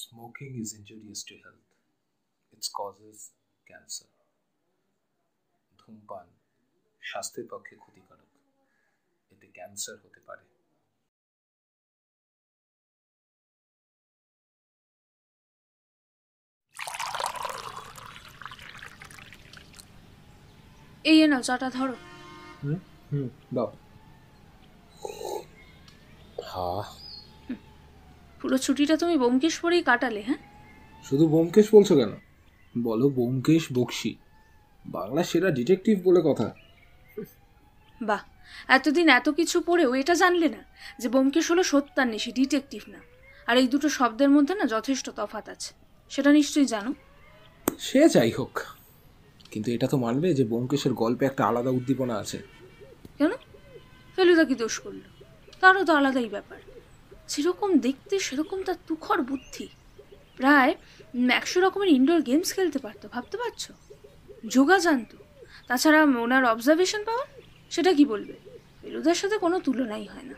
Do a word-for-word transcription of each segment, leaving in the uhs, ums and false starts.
Smoking is injurious to health. It causes cancer. ধূমপান স্বাস্থ্যের পক্ষে ক্ষতিকারক। এতে ক্যান্সার হতে পারে। এই নাও চাটা ধরো। হুম হুম দাও। হ্যাঁ পুরো ছুটিটা তুমি ব্যোমকেশপুরেই কাটালে? হ্যাঁ শুধু ব্যোমকেশ বলছো কেন, বলো ব্যোমকেশ বক্সি, বাংলা সেরা ডিটেকটিভ বলে কথা। বাহ, এতদিন এত কিছু পড়েও এটা জানলে না যে ব্যোমকেশ হলো সত্যান্বেষী, ডিটেকটিভ না। আর এই দুটো শব্দের মধ্যে না যথেষ্ট তফাৎ আছে, সেটা নিশ্চয়ই জানো। সে যাই হোক, কিন্তু এটা তো মানবে যে ব্যোমকেশের গল্পে একটা আলাদা উদ্দীপনা আছে। কেন? ফেলুদা কি দোষ করলো? তারও তো আলাদাই ব্যাপার। যেরকম দেখতে সেরকম তার তুখর বুদ্ধি, প্রায় একশো রকমের ইনডোর গেমস খেলতে পারতো, ভাবতে পারছো? যোগা জানতো। তাছাড়া ওনার অবজারভেশন পাওয়ার, সেটা কি বলবে, ফেলুদার সাথে কোনো তুলনাই হয় না।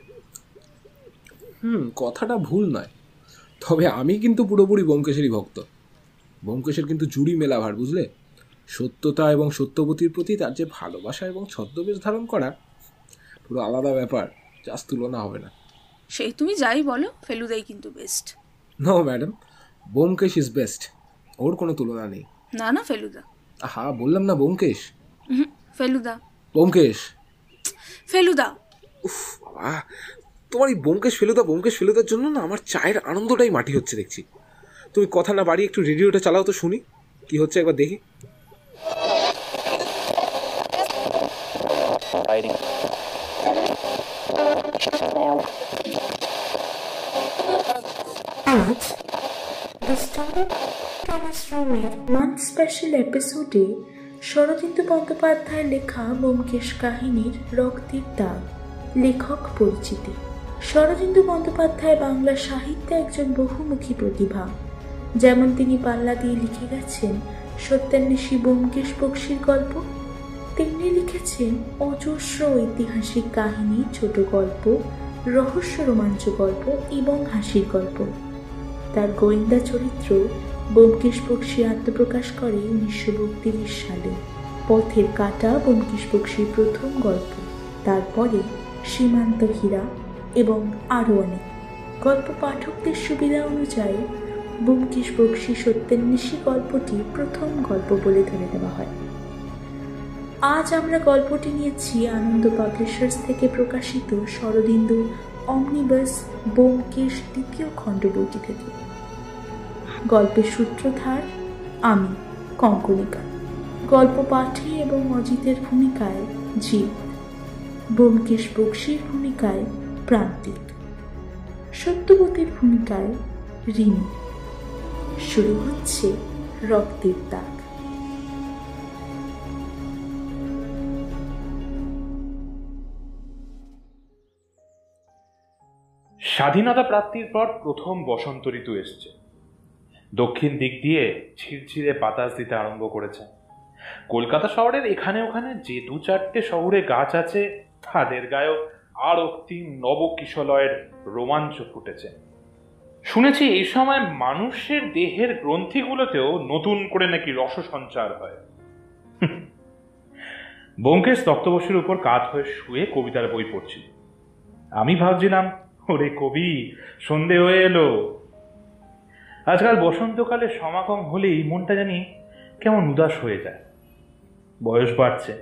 হুম কথাটা ভুল নয়, তবে আমি কিন্তু পুরোপুরি ব্যোমকেশেরই ভক্ত। ব্যোমকেশের কিন্তু জুড়ি মেলা ভার, বুঝলে? সত্যতা এবং সত্যবতীর প্রতি তার যে ভালোবাসা এবং ছদ্মবেশ ধারণ করা, পুরো আলাদা ব্যাপার, যার তুলনা হবে না। সেই তুমি যাই বলো, ফেলুদাই কিন্তু best. No madam, Byomkesh is best, ওর কোনো তুলনা নেই। না না ফেলুদা। আহা বললাম না ব্যোমকেশ। হুম ফেলুদা। ব্যোমকেশ ফেলুদা। উফ বাবা, তোমার এই ব্যোমকেশ ফেলুদা ব্যোমকেশ ফেলুদার জন্য না আমার চায়ের আনন্দটাই মাটি হচ্ছে দেখছি। তুমি কথা না বাড়ি একটু রেডিওটা চালাও তো শুনি, কি হচ্ছে একবার দেখি। ওয়ান স্পেশাল এপিসোডে শরদিন্দু বন্দ্যোপাধ্যায়ের লেখা ব্যোমকেশ কাহিনীর রক্তের দাগ, লেখক পরিচিতি। শরদিন্দু বন্দ্যোপাধ্যায় বাংলা সাহিত্যে একজন বহুমুখী প্রতিভা। যেমন তিনি পাল্লা দিয়ে লিখে গেছেন সত্যান্বেষী ব্যোমকেশ বক্সির গল্প, তিনি লিখেছেন অজস্র ঐতিহাসিক কাহিনী, ছোট গল্প, রহস্য রোমাঞ্চ গল্প এবং হাসির গল্প। তার গোয়েন্দা চরিত্র ব্যোমকেশ বক্সি আত্মপ্রকাশ করে উনিশশো বত্রিশ সালে। পথের কাঁটা ব্যোমকেশ বক্সির প্রথম গল্প, তারপরে সীমান্ত হীরা এবং আরও অনেক গল্প। পাঠকদের সুবিধা অনুযায়ী ব্যোমকেশ বক্সি সত্যান্বেষী গল্পটি প্রথম গল্প বলে ধরে দেওয়া হয়। আজ আমরা গল্পটি নিয়েছি আনন্দ পাবলিশার্স থেকে প্রকাশিত শরদিন্দু অমনিবাস ব্যোমকেশ দ্বিতীয় খণ্ড বইটি থেকে। গল্পের সূত্রধার আমি, কঙ্কণিকা। গল্প পাঠে এবং অজিতের ভূমিকায় জিত, ব্যোমকেশ বক্সির ভূমিকায় প্রান্তিক, সত্যবতীর ভূমিকায় রিমি। শুরু হচ্ছে রক্তের দাগ। স্বাধীনতা প্রাপ্তির পর প্রথম বসন্ত ঋতু এসছে। দক্ষিণ দিক দিয়ে ঝিরঝিরে বাতাস দিতে আরম্ভ করেছে। কলকাতা শহরের এখানে ওখানে যে দু চারটে শহুরে গাছ আছে, তাদের গায়েও আর অক্তিম নবকিশলয়ের রোমাঞ্চ ফুটেছে। শুনেছি এই সময় মানুষের দেহের গ্রন্থিগুলোতেও নতুন করে নাকি রস সঞ্চার হয়। ব্যোমকেশ তক্তবসের উপর কাত হয়ে শুয়ে কবিতার বই পড়ছিল। আমি ভাবছিলাম, ওরে কবি, সন্ধে হয়ে এলো। আজকাল বসন্তকালে সমাগম হলেই মনটা জানি কেমন উদাস হয়ে যায়। বয়স বাড়ছে।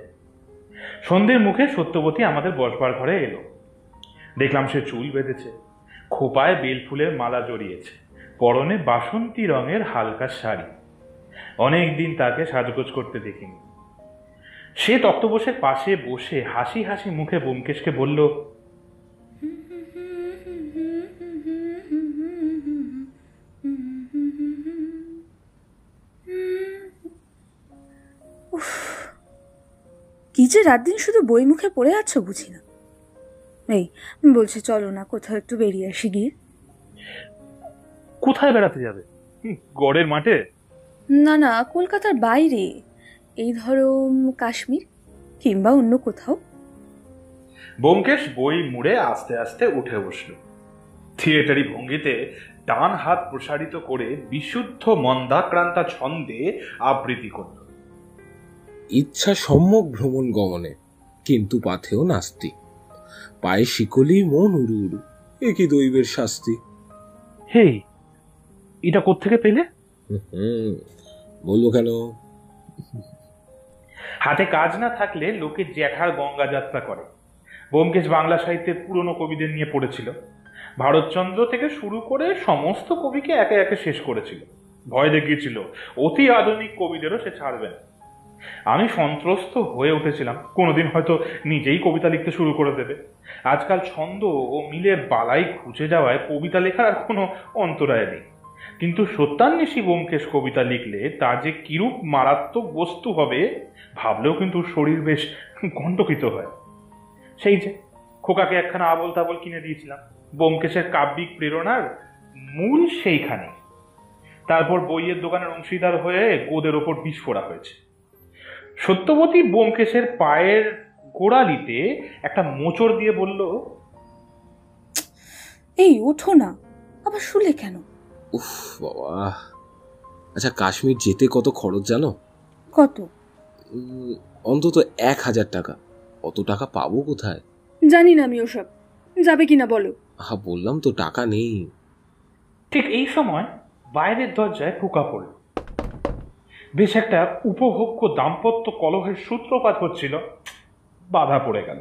সন্ধ্যের মুখে সত্যবতী আমাদের বসবার ঘরে এলো। দেখলাম সে চুল বেঁধেছে, খোপায় বেলফুলের মালা জড়িয়েছে, পরনে বাসন্তী রঙের হালকা শাড়ি। অনেকদিন তাকে সাজগোজ করতে দেখিনি। সে তক্তপোষের পাশে বসে হাসি হাসি মুখে ব্যোমকেশকে বলল, কি যে রাত দিন শুধু বই মুখে পড়ে আছো বুঝি না। এই বলছে চলো না কোথাও একটু বেরিয়ে আসি গিয়ে। কোথায় বেড়াতে যাবে? গড়ের মাঠে? না না, কলকাতার বাইরে, এই ধরো কাশ্মীর কিংবা অন্য কোথাও। ব্যোমকেশ বই মুড়ে আস্তে আস্তে উঠে বসল। থিয়েটারি ভঙ্গিতে ডান হাত প্রসারিত করে বিশুদ্ধ মন্দাক্রান্তা ছন্দে আবৃত্তি করল। ইচ্ছা সম্যক ভ্রমণ গমনে, কিন্তু পাথেও নাস্তি, পায়ে শিকলি মন উড়ু উড়ু, এ কি দৈবের শাস্তি। হে, এটা কোত্থেকে পেলে? বলবো কেন? হাতে কাজ না থাকলে লোকে জ্যাঠার গঙ্গা যাত্রা করে। ব্যোমকেশ বাংলা সাহিত্যের পুরনো কবিদের নিয়ে পড়েছিল, ভারতচন্দ্র থেকে শুরু করে সমস্ত কবিকে একে একে শেষ করেছিল, ভয় দেখিয়েছিল অতি আধুনিক কবিদেরও সে ছাড়বে না। আমি সন্ত্রস্ত হয়ে উঠেছিলাম, কোনোদিন হয়তো নিজেই কবিতা লিখতে শুরু করে দেবে। আজকাল ছন্দ ও মিলের বালাই খুঁজে যাওয়ায় কবিতা লেখার আর কোনো অন্তরায় নেই, কিন্তু সত্যান্বেষী ব্যোমকেশ কবিতা লিখলে তার যে কিরূপ মারাত্মক বস্তু হবে ভাবলেও কিন্তু শরীর বেশ কণ্টকিত হয়। সেই যে খোকাকে একখানা আবল তাবল কিনে দিয়েছিলাম, ব্যোমকেশের কাব্যিক প্রেরণার মূল সেইখানে। তারপর বইয়ের দোকানের অংশীদার হয়ে গোদের ওপর বিষ ফোড়া হয়েছে। সত্যবতী ব্যোমকেশের পায়ের গোড়ালিতে একটা মোচড় দিয়ে বলল, এই ওঠো না, আবার শুলে কেন? উফ বাবা, আচ্ছা কাশ্মীর যেতে কত খরচ জানো? কত? অন্তত এক হাজার টাকা। অত টাকা পাবো কোথায়? জানি না আমি ওসব। যাবে কিনা বলো? হ্যাঁ বললাম তো, টাকা নেই। ঠিক এই সময় বাইরের দরজায় টোকা পড়ল। বেশ একটা উপভোগ্য দাম্পত্য কলহের সূত্রপাত হচ্ছিল, বাধা পড়ে গেল।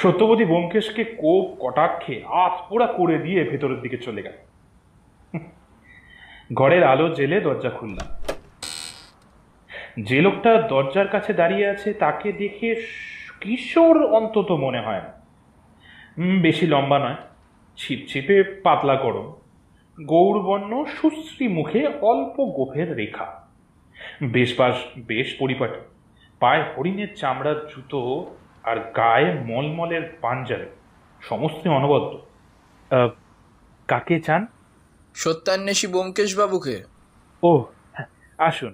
সত্যবতী ব্যোমকেশকে কোপ কটাক্ষে আতপোড়া করে দিয়ে ভেতরের দিকে চলে গেল। ঘরের আলো জেলে দরজা খুললাম। যে লোকটা দরজার কাছে দাঁড়িয়ে আছে তাকে দেখে কিশোর অন্তত মনে হয় না। বেশি লম্বা নয়, ছিপছিপে পাতলা গরম, গৌরবর্ণ সুশ্রী মুখে অল্প গোফের রেখা, বেশ বাস বেশ পরিপাটি, পায়ে হরিণের চামড়ার জুতো আর গায়ে মলমলের পাঞ্জাবি, সমস্ত অনবদ্য। কাকে চান? সত্যান্বেষী ব্যোমকেশ বাবুকে। ও আসুন।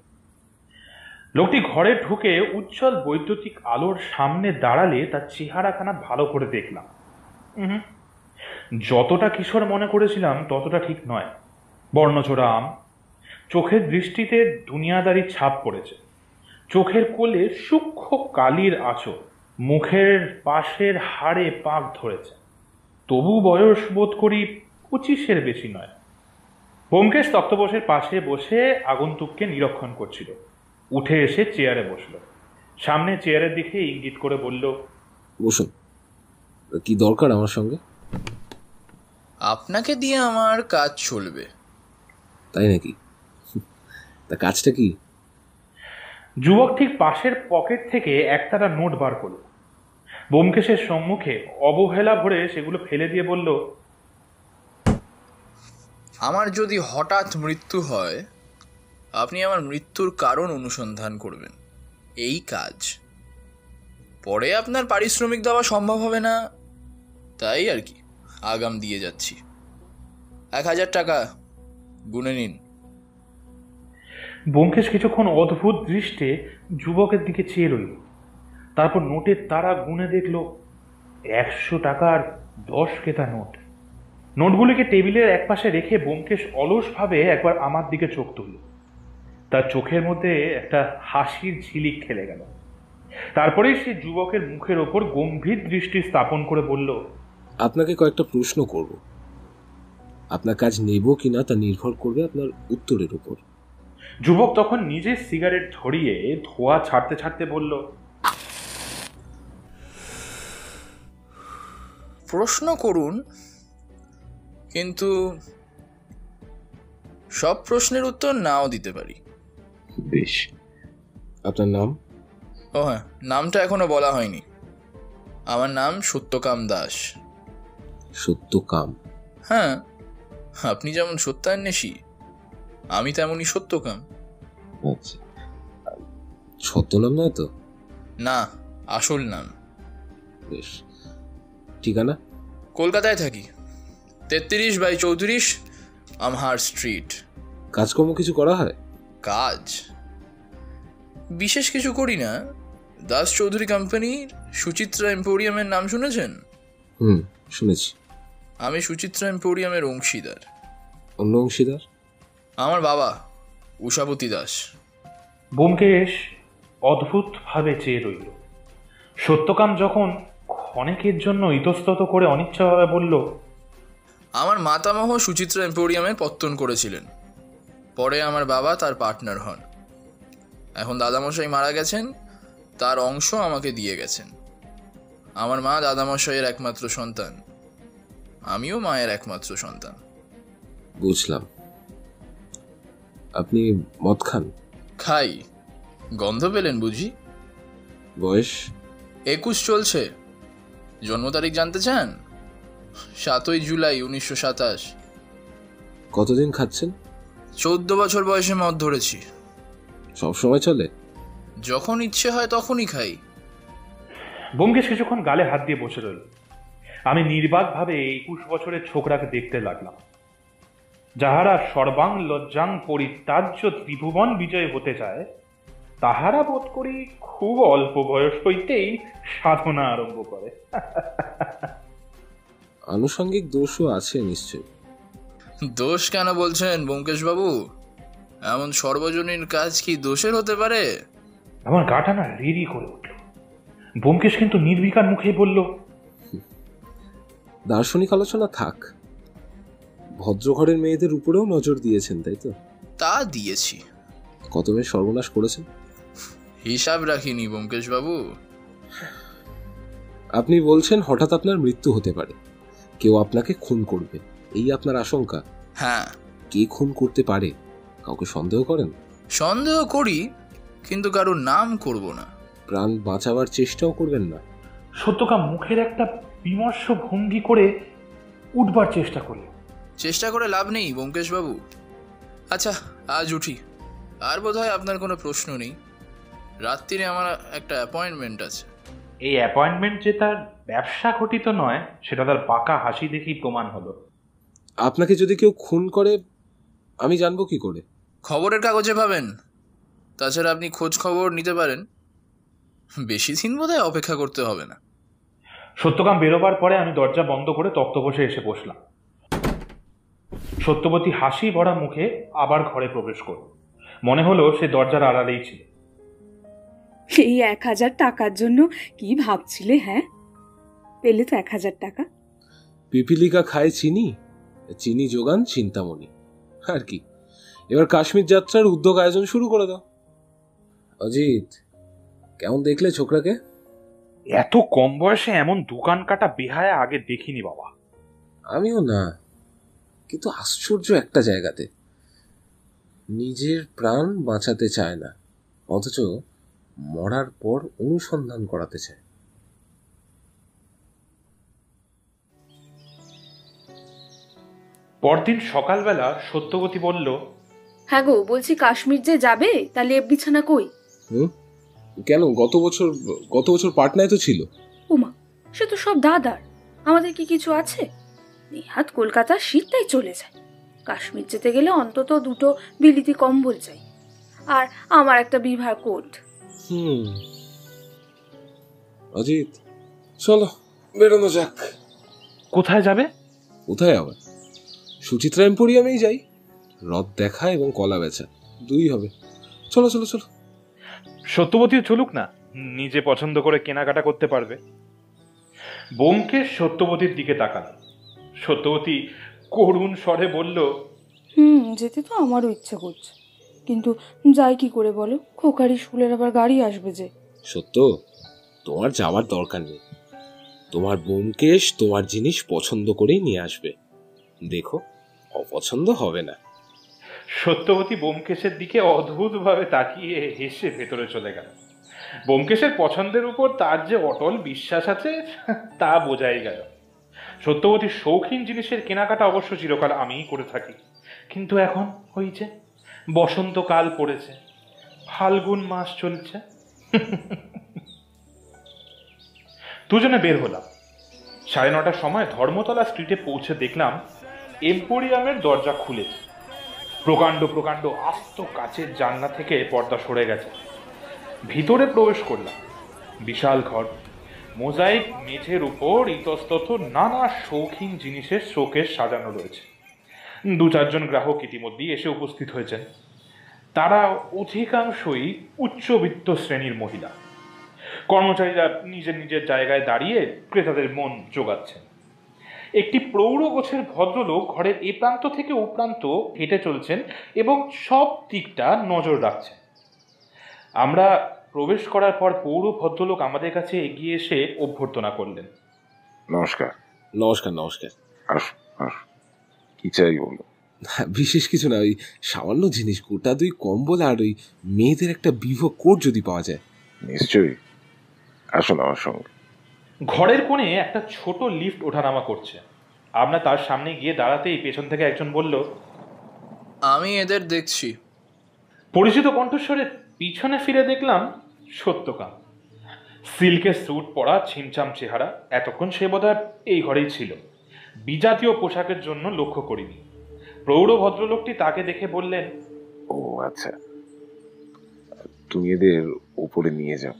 লোকটি ঘরে ঢুকে উজ্জ্বল বৈদ্যুতিক আলোর সামনে দাঁড়ালে তার চেহারাখানা ভালো করে দেখলাম। যতটা কিশোর মনে করেছিলাম ততটা ঠিক নয়। বর্ণচোরা আম, চোখের দৃষ্টিতে দুনিয়াদারি ছাপ পড়েছে। চোখের কোলে সূক্ষ্ম কালির আঁচড়, মুখের পাশের হাড়ে পাক ধরেছে। তবু বয়স বোধ করি পঁচিশের বেশি নয়। ব্যোমকেশ তক্তপোশের পাশে বসে আগন্তুককে নিরীক্ষণ করছিল। উঠে এসে চেয়ারে বসল। সামনে চেয়ারের দিকে ইঙ্গিত করে বলল, বসুন। কি দরকার আমার সঙ্গে? আপনাকে দিয়ে আমার কাজ চলবে। তাই নাকি? তা কাজটা কি? যুবক ঠিক পাশের পকেট থেকে একতারা নোট বার করল। ব্যোমকেশের সম্মুখে অবহেলা ভরে সেগুলো ফেলে দিয়ে বলল, আমার যদি হঠাৎ মৃত্যু হয়, আপনি আমার মৃত্যুর কারণ অনুসন্ধান করবেন, এই কাজ। পরে আপনার পারিশ্রমিক দেওয়া সম্ভব হবে না, তাই আর কি আগাম দিয়ে যাচ্ছি। এক হাজার টাকা গুনে নিন। ব্যোমকেশ কিছুক্ষণ অদ্ভুত দৃষ্টে যুবকের দিকে চেয়ে রইল। তারপর নোটের তারা গুনে দেখল একশো টাকার দশ কেতা নোট। নোটগুলিকে টেবিলের এক পাশে রেখে ব্যোমকেশ অলসভাবে একবার আমার দিকে চোখ তুলল। তার চোখের মধ্যে একটা হাসির ঝিলিক খেলে গেল। তারপরেই সে যুবকের মুখের ওপর গম্ভীর দৃষ্টি স্থাপন করে বলল, আপনাকে কয়েকটা প্রশ্ন করব। আপনার কাজ নেব কিনা তা নির্ভর করবে আপনার উত্তরের উপর। যুবক তখন নিজে সিগারেট ধরিয়ে ধোঁয়া ছাড়তে ছাড়তে বলল, প্রশ্ন করুন, কিন্তু সব প্রশ্নের উত্তর নাও দিতে পারি। বেশ, আপনার নাম? ও হ্যাঁ, নামটা এখনো বলা হয়নি। আমার নাম সত্যকাম দাস। সত্যকাম? হ্যাঁ, আপনি যেমন সত্যান্বেষী, আমি তেমনই সত্যকাম। আচ্ছা, ছদ্মনাম নয় তো? না, আসল নাম। বেশ, ঠিকানা? কলকাতায় থাকি, তেত্রিশ বাই চৌত্রিশ আমহার স্ট্রিট। কাজকর্ম কিছু করা হয়? কাজ বিশেষ কিছু করি না। দাস চৌধুরী কোম্পানির সুচিত্রা এম্পোরিয়ামের নাম শুনেছেন? হুম, শুনেছি। আমি সুচিত্রা এম্পোরিয়ামের অংশীদার। অন্য অংশীদার? আমার বাবা উষাপতি দাস। ব্যোমকেশ অদ্ভুতভাবে চেয়ে রইল। সত্যকাম যখন ক্ষণিকের জন্য ইতস্তত করে অনিচ্ছাভাবে বলল, আমার মাতামহ সুচিত্রা এম্পোরিয়ামের পত্তন করেছিলেন, পরে আমার বাবা তার পার্টনার হন। এখন দাদামশাই মারা গেছেন, তার অংশ আমাকে দিয়ে গেছেন। আমার মা দাদামশাইয়ের একমাত্র সন্তান, আমিও মায়ের একমাত্র সন্তান। বুঝলাম। আপনি মদ খান? খাই। গন্ধ পেলেন বুঝি? বয়স? একুশ চলছে। জন্ম তারিখ জানতে চান? সাতই জুলাই উনিশশো সাতাশ। কতদিন খাচ্ছেন? চোদ্দ বছর বয়সে মদ ধরেছি। সবসময় চলে? যখন ইচ্ছে হয় তখনই খাই। ব্যোমকেশ কিছুক্ষণ গালে হাত দিয়ে বসে রইল। আমি নির্বাকভাবে একুশ বছরের ছোকরাকে দেখতে লাগলাম, যাহারা সর্বাং লজ্জাং পরিত্যাজ্য ত্রিভুবন বিজয় হতে চায়, তাহারা বোধ করি খুব অল্প বয়স হইতেই সাধনা আরম্ভ করে। আনুষঙ্গিক দোষও আছে নিশ্চয়। দোষ কেন বলছেন ব্যোমকেশ বাবু? এমন সর্বজনীন কাজ কি দোষের হতে পারে? আমার গাটা না রিরি করে উঠল। ব্যোমকেশ কিন্তু নির্বিকার মুখে বলল, দার্শনিক আলোচনা থাক, ভদ্রঘরের মেয়েদের উপরেও নজর দিয়েছেন তাই তো? তা দিয়েছি। কত মেয়ে সর্বনাশ করেছেন? হিসাব রাখিনি ব্যোমকেশ বাবু। আপনি বলছেন হঠাৎ আপনার মৃত্যু হতে পারে, কেউ আপনাকে খুন করবে, এই আপনার আশঙ্কা? হ্যাঁ। কে খুন করতে পারে? কাউকে সন্দেহ করেন? সন্দেহ করি, কিন্তু কারোর নাম করব না। প্রাণ বাঁচাবার চেষ্টাও করবেন না? সত্যকাম মুখের একটা বিমর্ষ ভঙ্গি করে উঠবার চেষ্টা করল। চেষ্টা করে লাভ নেই ব্যোমকেশ বাবু। আচ্ছা আজ উঠি, আর বোধহয় আপনার কোনো প্রশ্ন নেই। রাত্রিরে আমার একটা অ্যাপয়েন্টমেন্ট আছে। এই অ্যাপয়েন্টমেন্ট যে তার ব্যবসা ঘটিত নয় সেটা তার পাকা হাসি দেখেই প্রমাণ হলো। আপনাকে যদি কেউ খুন করে আমি জানবো কি করে? খবরের কাগজে পাবেন। তাছাড়া আপনি খোঁজ খবর নিতে পারেন, বেশি দিন বোধহয় অপেক্ষা করতে হবে না। সত্যকাম বেরোবার পরে আমি দরজা বন্ধ করে তক্তপোষে এসে বসলাম। সত্যবতী হাসি ভরা মুখে আবার ঘরে প্রবেশ করল। মনে হলো সে দরজার আড়ালেই ছিল। এই এক হাজার টাকার জন্য কি ভাবছিলে? হ্যাঁ, পেলে তো এক হাজার টাকা। পিপিলিকা খায় চিনি, চিনি যোগান চিন্তামণি। আর কি, এবার কাশ্মীর যাত্রার উদ্যোগ আয়োজন শুরু করে দাও। অজিত, কেমন দেখলে ছোকরাকে? এত কম বয়সে এমন দোকান কাটা বেহায়া আগে দেখিনি বাবা। আমিও না, কিন্তু আশ্চর্য একটা জায়গাতে নিজের প্রাণ বাঁচাতে চায় না, অথচ মরার পর অনুসন্ধান করাতে চায়। পরদিন সকালবেলা সত্যবতী বলল, হ্যাঁ গো, বলছি কাশ্মীর যে যাবে, তাহলে এ বিছানা কই? হুম, কেন? গত বছর গত বছর পাটনায় তো ছিল। ওমা, সে তো সব দাদার, আমাদের কি কিছু আছে? নেহাত কলকাতার শীতটাই চলে যায়। কাশ্মীর যেতে গেলে অন্তত দুটো বিলিতি কম্বল চাই, আর আমার একটা বিভার কোট। হুম, অজিত চলো বেরোনো যাক। কোথায় যাবে? কোথায় আবার? সুচিত্রা এম্পোরিয়ামেই যাই, রথ দেখা এবং কলা বেচা দুই হবে। চলো চলো চলো। সত্যবতীও চলুক না, নিজে পছন্দ করে কেনাকাটা করতে পারবে। ব্যোমকেশ সত্যবতীর দিকে তাকাল। সত্যবতী করুণ স্বরে বলল, হুম, যেতে তো আমারও ইচ্ছে করছে, কিন্তু যাই কি করে বলো, খোকারি স্কুলের আবার গাড়ি আসবে যে। সত্য, তোমার যাওয়ার দরকার নেই। তোমার ব্যোমকেশ তোমার জিনিস পছন্দ করেই নিয়ে আসবে, দেখো অপছন্দ হবে না। সত্যবতী ব্যোমকেশের দিকে অদ্ভুতভাবে তাকিয়ে হেসে ভেতরে চলে গেল। ব্যোমকেশের পছন্দের উপর তার যে অটল বিশ্বাস আছে তা বোঝাই গেল। সত্যবতীর শৌখিন জিনিসের কেনাকাটা অবশ্য চিরকাল আমিই করে থাকি, কিন্তু এখন হয়েছে বসন্তকাল পড়েছে, ফাল্গুন মাস চলছে। দুজনে বের হলাম। সাড়ে নটার সময় ধর্মতলা স্ট্রিটে পৌঁছে দেখলাম এম্পোরিয়ামের দরজা খুলেছে। প্রকাণ্ড প্রকাণ্ড আস্ত কাচের জানলা থেকে পর্দা সরে গেছে। ভিতরে প্রবেশ করলাম। বিশাল ঘর, মোজাইক মেঝের উপর ইতস্তত নানা শৌখিন জিনিসের শোকেস সাজানো রয়েছে। দু চারজন গ্রাহক ইতিমধ্যেই এসে উপস্থিত হয়েছেন। তারা অধিকাংশই উচ্চবিত্ত শ্রেণীর মহিলা। কর্মচারীরা নিজের নিজের জায়গায় দাঁড়িয়ে ক্রেতাদের মন জোগাচ্ছেন। একটি প্রৌঢ় গোছের ভদ্রলোক ঘরের এ প্রান্ত থেকে ও প্রান্ত হেঁটে চলছেন এবং সব দিকটা নজর রাখছেন। আমরা প্রবেশ করার পর পৌর ভদ্রলোক আমাদের কাছে এগিয়ে এসে অভ্যর্থনা করলেন, নমস্কার। নমস্কার নমস্কার। কি চাই বলো? বিশেষ কিছু না, ওই সামান্য জিনিস, গোটা দুই কম্বল আর ওই মেয়েদের একটা বিভো কোট যদি পাওয়া যায়। নিশ্চয়ই, আসুন আমার সঙ্গে। ঘরের কোণে একটা ছোট লিফট ওঠানামা করছে। আমরা তার সামনে গিয়ে দাঁড়াতেই পেছন থেকে একজন বলল, আমি এদের দেখছি। পরিচিত কণ্ঠস্বরে পিছনে ফিরে দেখলাম সত্যকাম। সিল্কের স্যুট পরা, ছিমছাম চেহারা। এতক্ষণ সে বোধহয় এই ঘরেই ছিল। বিজাতীয় পোশাকের জন্য লক্ষ্য করিনি। প্রৌঢ় ভদ্রলোকটি তাকে দেখে বললেন, ও আচ্ছা, তুমি এদের উপরে নিয়ে যাও,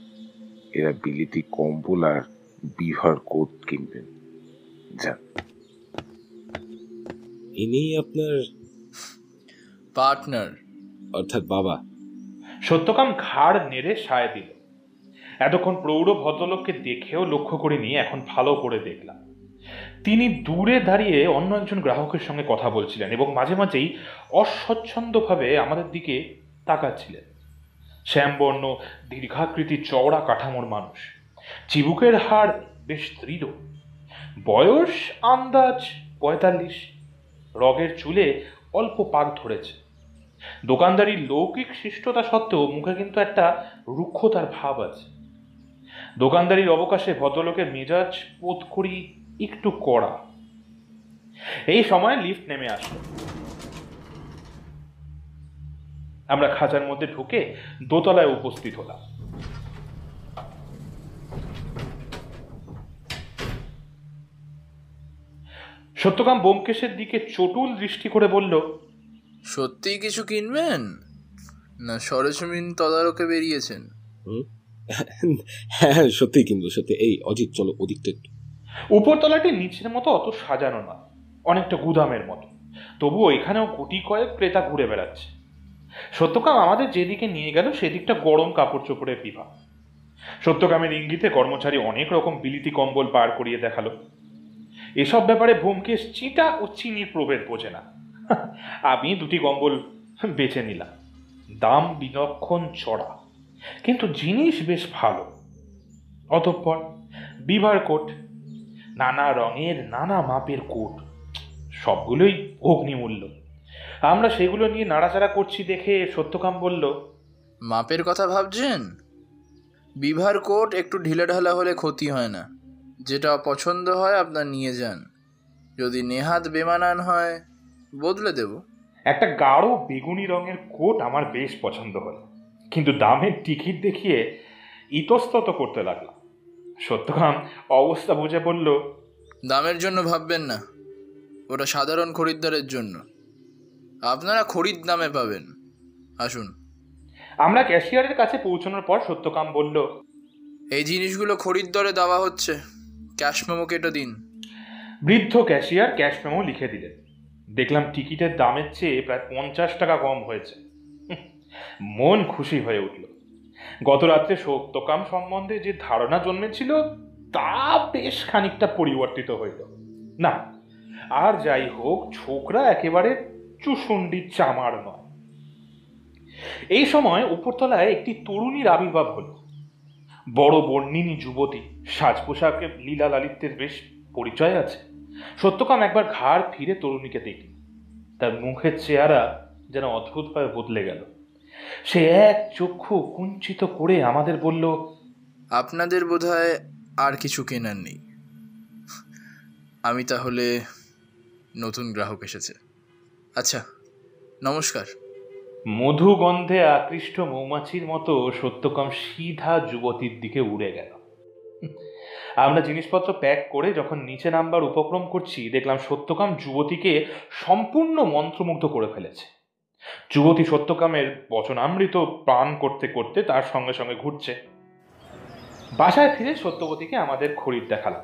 এরা বিলিতি কম্বল আর বিহার কোট কিনবেন। যান। ইনি আপনার পার্টনার, অর্থাৎ বাবা? সত্যকাম ঘাড় নেড়ে সায় দিল। এতক্ষণ প্রৌঢ় ভদ্রলোককে দেখেও লক্ষ্য করিনি, এখন ভালো করে দেখলাম। তিনি দূরে দাঁড়িয়ে অন্য একজন গ্রাহকের সঙ্গে কথা বলছিলেন এবং মাঝে মাঝেই অস্বচ্ছন্দভাবে আমাদের দিকে তাকাচ্ছিলেন। শ্যামবর্ণ, দীর্ঘাকৃতি, চওড়া কাঠামোর মানুষ। চিবুকের হাড় বেশ দৃঢ়। বয়স আন্দাজ পঁয়তাল্লিশ। রগের চুলে অল্প পাক ধরেছে। দোকানদারির লৌকিক শিষ্টতা সত্ত্বেও মুখে কিন্তু একটা রুক্ষতার ভাব আছে। দোকানদারির অবকাশে ভদ্রলোকের মেজাজ বোধ করি একটু কড়া। এই সময় লিফট নেমে আসলো। আমরা খাঁচার মধ্যে ঢুকে দোতলায় উপস্থিত হলাম। সত্যকাম ব্যোমকেশের দিকে চটুল দৃষ্টি করে বলল, সত্যি কিছু কিনবেন না সরজমিন তদারকে বেরিয়েছেন? হ্যাঁ সত্যি কিনবো, সত্যি। এই অজিত, চলো ওদিকটা। উপরতলাটি নিচের মতো অত সাজানো না, অনেকটা গুদামের মতো। তবুও এখানেও কোটি কয়েক ক্রেতা ঘুরে বেড়াচ্ছে। সত্যকাম আমাদের যেদিকে নিয়ে গেল সেদিকটা গরম কাপড় চোপড়ের বিভাগ। সত্যকামের ইঙ্গিতে কর্মচারী অনেক রকম বিলিতি কম্বল পার করিয়ে দেখালো। এসব ব্যাপারে ব্যোমকেশ চিটা ও চিনির প্রভেদ বোঝে না। আমি দুটি কম্বল বেছে নিলাম। দাম বিলক্ষণ চড়া, কিন্তু জিনিস বেশ ভালো। অতঃপর বিভার কোট, নানা রঙের নানা মাপের কোট, সবগুলোই অগ্নিমূল্য। আমরা সেগুলো নিয়ে নাড়াচাড়া করছি দেখে সত্যকাম বলল, মাপের কথা ভাবছেন? বিভার কোট একটু ঢিলাঢালা হলে ক্ষতি হয় না। যেটা পছন্দ হয় আপনার নিয়ে যান। যদি নেহাত বেমানান হয় বদলে দেব। একটা গাঢ় বেগুনি রঙের কোট আমার বেশ পছন্দ হল, কিন্তু দামের টিকিট দেখিয়ে ইতস্তত করতে লাগলাম। সত্যকাম অবস্থা বুঝে বলল, দামের জন্য ভাববেন না, ওটা সাধারণ খরিদ্দারের জন্য। আপনারা খরিদ দামে পাবেন, আসুন। আমরা ক্যাশিয়ারের কাছে পৌঁছানোর পর সত্যকাম বলল, এই জিনিসগুলো খরিদ্দরে দেওয়া হচ্ছে, ক্যাশ মেমো কেটে দিন। বৃদ্ধ ক্যাশিয়ার ক্যাশ মেমো লিখে দিলেন। দেখলাম টিকিটের দামের চেয়ে প্রায় পঞ্চাশ টাকা কম হয়েছে। মন খুশি হয়ে উঠল। গত রাত্রে সত্যকাম সম্বন্ধে যে ধারণা জন্মেছিল তা বেশ খানিকটা পরিবর্তিত হইল। না, আর যাই হোক, ছোকরা একেবারে চুষুন্ডি চামার নয়। এই সময় উপরতলায় একটি তরুণীর আবির্ভাব হল। বড় বর্ণিনী যুবতী, সাজ পোশাকে লীলা লালিত্যের বেশ পরিচয় আছে। সত্যকাম একবার ঘাড় ফিরে তরুণীকে দেখি। তার মুখের চেহারা যেন অদ্ভুতভাবে বদলে গেল। সে এক চক্ষু কুঞ্চিত করে আমাদের বলল, আপনাদের বোধহয় আর কিছু কেনার নেই। আমি তাহলে, নতুন গ্রাহক এসেছে। আচ্ছা, নমস্কার। মধু গন্ধে আকৃষ্ট মৌমাছির মতো সত্যকাম সিধা যুবতীর দিকে উড়ে গেল। আমরা জিনিসপত্র প্যাক করে যখন নিচে নামবার উপক্রম করছি, দেখলাম সত্যকাম যুবতীকে সম্পূর্ণ মন্ত্রমুগ্ধ করে ফেলেছে। যুবতী সত্যকামের বচনামৃত পান করতে করতে তার সঙ্গে সঙ্গে ঘুরছে। বাসায় ফিরে সত্যবতীকে আমাদের খরিদ দেখালাম।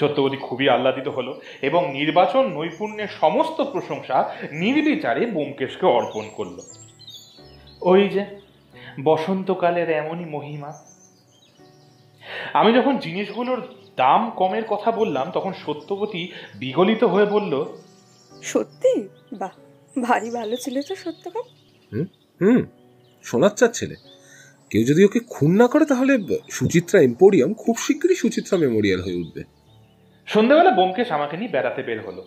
সত্যবতী খুবই আহ্লাদিত হলো এবং নির্বাচন নৈপুণ্যের সমস্ত প্রশংসা নির্বিচারে ব্যোমকেশকে অর্পণ করল। ওই যে বসন্তকালের এমনই মহিমা। আমি যখন জিনিসগুলোর দাম কমের কথা বললাম তখন সত্যবতী বিগলিত হয়ে বলল, সত্যি? বাহ, ভারী ভালো ছেলে তো সত্যকাম। হুম হুম শোনাচ্ছার ছেলে। কেউ যদি ওকে খুন না করে তাহলে সুচিত্রা এম্পোরিয়াম খুব শীঘ্রই সুচিত্রা মেমোরিয়াল হয়ে উঠবে। সন্ধ্যাবেলা ব্যোমকেশ আমাকে নিয়ে বেড়াতে বের হলো।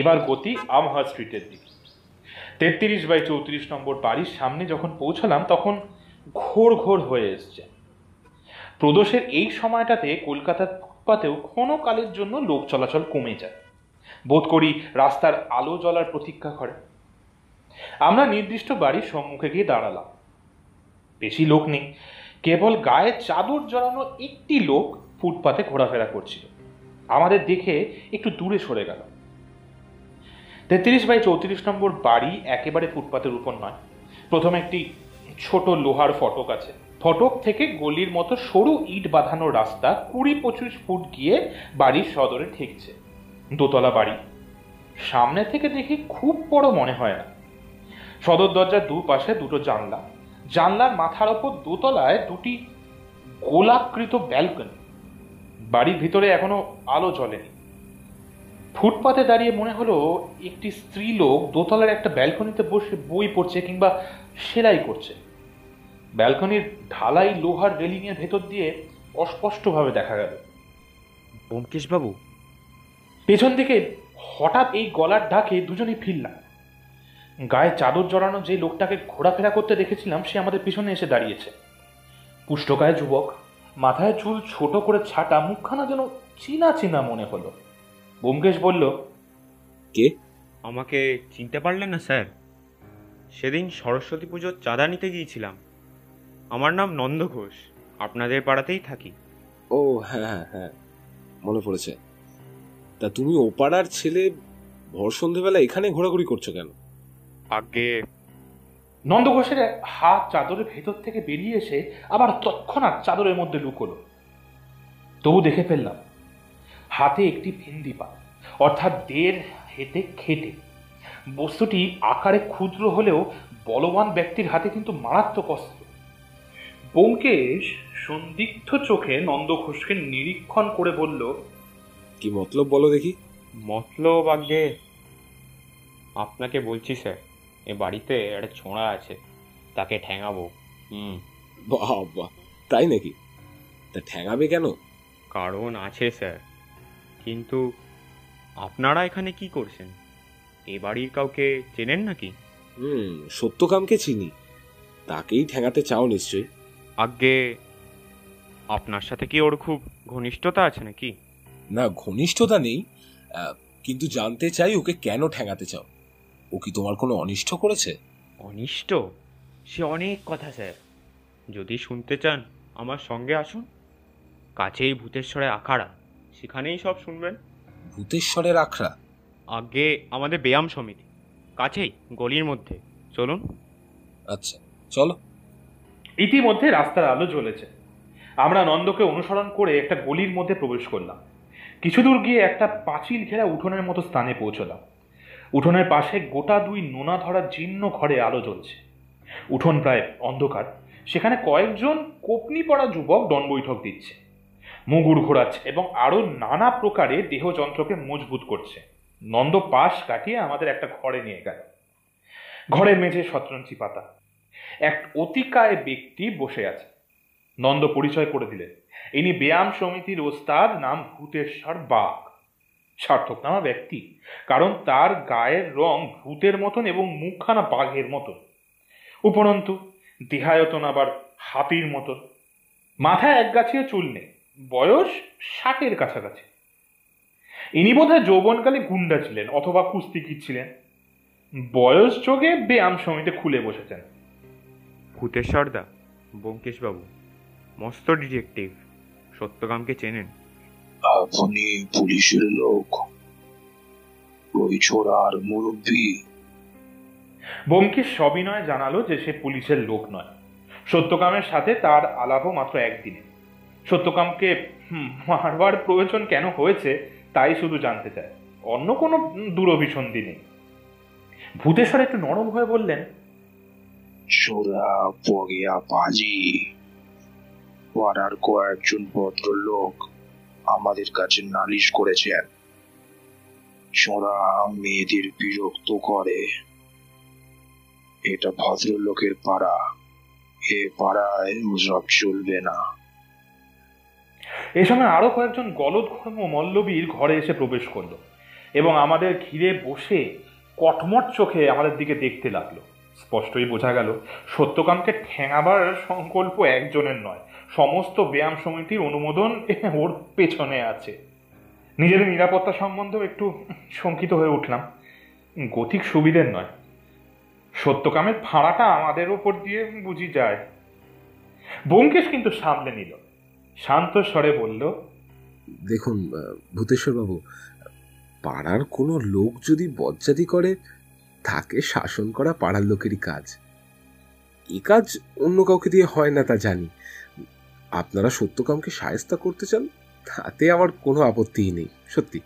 এবার গতি আমহার স্ট্রিটের দিকে। তেত্রিশ বাই চৌত্রিশ নম্বর বাড়ির সামনে যখন পৌঁছলাম তখন ঘোর ঘোর হয়ে এসছে। প্রদোষের এই সময়টাতে কলকাতার ফুটপাতেও কোনো কালের জন্য লোক চলাচল কমে যায়, বোধ করি রাস্তার আলো জ্বলার প্রতীক্ষা করে। আমরা নির্দিষ্ট বাড়ির সম্মুখে গিয়ে দাঁড়ালাম। বেশি লোক নেই, কেবল গায়ে চাদর জড়ানো একটি লোক ফুটপাতে ঘোরাফেরা করছিল। আমাদের দেখে একটু দূরে সরে গেল। তেত্রিশ বাই চৌত্রিশ নম্বর বাড়ি একেবারে ফুটপাতের উপর নয়। প্রথমে একটি ছোট লোহার ফটক আছে। ফটক থেকে গলির মতো সরু ইট বাঁধানো রাস্তা কুড়ি পঁচিশ ফুট গিয়ে বাড়ির সদরে ঠেকছে। দোতলা বাড়ি। সামনে থেকে দেখে খুব বড় মনে হয় না। সদর দরজার দুপাশে দুটো জানলা, জানলার মাথার ওপর দোতলায় দুটি গোলাকৃত ব্যালকনি। বাড়ির ভিতরে এখনো আলো জ্বলেনি। ফুটপাতে দাঁড়িয়ে মনে হলো একটি স্ত্রীলোক দোতলার একটা ব্যালকনিতে বসে বই পড়ছে কিংবা সেলাই করছে। ব্যালকনির ঢালাই লোহার রেলিংয়ের ভেতর দিয়ে অস্পষ্টভাবে দেখা গেল। ব্যোমকেশবাবু, পেছন থেকে হঠাৎ এই গলার ডাকে দুজনেই ফিরলাম। গায়ে চাদর জড়ানো যে লোকটাকে ঘোরাফেরা করতে দেখেছিলাম সে আমাদের পিছনে এসে দাঁড়িয়েছে। পুষ্টকায় যুবক, মাথায় চুল ছোট করে ছাটা, মুখখানা যেন চিনা চিনা মনে হলো। ব্যোমকেশ বলল, কে? আমাকে চিনতে পারলেন না স্যার? সেদিন সরস্বতী পুজোর চাঁদা নিতে গিয়েছিলাম। আমার নাম নন্দ ঘোষ, আপনাদের পাড়াতেই থাকি। ও হ্যাঁ হ্যাঁ হ্যাঁ মনে পড়েছে। তা তুমি ও পাড়ার ছেলে, ভোর সন্ধ্যেবেলা এখানে ঘোরাঘুরি করছো কেন? আগে নন্দ ঘোষের হাত চাদরের ভেতর থেকে বেরিয়ে এসে আবার তৎক্ষণাৎ চাদরের মধ্যে লুকোলো। তবু দেখে ফেললাম। হাতে একটি ভিন্দি পা, অর্থাৎ দেড় হেতে খেটে। বস্তুটি আকারে ক্ষুদ্র হলেও বলবান ব্যক্তির হাতে কিন্তু মারাত্মক অস্ত্র। ব্যোমকেশ সন্দিগ্ধ চোখে নন্দ ঘোষকে নিরীক্ষণ করে বলল, কি মতলব বলো দেখি? মতলব আগে আপনাকে বলছি স্যার, এ বাড়িতে একটা ছোঁড়া আছে, তাকে ঠ্যাঙাবো। হুম বাবা, তাই নাকি? তা ঠ্যাঙাবে কেন? কারণ আছে স্যার। কিন্তু আপনারা এখানে কি করছেন? এ বাড়ির কাউকে চেনেন নাকি? হুম সত্যকামকে চিনি, তাকেই ঠ্যাঙাতে চাও নিশ্চয়ই। আগে আপনার সাথে কি ওর খুব ঘনিষ্ঠতা আছে নাকি? না, ঘনিষ্ঠতা নেই, কিন্তু জানতে চাই ওকে কেন ঠ্যাঙাতে চাও। ও কি তোমার কোনো অনিষ্ট করেছে? অনিষ্ট? সে অনেক কথা স্যার। যদি শুনতে চান আমার সঙ্গে আসুন, কাছেই ভূতেশ্বরের আখড়া, সেখানেই সব শুনবেন। ভূতেশ্বরের আখড়া? আগে আমাদের ব্যায়াম সমিতি, কাছেই গলির মধ্যে। চলুন। আচ্ছা চলো। ইতিমধ্যে রাস্তার আলো জ্বলেছে। আমরা নন্দকে অনুসরণ করে একটা গলির মধ্যে প্রবেশ করলাম। কিছু দূর গিয়ে একটা পাঁচিল ঘেরা উঠোনের মতো স্থানে পৌঁছলাম। উঠোনের পাশে গোটা দুই নোনা ধরা জীর্ণ ঘরে আলো জ্বলছে। উঠোন প্রায় অন্ধকার। সেখানে কয়েকজন কোপনি পড়া যুবক দন বৈঠক দিচ্ছে, মুগুর ঘোরাচ্ছে এবং আরও নানা প্রকারে দেহযন্ত্রকে মজবুত করছে। নন্দ পাশ কাটিয়ে আমাদের একটা ঘরে নিয়ে গেল। ঘরের মেঝে শতরঞ্চি পাতা। এক অতিকায় ব্যক্তি বসে আছে। নন্দ পরিচয় করে দিলেন, ইনি ব্যায়াম সমিতির ওস্তাদ, নাম ভূতেশ্বর বাঘ। সার্থক নামা ব্যক্তি, কারণ তার গায়ের রং ভূতের মতন এবং মুখখানা বাঘের মতন। উপরন্তু দেহায়তন আবার হাতির মতন। মাথায় একগাছিও চুল নেই। বয়স ষাটের কাছাকাছি। ইনি বোধহয় যৌবনকালে গুন্ডা ছিলেন অথবা কুস্তিগীর ছিলেন। বয়স যোগে ব্যায়াম সমিতি খুলে বসেছেন। ভূতেশ্বরদা, ব্যোমকেশবাবু মস্ত ডিটেকটিভ, সত্যকামকে চেনেন? আপনি পুলিশের লোক? ওই ছোড়ার মুরব্বী? ব্যোমকেশ সবিনয় জানালো যে সে পুলিশের লোক নয়। সত্যকামের সাথে তার আলাপও মাত্র একদিনে। সত্যকামকে মারবার প্রয়োজন কেন হয়েছে তাই শুধু জানতে চায়, অন্য কোনো দুরভিসন্ধি নেই। ভূতেশ্বর একটু নরম হয়ে বললেন, চোরা পগিয়া পাজি, পাড়ার কয়েকজন ভদ্রলোক আমাদের কাছে নালিশ করেছেন চোরা মেয়েদের বিরক্ত করে। এটা ভদ্রলোকের পাড়া, এ পাড়ায় ওসব চলবে না। এই সময় আরো কয়েকজন গলদঘর্ম মল্লবীর ঘরে এসে প্রবেশ করলো এবং আমাদের ঘিরে বসে কটমট চোখে আমাদের দিকে দেখতে লাগলো। স্পষ্টই বোঝা গেল সত্যকামকে ঠ্যাঙাবার সংকল্প একজনের নয়, সমস্ত ব্যায়াম সমিতির অনুমোদন ওর পেছনে আছে। নিজেদের নিরাপত্তা সম্বন্ধেও একটু শঙ্কিত হয়ে উঠলাম। গতিক সুবিধের নয়, সত্যকামের ভাড়াটা আমাদের ওপর দিয়ে বুঝি যায়। ব্যোমকেশ কিন্তু সামলে নিল, শান্ত স্বরে বলল, দেখুন ভূতেশ্বর বাবু, পাড়ার কোনো লোক যদি বজ্জাতি করে তাকে শাসন করা পাড়ার লোকেরই কাজ। এ কাজ অন্য কাউকে দিয়ে হয় না তা জানি। আপনারা সত্যকামকে শায়েস্তা করতে চান তাতে আমার কোনো আপত্তিই নেই। সত্যি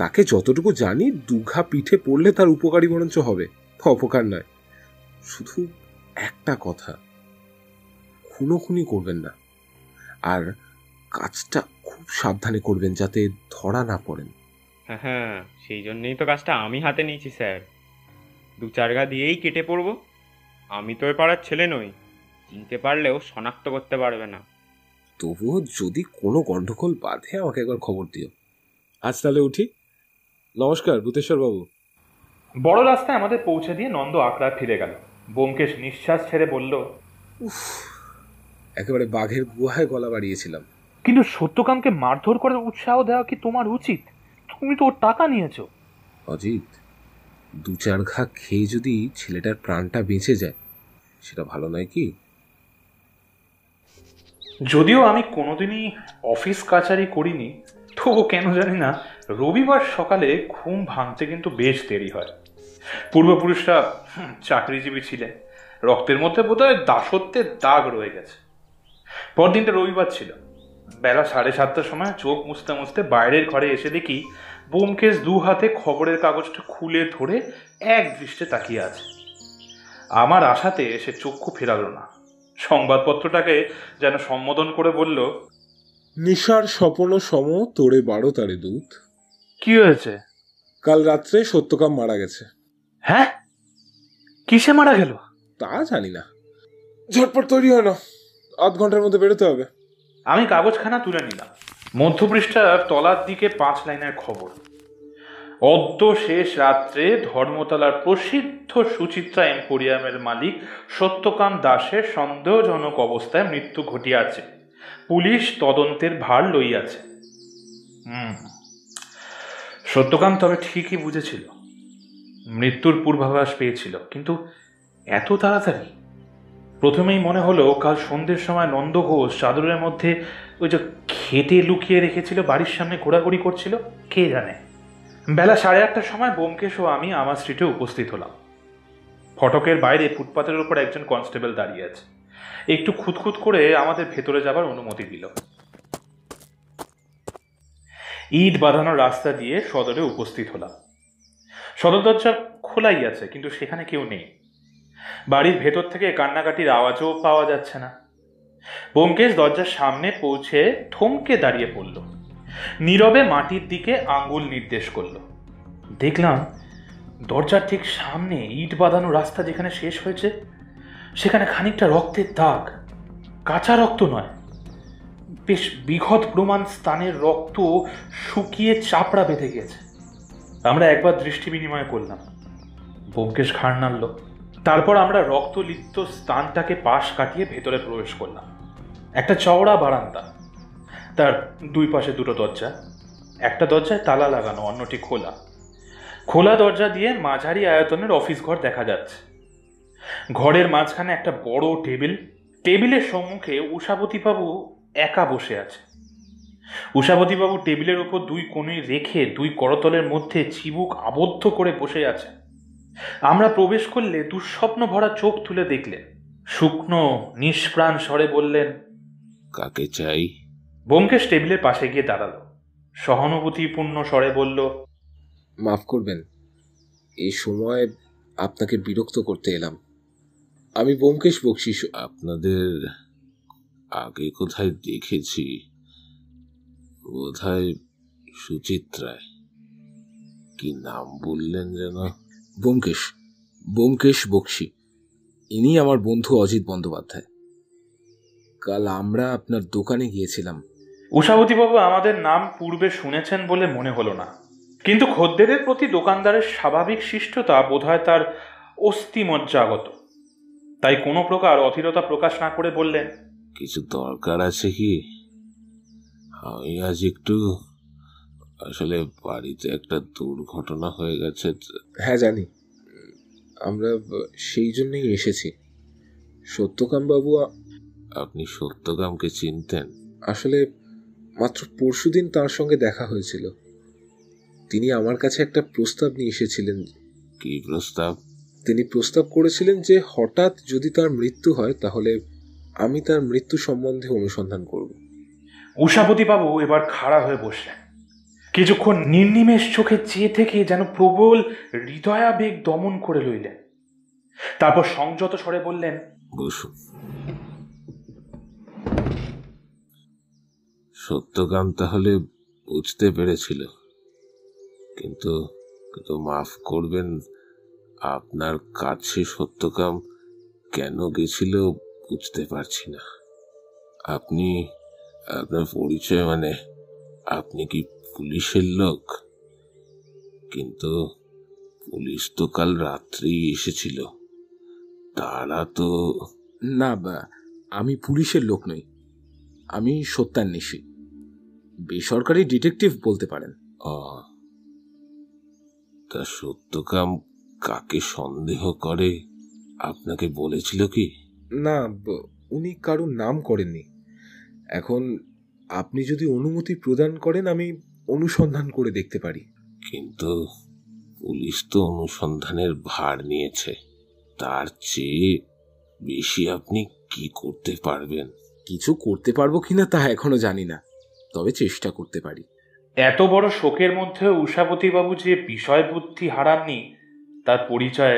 তাকে যতটুকু জানি দুঘা পিঠে পড়লে তার উপকারী বরঞ্চ হবে, অপকার নয়। শুধু একটা কথা, খুনোখুনি করবেন না, আর কাজটা খুব সাবধানে করবেন যাতে ধরা না পড়েন। হ্যাঁ হ্যাঁ, সেই জন্যই তো কাজটা আমি হাতে নিয়েছি স্যার। দু চার গা দিয়েই কেটে পড়ব। আমি তো এ পাড়ার ছেলে নই, চিনতে পারলেও শনাক্ত করতে পারবে না। তবুও যদি কোনো গণ্ডগোল বাঁধে আমাকে একবার খবর দিও। আজ তাহলে উঠি, নমস্কার ভূতেশ্বর বাবু। বড় রাস্তায় আমাদের পৌঁছে দিয়ে নন্দ আকড়া ফিরে গেল। ব্যোমকেশ নিঃশ্বাস ছেড়ে বলল, উফ, একেবারে বাঘের গুহায় গলা বাড়িয়েছিলাম। কিন্তু সত্যকামকে মারধর করে উৎসাহ দেওয়া কি তোমার উচিত? তুমি তো ওর টাকা নিয়েছো। অজিত, দু চার ঘা খেয়ে যদি ছেলেটার প্রাণটা বেঁচে যায় সেটা ভালো নয় কি? যদিও আমি কোনোদিনই অফিস কাচারি করিনি, তবু কেন জানি না রবিবার সকালে ঘুম ভাঙতে কিন্তু বেশ দেরি হয়। পূর্বপুরুষরা চাকরিজীবী ছিলেন, রক্তের মধ্যে বোধহয় দাসত্বের দাগ রয়ে গেছে। পরদিনটা রবিবার ছিল। বেলা সাড়ে সাতটার সময় চোখ মুছতে মুছতে বাইরের ঘরে এসে দেখি ব্যোমকেশ দু হাতে খবরের কাগজটা খুলে ধরে এক দৃষ্টে তাকিয়ে আছে। আমার আশাতে সে চক্ষু ফেরালো না, সংবাদপত্রটাকে যেন সম্বোধন করে বলল, নিশার স্বপন সম তোরে বারো তারে দূত। কি হয়েছে? কাল রাত্রে সত্যকাম মারা গেছে। হ্যাঁ, কিসে মারা গেল তা জানি না। ঝটপট তৈরি হয় না, আধ ঘন্টার মধ্যে বেরোতে হবে। আমি কাগজখানা তুলে নিলাম। মধ্যপৃষ্ঠার তলার দিকে পাঁচ লাইনের খবর, অদ্য শেষ রাত্রে ধর্মতলার প্রসিদ্ধ সুচিত্রা এম্পোরিয়ামের মালিক সত্যকাম দাসের সন্দেহজনক অবস্থায় মৃত্যু ঘটিয়াছে, পুলিশ তদন্তের ভার লইয়াছে। হুম সত্যকাম তবে ঠিকই বুঝেছিল, মৃত্যুর পূর্বাভাস পেয়েছিল, কিন্তু এত তাড়াতাড়ি? প্রথমেই মনে হলো কাল সন্ধ্যের সময় নন্দ ঘোষ চাদরের মধ্যে ওই যে খেতে লুকিয়ে রেখেছিল বাড়ির সামনে ঘোরাঘুরি করছিল, কে জানে। বেলা সাড়ে আটটার সময় ব্যোমকেশ ও আমি আমার স্ট্রিটে উপস্থিত হলাম। ফটকের বাইরে ফুটপাতের উপর একজন কনস্টেবল দাঁড়িয়ে আছে, একটু খুঁতখুত করে আমাদের ভেতরে যাবার অনুমতি দিল। ইট বাঁধানো রাস্তা দিয়ে সদরে উপস্থিত হলাম। সদর দরজা খোলাই আছে, কিন্তু সেখানে কেউ নেই। বাড়ির ভেতর থেকে কান্নাকাটির আওয়াজও পাওয়া যাচ্ছে না। ব্যোমকেশ দরজার সামনে পৌঁছে থমকে দাঁড়িয়ে পড়ল, নীরবে মাটির দিকে আঙ্গুল নির্দেশ করল। দেখলাম দরজার ঠিক সামনে ইট বাঁধানো রাস্তা যেখানে শেষ হয়েছে সেখানে খানিকটা রক্তের দাগ, কাঁচা রক্ত নয়, বেশ বিঘৎ প্রমাণ স্থানের রক্ত শুকিয়ে চাপড়া বেঁধে গেছে। আমরা একবার দৃষ্টি বিনিময় করলাম, ব্যোমকেশ ঘাড় নাড়ল। তারপর আমরা রক্তলিপ্ত স্থানটাকে পাশ কাটিয়ে ভেতরে প্রবেশ করলাম। একটা চওড়া বারান্দা, তার দুই পাশে দুটো দরজা, একটা দরজায় তালা লাগানো, অন্যটি খোলা। খোলা দরজা দিয়ে মাঝারি আয়তনের অফিস ঘর দেখা যাচ্ছে। ঘরের মাঝখানে একটা বড় টেবিল, টেবিলের সম্মুখে উষাপতিবাবু একা বসে আছে। উষাপতিবাবু টেবিলের ওপর দুই কনুই রেখে দুই করতলের মধ্যে চিবুক আবদ্ধ করে বসে আছে। আমরা প্রবেশ করলে দুঃস্বপ্ন ভরা চোখ তুলে দেখলেন, শুকনো নিষ্প্রাণ স্বরে বললেন, কাকে চাই? ব্যোমকেশ টেবিলের পাশে গিয়ে দাঁড়ালো। সহানুভূতিপূর্ণ স্বরে বলল, মাফ করবেন, এই সময় আপনাকে বিরক্ত করতে এলাম। আমি ব্যোমকেশ বক্সী। আপনাদের আগে কোথায় দেখেছি, বোধহয় সুচিত্রায়। কি নাম বললেন যেন? ব্যোমকেশ ব্যোমকেশ বক্সী। ইনি আমার বন্ধু অজিত বন্দ্যোপাধ্যায়। কাল আমরা আপনার দোকানে গিয়েছিলাম। উষাবতীবাবু আমাদের নাম পূর্বে শুনেছেন বলে মনে হলো না, কিন্তু খদ্দেরের প্রতি দোকানদারের স্বাভাবিক শিষ্টতা বোধহয় তার অস্থিমজ্জাগত। তাই কোনো প্রকার অধীরতা প্রকাশ না করে বললেন, কিছু দরকার আছে কি? আমি আজ একটু, আসলে বাড়িতে একটা দুর্ঘটনা হয়ে গেছে। হ্যাঁ জানি, আমরা সেই জন্যই এসেছি। সত্যকাম বাবু, আপনি সত্যকামকে চিনতেন? আসলে মাত্র পরশুদিন তার সঙ্গে দেখা হয়েছিল। তিনি আমার কাছে একটা প্রস্তাব নিয়ে এসেছিলেন। কি প্রস্তাব? তিনি প্রস্তাব করেছিলেন যে হঠাৎ যদি তার মৃত্যু হয় তাহলে আমি তার মৃত্যু সম্বন্ধে অনুসন্ধান করব। উষাপতিবাবু এবার খাড়া হয়ে বসলেন। কিছুক্ষণ নির্নিমেষ চোখে চেয়ে থেকে যেন প্রবল হৃদয়াবেগ দমন করে লইলেন। তারপর সংযত স্বরে বললেন, বসুন। সত্যকাম তাহলে বুঝতে পেরেছিল, কিন্তু কিন্তু মাফ করবেন, আপনার কাছে সত্যকাম কেন গেছিল বুঝতে পারছি না। আপনি, আপনার পরিচয়, মানে আপনি কি পুলিশের লোক? কিন্তু পুলিশ তো কাল রাত্রেই এসেছিল, তারা তো না। বা আমি পুলিশের লোক নই, আমি সত্যান্বেষী, বেসরকারি ডিটেকটিভ বলতে পারেন। তা সত্যকাম কাকে সন্দেহ করে আপনাকে বলেছিল কি? না, উনি কারোর নাম করেননি। এখন আপনি যদি অনুমতি প্রদান করেন আমি অনুসন্ধান করে দেখতে পারি। কিন্তু পুলিশ তো অনুসন্ধানের ভার নিয়েছে, তার চেয়ে বেশি আপনি কি করতে পারবেন? কিছু করতে পারবো কিনা তা এখনো জানি না, তবে চেষ্টা করতে পারি। এত বড় শোকের মধ্যে উষাপতিবাবু যে বিষয় বুদ্ধি হারাননি তার পরিচয়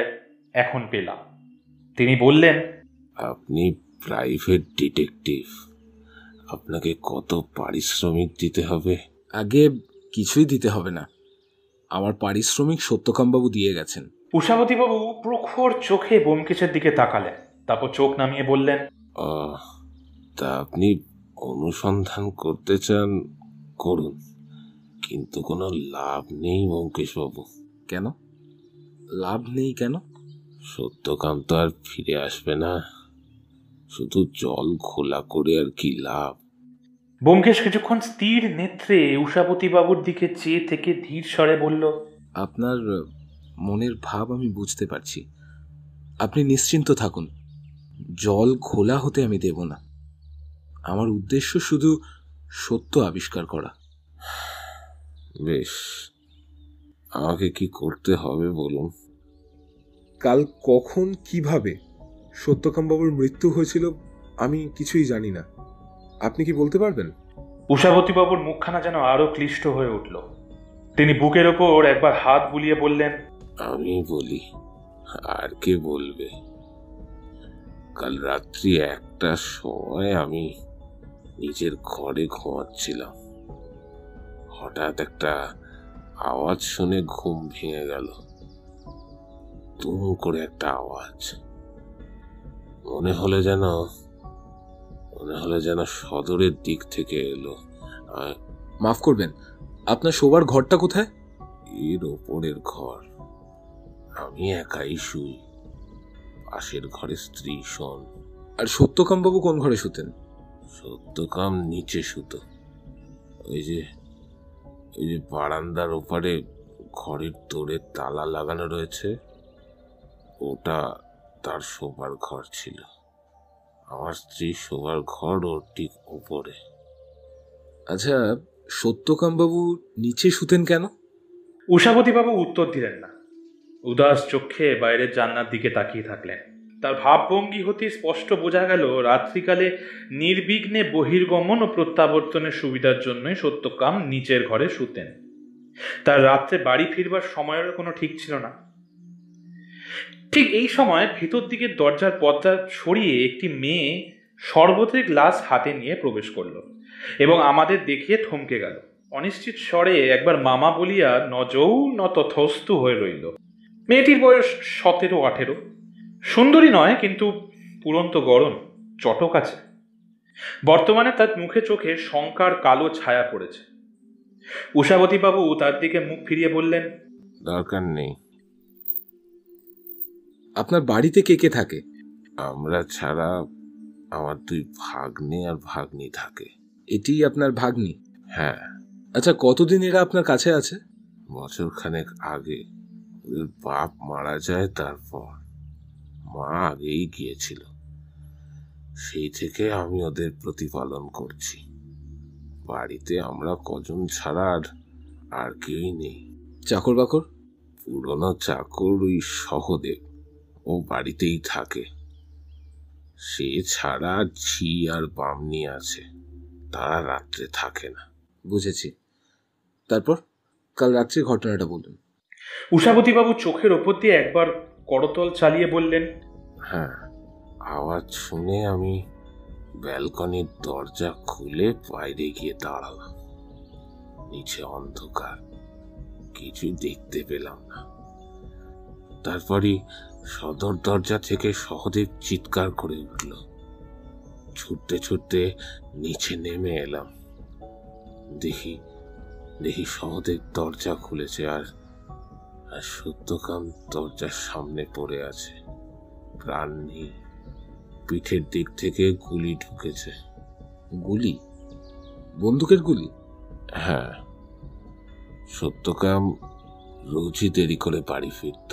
এখন পেলাম। তিনি বললেন, আপনি প্রাইভেট ডিটেকটিভ, আপনাকে কত পারিশ্রমিক দিতে হবে? আগে কিছুই দিতে হবে না, আমার পারিশ্রমিক সত্যকামবাবু দিয়ে গেছেন। উষাপতিবাবু প্রখর চোখে ব্যোমকেশের দিকে তাকালেন, তারপর চোখ নামিয়ে বললেন, আহ তা আপনি অনুসন্ধান করতে চান করুন, কিন্তু কোনো লাভ নেই ব্যোমকেশবাবু। কেন লাভ নেই? কেন? সত্যকাম তো আর ফিরে আসবে না, শুধু জল খোলা করে আর কি লাভ? ব্যোমকেশ কিছুক্ষণ স্থির নেত্রে উষাপতিবাবুর দিকে চেয়ে থেকে ধীর স্বরে বলল, আপনার মনের ভাব আমি বুঝতে পারছি, আপনি নিশ্চিন্ত থাকুন, জল খোলা হতে আমি দেব না। আমার উদ্দেশ্য শুধু সত্য আবিষ্কার করা। বেশ, আমাকে কি করতে হবে বলুন? কাল কখন কিভাবে সত্যকামবাবুর মৃত্যু হয়েছিল আমি কিছুই জানি না, আপনি কি বলতে পারবেন? উষাপতিবাবুর মুখখানা যেন আরো ক্লিষ্ট হয়ে উঠল। তিনি বুকের ওপর একবার হাত বুলিয়ে বললেন, আমি বলি, আর কে বলবে? কাল রাত্রি একটার সময় আমি নিজের ঘরে ঘুমাচ্ছিলাম, হঠাৎ একটা আওয়াজ শুনে ঘুম ভেঙে গেল। তুম করে একটা আওয়াজ, মনে হলো যেন মনে হলো যেন সদরের দিক থেকে এলো। মাফ করবেন, আপনার শোবার ঘরটা কোথায়? এর ওপরের ঘর, আমি একাই শুই, পাশের ঘরে স্ত্রী শোন। আর সত্যকাম বাবু কোন ঘরে শুতেন? সত্যকাম নিচে শুতো, ওই যে ওই যে বারান্দার ওপারে ঘরের দোরে তালা লাগানো রয়েছে, ওটা তার শোবার ঘর ছিল। আমার স্ত্রী শোবার ঘর ওর ঠিক উপরে। আচ্ছা, সত্যকাম বাবু নিচে শুতেন কেন? উষাপতিবাবু উত্তর দিলেন না, উদাস চক্ষে বাইরের জানলার দিকে তাকিয়ে থাকলেন। তার ভাবভঙ্গি হতে স্পষ্ট বোঝা গেল রাত্রিকালে নির্বিঘ্নে বহির্গমন ও প্রত্যাবর্তনের সুবিধার জন্যই সত্যকাম নিচের ঘরে শুতেন। তার রাত্রে বাড়ি ফিরবার সময়েরও কোনো ঠিক ছিল না। ঠিক এই সময় ভেতর দিকে দরজার পর্দা সরিয়ে একটি মেয়ে শরবতের গ্লাস হাতে নিয়ে প্রবেশ করল এবং আমাদের দেখে থমকে গেল। অনিশ্চিত স্বরে একবার মামা বলিয়া নজৌ নতস্থ হয়ে রইল। মেয়েটির বয়স সতেরো আঠেরো, সুন্দরী নয় কিন্তু পুরন্ত গরম, চটক আছে। বর্তমানে তার মুখে চোখে শঙ্কার কালো ছায়া পড়েছে। উষাবতী বাবু তার দিকে মুখ ফিরিয়ে বললেন, দরকার নেই। আপনার বাড়িতে কে কে থাকে? আমরা ছাড়া আমার দুই ভাগ্নে আর ভাগ্নি থাকে। এটি আপনার ভাগ্নি? হ্যাঁ। আচ্ছা, কতদিন এরা আপনার কাছে আছে? বছর খানেক আগে ওর বাপ মারা যায়, তারপর মা আগেই গিয়েছিল। সেই থেকে আমি ওদের প্রতিপালন করছি। বাড়িতে আমরা কজন ছাড়া আর আর কেউই নেই। চাকর বাকর? পুরনো চাকর ওই সহদেব, ও বাড়িতেই থাকে। সে ছাড়া ঝি আর বামনি আছে, তারা রাত্রে থাকে না। বুঝেছি। তারপর কাল রাত্রে ঘটনাটা বলুন। উষাবতী বাবু চোখের ওপর দিয়ে একবার করতল চালিয়ে বললেন, হ্যাঁ, আওয়াজ শুনে আমি ব্যালকনির দরজা খুলে বাইরে গিয়ে দাঁড়ালাম। নিচে অন্ধকার, কিছু দেখতে পেলাম না। তারপরই সদর দরজা থেকে সহদেব চিৎকার করে উঠল। ছুটতে ছুটতে নিচে নেমে এলাম। দেখি দেখি সহদেব দরজা খুলেছে আর আর সত্যকাম দরজার সামনে পড়ে আছে। প্রাণ নেই, পিঠের দিক থেকে গুলি ঢুকেছে। গুলি? বন্দুকের গুলি? হ্যাঁ। সত্যকাম রোজই দেরি করে বাড়ি ফিরত।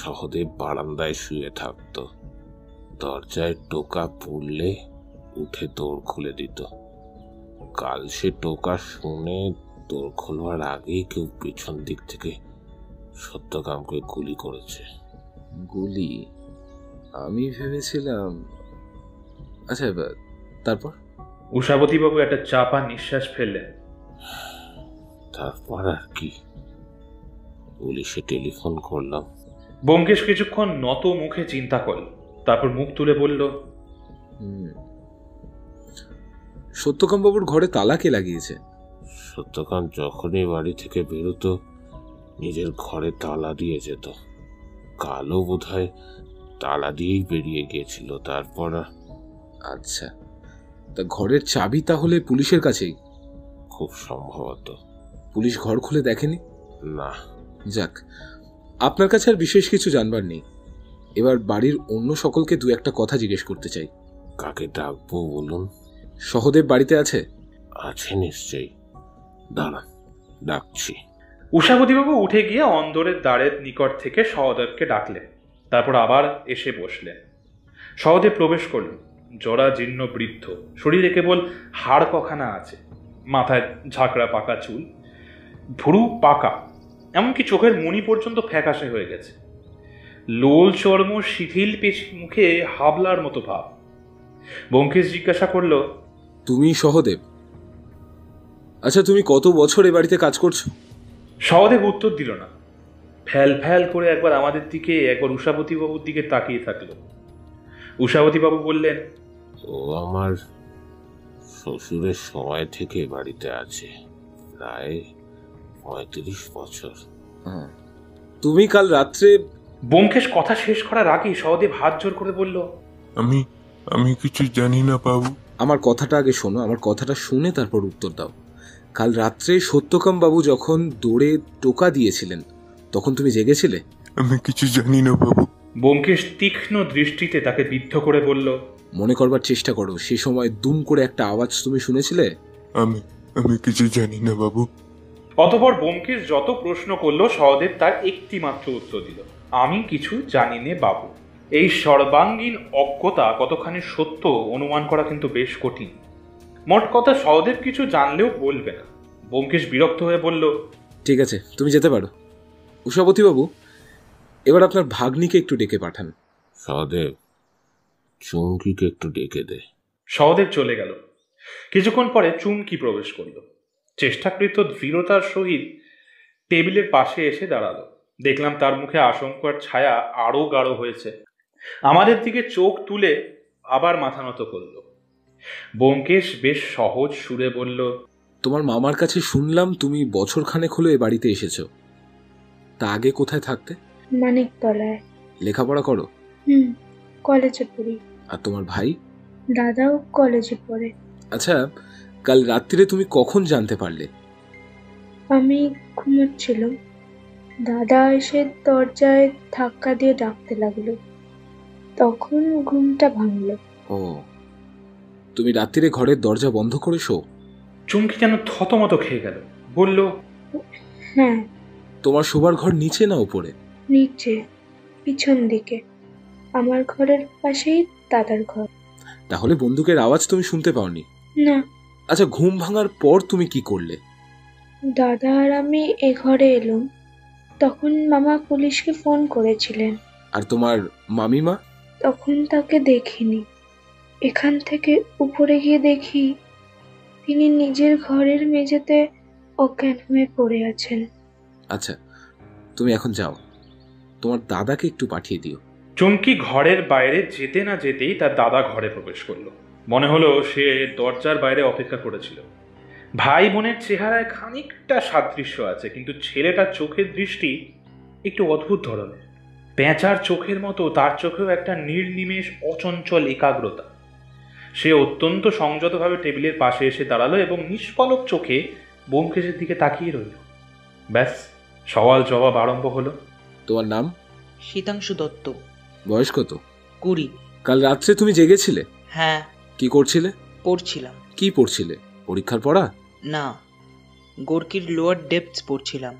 সহদেব বারান্দায় শুয়ে থাকত। দরজায় টোকা পড়লে উঠে দৌড় খুলে দিত। কাল সে টোকা শুনে দৌড় খোলার আগেই কেউ পিছন দিক থেকে সত্যকামকে গুলি করেছে। গুলি? আমি ভেবেছিলাম। আচ্ছা, তারপর? উষাবতী বাবু একটা চাপা নিঃশ্বাস ফেললেন। তারপর আর কি, পুলিশে টেলিফোন করলাম। ব্যোমকেশ কিছুক্ষণ নত মুখে চিন্তা করল, তারপর মুখ তুলে বলল, সত্যকাম বাবুর ঘরে তালা কে লাগিয়েছে? সত্যকাম যখনই বাড়ি থেকে বেরোতো নিজের ঘরে তালা দিয়ে যেত। কালো বোধহয় তালা দিয়েই বেরিয়ে গিয়েছিল। তারপর? আচ্ছা, তা ঘরের চাবি তাহলে পুলিশের কাছেই? খুব সম্ভবত। পুলিশ ঘর খুলে দেখেনি? না। যাক, আপনার কাছে আর বিশেষ কিছু জানবার নেই। এবার বাড়ির অন্য সকলকে দু একটা কথা জিজ্ঞেস করতে চাই। কাকে ডাকবো বলুন? সহদেব বাড়িতে আছে? আছে নিশ্চয়ই, দাঁড়ান ডাকছি। উষাবতীবাবু উঠে গিয়ে অন্দরের দ্বারের নিকট থেকে সহদেবকে ডাকলেন, তারপর আবার এসে বসলেন। সহদেব প্রবেশ করলেন। জরা জীর্ণ বৃদ্ধ, শরীরে কেবল হাড় কখানা আছে, মাথায় ঝাঁকড়া পাকা চুল, ভুরু পাকা, এমনকি চোখের মণি পর্যন্ত ফ্যাকাশে হয়ে গেছে। লোল চর্ম, শিথিল পেশি, মুখে হাবলার মতো ভাব। ব্যোমকেশ জিজ্ঞাসা করল, তুমি সহদেব? আচ্ছা, তুমি কত বছর এ বাড়িতে কাজ করছো? সহদেব উত্তর দিল না, ফ্যাল ফ্যাল করে একবার আমাদের দিকে, একবার উষাবতীবাবুর দিকে তাকিয়ে থাকল। উষাবতীবাবু বললেন, ও আমার শ্বশুরের সময় থেকে বাড়িতে আছে, প্রায় পঁয়ত্রিশ বছর। তুমি কাল রাত্রে? ব্যোমকেশ কথা শেষ করার আগেই সহদেব হাত জোর করে বলল, আমি আমি কিছু জানি না বাবু। আমার কথাটা আগে শোনো, আমার কথাটা শুনে তারপর উত্তর দাও। কাল রাত্রে সত্যকাম বাবু যখন দৌড়ে টোকা দিয়েছিলেন তখন তুমি জেগেছিলে? আমি কিছু জানি না বাবু। ব্যোমকেশ তীক্ষ্ণ দৃষ্টিতে তাকে বিদ্ধ করে বলল, মনে করবার চেষ্টা করো, সে সময় দুম করে একটা আওয়াজ তুমি শুনেছিলে? আমি আমি কিছু জানি না বাবু। অতঃপর ব্যোমকেশ যত প্রশ্ন করলো সহদেব তার একটি মাত্র উত্তর দিল, আমি কিছু জানি নে বাবু। এই সর্বাঙ্গীন অজ্ঞতা কতখানি সত্য অনুমান করা কিন্তু বেশ কঠিন। মোট কথা, সহদেব কিছু জানলেও বলবে না। ব্যোমকেশ বিরক্ত হয়ে বলল, ঠিক আছে, তুমি যেতে পারো। উষাবতীবাবু, এবার আপনার ভাগ্নিকে একটু ডেকে পাঠান। সহদেব চুমকিকে একটু ডেকে দে। সহদেব চলে গেল। কিছুক্ষণ পরে চুমকি প্রবেশ করল। চেষ্টাকৃত দৃঢ়তার সহিত টেবিলের পাশে এসে দাঁড়ালো। দেখলাম তার মুখে আশঙ্কার ছায়া আরও গাঢ় হয়েছে। আমাদের দিকে চোখ তুলে আবার মাথা নত করল। ব্যোমকেশ বেশ সহজ সুরে বলল, তোমার মামার কাছে শুনলাম তুমি বছর খানেক হলো এ বাড়িতে এসেছো। তা আগে কোথায় থাকতে? মানিক তলায়। লেখাপড়া করো? হুম, কলেজে পড়ি। আর তোমার ভাই? দাদাও কলেজে পড়ে। আচ্ছা, কাল রাত্রিরে তুমি কখন জানতে পারলে? আমি ঘুমোচ্ছিলাম, দাদা এসে দরজায় ধাক্কা দিয়ে ডাকতে লাগলো, তখন ঘুমটা ভাঙলো। ও, তুমি রাত্রিরে ঘরের দরজা বন্ধ করে শো? চুমকি যেন থতমত খেয়ে গেল, বলল, হ্যাঁ। তোমার শোবার ঘর নিচে না উপরে? নিচে, পিছন দিকে। আমার ঘরের পাশেই দাদার ঘর। তাহলে বন্দুকের আওয়াজ তুমি শুনতে পাওনি? না। আচ্ছা, ঘুম ভাঙার পর তুমি কি করলে? দাদা আর আমি এ ঘরে এলাম, তখন মামা পুলিশকে ফোন করেছিলেন। আর তোমার মামিমা? তখন তাকে দেখিনি। এখান থেকে উপরে গিয়ে দেখি তিনি নিজের ঘরের মেঝেতে অজ্ঞান হয়ে পড়ে আছেন। আচ্ছা, তুমি এখন যাও, তোমার দাদাকে একটু পাঠিয়ে দিও। চুমকি ঘরের বাইরে যেতে না যেতেই তার দাদা ঘরে প্রবেশ করলো। মনে হলো সে দরজার বাইরে অপেক্ষা করেছিল। ভাই বোনের চেহারায় খানিকটা সাদৃশ্য আছে, কিন্তু ছেলেটার চোখের দৃষ্টি একটু অদ্ভুত ধরনের। পেঁচার চোখের মতো তার চোখেও একটা নির্নিমেষ অচঞ্চল একাগ্রতা। সে অত্যন্ত সংযতভাবে টেবিলের পাশে এসে দাঁড়ালো এবং নিষ্পলক চোখে ব্যোমকেশের দিকে তাকিয়ে রইল। ব্যাস, সওয়াল জবাব আরম্ভ হলো। তোমার নাম? শীতাংশু দত্ত। বয়স কত? কুড়ি। কাল রাত্রে তুমি জেগেছিলে? হ্যাঁ। কি করছিলে? পড়ছিলাম। কি পড়ছিলে? পরীক্ষার পড়া? না, গোর্কির লোয়ার ডেপথস পড়ছিলাম।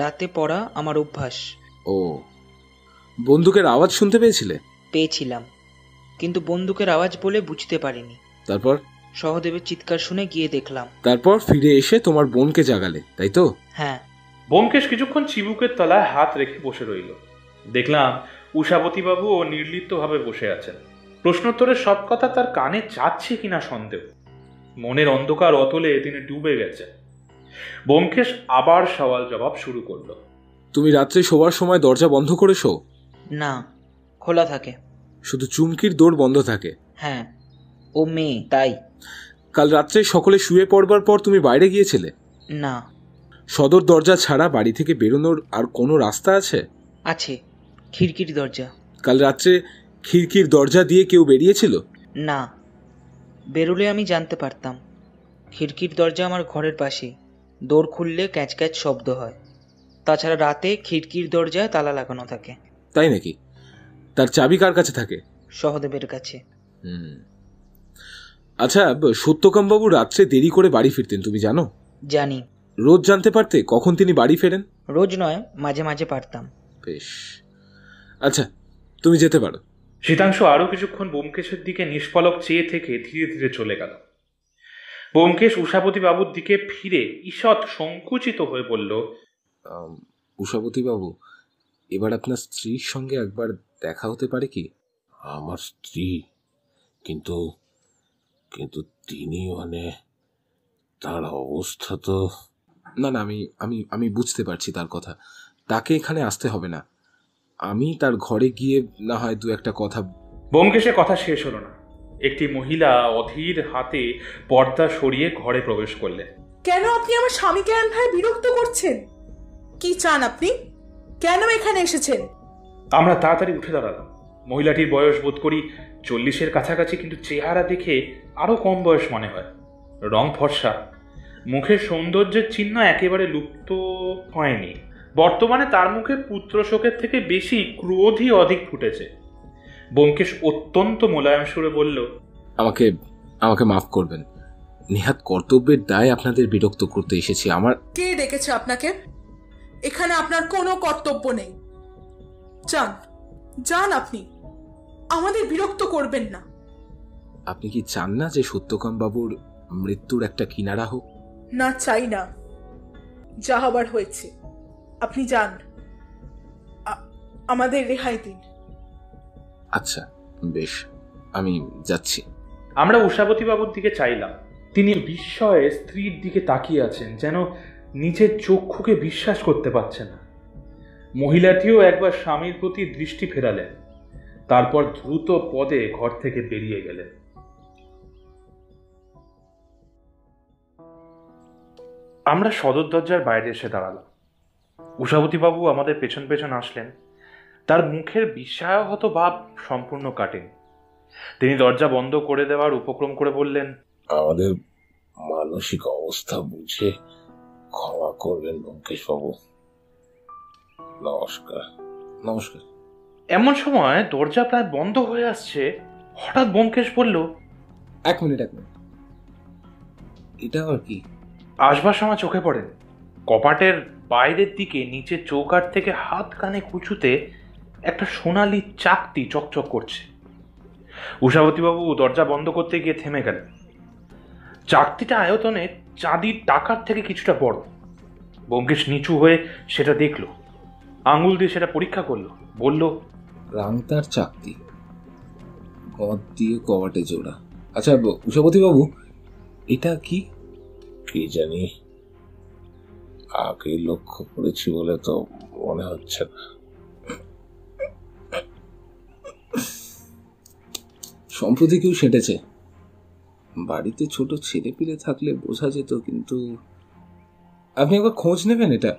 রাতে পড়া আমার অভ্যাস। ও, বন্দুকের আওয়াজ শুনতে পেয়েছিলে? পেয়েছিলাম, কিন্তু বন্দুকের আওয়াজ বলে বুঝতে পারিনি। তারপর? সহদেবের চিৎকার শুনে গিয়ে দেখলাম। তারপর ফিরে এসে তোমার বোনকে জাগালে, তাই তো? হ্যাঁ। ব্যোমকেশ কিছুক্ষণ চিবুকের তলায় হাত রেখে বসে রইল। দেখলাম উষাপতিবাবু ও নির্লিপ্তভাবে বসে আছেন। প্রশ্নোত্তরের সব কথা তার কানে যাচ্ছে কিনা সন্দেহ। মনের অন্ধকার অতলে তিনি ডুবে গেছেন। ব্যোমকেশ আবার সওয়াল জবাব শুরু করল। তুমি রাত্রে শোবার সময় দরজা বন্ধ করে শো? না, খোলা থাকে। শুধু চুমকির দৌড় বন্ধ থাকে? হ্যাঁ, ও মেয়ে তাই। কাল রাত্রে সকলে শুয়ে পড়বার পর তুমি বাইরে গিয়েছিলে? না। সদর দরজা ছাড়া বাড়ি থেকে বেরোনোর আর কোনো রাস্তা আছে? আছে, খিড়কির দরজা। কাল রাত্রে খিড়কির দরজা দিয়ে কেউ বেরিয়েছিল? না, বেরোলে আমি জানতে পারতাম। খিড়কির দরজা আমার ঘরের পাশে, দৌড় খুললে ক্যাঁচ ক্যাঁচ শব্দ হয়। তাছাড়া রাতে খিড়কির দরজায় তালা লাগানো থাকে। তাই নাকি? তার চাবি কার কাছে থাকে? সহদেবের কাছে। হুম। আচ্ছা, সত্যকাম বাবু রাত্রে দেরি করে বাড়ি ফিরতেন, তুমি জানো? জানি। রোজ জানতে পারতে কখন তিনি বাড়ি ফেরেন? রোজ নয়, মাঝে মাঝে পারতাম। বেশ, আচ্ছা, তুমি যেতে পারো। শীতাংশ আরও কিছুক্ষণ ব্যোমকেশের দিকে নিষ্পলক চেয়ে থেকে ধীরে ধীরে চলে গেল। ব্যোমকেশ উষাপতিবাবুর দিকে ফিরে ঈষৎ সংকুচিত হয়ে বলল, উষাপতিবাবু, এবার আপনার স্ত্রীর সঙ্গে একবার দেখা হতে পারে কি? আমার স্ত্রী? কিন্তু কিন্তু তিনি মানে তার অবস্থা তো। না না, আমি আমি আমি বুঝতে পারছি তার কথা। তাকে এখানে আসতে হবে না, আমি তার ঘরে গিয়ে না হয় দু একটা কথা। ব্যোমকেশের কথা শেষ হলো না। একটি মহিলা অধীর হাতে পর্দা সরিয়ে ঘরে প্রবেশ করলেন। কেন আপনি আমার স্বামীকে এমনভাবে বিরক্ত করছেন? কি চান আপনি? কেন এখানে এসেছেন? আমরা তাড়াতাড়ি উঠে দাঁড়ালাম। মহিলাটির বয়স বোধ করি চল্লিশের কাছাকাছি, কিন্তু চেহারা দেখে আরও কম বয়স মনে হয়। রং ফর্সা, মুখের সৌন্দর্যের চিহ্ন একেবারে লুপ্ত হয়নি। বর্তমানে তার মুখে পুত্রশোকের থেকে বেশি ক্রোধই অধিক ফুটেছে। ব্যোমকেশ অত্যন্ত মোলায়েম সুরে বলল, আমাকে আমাকে মাফ করবেন, নিহাত কর্তব্যের দায় আপনাদের বিরক্ত করতে এসেছি। আমার কে ডেকেছে আপনাকে? এখানে আপনার কোনো কর্তব্য নেই। যান, যান, আপনি আমাদের বিরক্ত করবেন না। আপনি কি চান না যে সত্যকাম বাবুর মৃত্যুর একটা কিনারা হোক? না, চাই না। যা হবার হয়েছে, আপনি যান, আমাদের রেহাই দিন। আচ্ছা বেশ আমি যাচ্ছি। আমরা উষাপতি বাবুর দিকে চাইলাম। তিনি বিস্ময়ে স্ত্রীর দিকে তাকিয়ে আছেন, যেন নিজের চক্ষুকে বিশ্বাস করতে পারছে না। মহিলাটিও একবার স্বামীর প্রতি দৃষ্টি ফেরালেন, তারপর দ্রুত পদে ঘর থেকে বেরিয়ে গেলেন। আমরা সদর দরজার বাইরে এসে দাঁড়ালাম। উষাপতিবাবু আমাদের পেছন পেছন আসলেন। তার মুখের বিস্ময়হত ভাব সম্পূর্ণ কাটেনি। তিনি দরজা বন্ধ করে দেওয়ার উপক্রম করে বললেন, আমাদের মানসিক অবস্থা বুঝে ক্ষমা করবেন ব্যোমকেশবাবু, নমস্কার। নমস্কার। এমন সময় দরজা প্রায় বন্ধ হয়ে আসছে, হঠাৎ ব্যোমকেশ বলল, এক মিনিট এক মিনিট, এটা আর কি? আসবার সময় চোখে পড়েন কপাটের বাইরের দিকে নিচে চৌকাঠ থেকে হাত কানে কুচুতে একটা সোনালি চাকতি চকচক করছে। উষাবতীবাবু দরজা বন্ধ করতে গিয়ে থেমে গেলেন। চাকতিটা আয়তনে চাঁদির টাকার থেকে কিছুটা বড়। ব্যোমকেশ নিচু হয়ে সেটা দেখল, আঙুল দিয়ে সেটা পরীক্ষা করল, বলল, রাংতার চাকতি, গদ দিয়ে কবাটে জোড়া। আচ্ছা উষাবতীবাবু, এটা কি? কে জানি, আগে লক্ষ্য করেছি বলে তো মনে হচ্ছে না। সম্প্রতি কেউ সেটেছে, বাড়িতে ছোট ছেলে পিলে থাকলে বোঝা যেত, কিন্তু আপনি একবার খোঁজ নেবেন এটা।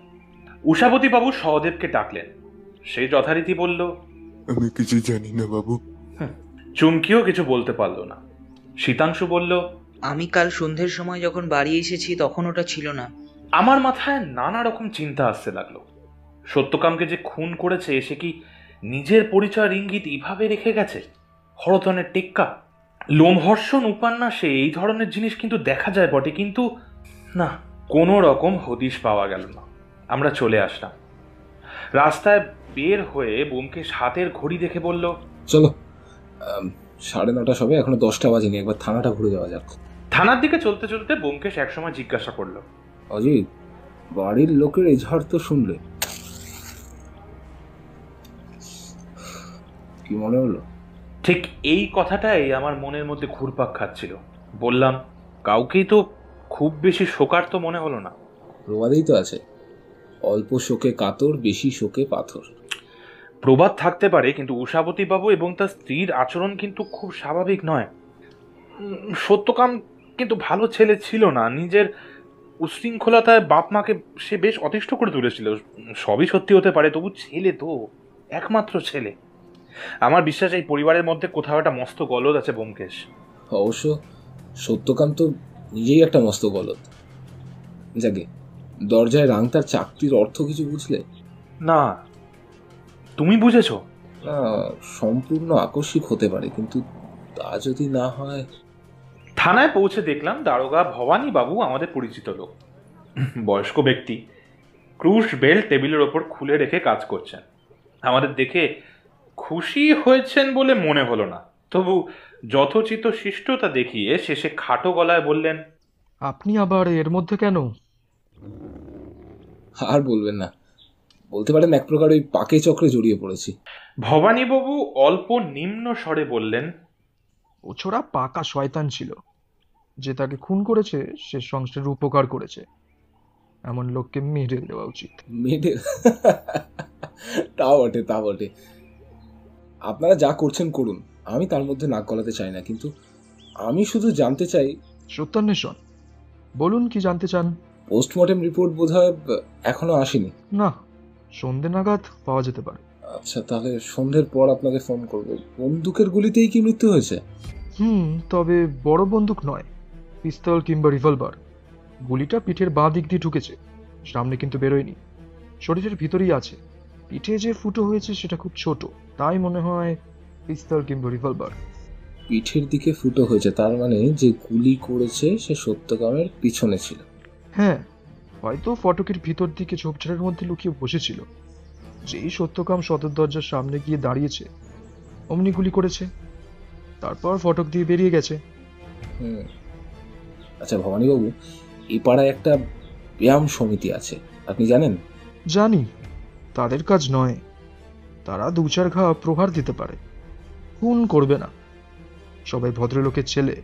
উষাপতি বাবু সহদেবকে ডাকলেন, সে যথারীতি বলল, আমি কিছু জানি না বাবু। চুমকিও কিছু বলতে পারল না। শীতাংশু বলল, আমি কাল সন্ধ্যের সময় যখন বাড়ি এসেছি তখন ওটা ছিল না। আমার মাথায় নানা রকম চিন্তা আসতে লাগলো। সত্যকামকে যে খুন করেছে সে কি নিজের পরিচয় ইঙ্গিত এভাবে রেখে গেছে? হরতনের টেক্কা, লোমহর্ষণ উপন্যাসে এই ধরনের জিনিস কিন্তু দেখা যায় বটে, কিন্তু না, কোনো রকম হদিশ পাওয়া গেল না। আমরা চলে আসলাম। রাস্তায় বের হয়ে ব্যোমকেশ হাতের ঘড়ি দেখে বলল, চলো সাড়ে নটা সবে, এখনো দশটা বাজেনি, একবার থানাটা ঘুরে যাওয়া যাক। থানার দিকে চলতে চলতে ব্যোমকেশ একসময় জিজ্ঞাসা করলো, অজিত বাড়ির লোকের এঝড় তো শুনলে, কি মনে হলো? ঠিক এই কথাটাই আমার মনের মধ্যে ঘুরপাক খাচ্ছিল। বললাম, কাউকেই তো খুব বেশি শোকার তো মনে হলো না। প্রবাদেই তো আছে, অল্প শোকে কাতর, বেশি শোকে পাথর। প্রবাদ থাকতে পারে, কিন্তু উষাপতিবাবু এবং তার স্ত্রীর আচরণ কিন্তু খুব স্বাভাবিক নয়। সত্যকাম কিন্তু ভালো ছেলে ছিল না। নিজের উশৃঙ্খলতায় বাপ মাকে সে বেশ অতিষ্ঠ করে তুলেছিল। সবই সত্যি হতে পারে, তবু ছেলে তো, একমাত্র ছেলে। আমার বিশ্বাস এই পরিবারের মধ্যে কোথাও একটা মস্ত গলদ আছে ব্যোমকেশ। অবশ্য সত্যকাম তো নিজেই একটা মস্ত গলদ। যাকে দরজায় রাংতার চাকতির অর্থ কিছু বুঝলে না? তুমি বুঝেছ? সম্পূর্ণ আকস্মিক হতে পারে, কিন্তু তা যদি না হয়। থানায় পৌঁছে দেখলাম দারোগা ভবানী বাবু আমাদের পরিচিত লোক, বয়স্ক ব্যক্তি, ক্রুশ বেল্ট টেবিলের ওপর খুলে রেখে কাজ করছেন। আমাদের দেখে খুশি হয়েছেন বলে মনে হলো না, তবু যথোচিত শিষ্টতা দেখিয়ে শেষে খাটো গলায় বললেন, আপনি আবার এর মধ্যে কেন? আর বলবেন না, বলতে পারেন এক প্রকার ওই পাকে চক্রে জড়িয়ে পড়েছি। ভবানীবাবু অল্প নিম্ন স্বরে বললেন, ও ছোড়া পাকা শয়তান ছিল, যে তাকে খুন করেছে সে সংসারের উপকার করেছে, এমন লোককে মেডেল দেওয়া উচিত। মেডেল? তা বটে তা বটে। আপনারা যা করছেন করুন, আমি তার মধ্যে নাক গলাতে চাই না, কিন্তু আমি শুধু জানতে চাই সত্যান্বেষণ। বলুন কি জানতে চান? পোস্টমর্টেম রিপোর্ট বোধহয় এখনো আসেনি। না, সন্ধ্যে নাগাদ পাওয়া যেতে পারে। আচ্ছা, তাহলে সন্ধ্যের পর আপনাকে ফোন করব। বন্দুকের গুলিতেই কি মৃত্যু হয়েছে? হুম, তবে বড় বন্দুক নয়, পিস্তল কিংবা রিভলভার। গুলিটা পিঠের বাঁ দিক দিয়ে ঢুকেছে, সামনে কিন্তু বেরোয়নি, শরীরের ভিতরেই আছে। পিঠে যে ফুটো হয়েছে সেটা খুব ছোট, তাই মনে হয় পিস্তল কিংবা রিভলভার। পিঠের দিকে ফুটো হয়েছে, তার মানে যে গুলি করেছে সে সত্যকামের পিছনে ছিল। হ্যাঁ, হয়তো ফটকের ভিতর দিকে ঝোপঝাড়ের মধ্যে লুকিয়ে বসেছিল। যেই সত্যকাম সদর দরজার সামনে গিয়ে দাঁড়িয়েছে অমনি গুলি করেছে, তারপর ফটক দিয়ে বেরিয়ে গেছে। আচ্ছা ভবানীবাবু, এই পাড়ায় একটা ব্যায়াম সমিতি আছে, আপনি জানেন? জানি, তাদের কাজ নয়, তারা দু চার ঘা প্রহার দিতে পারে, খুন করবে না। সবাই ভদ্রলোকের ছেলে।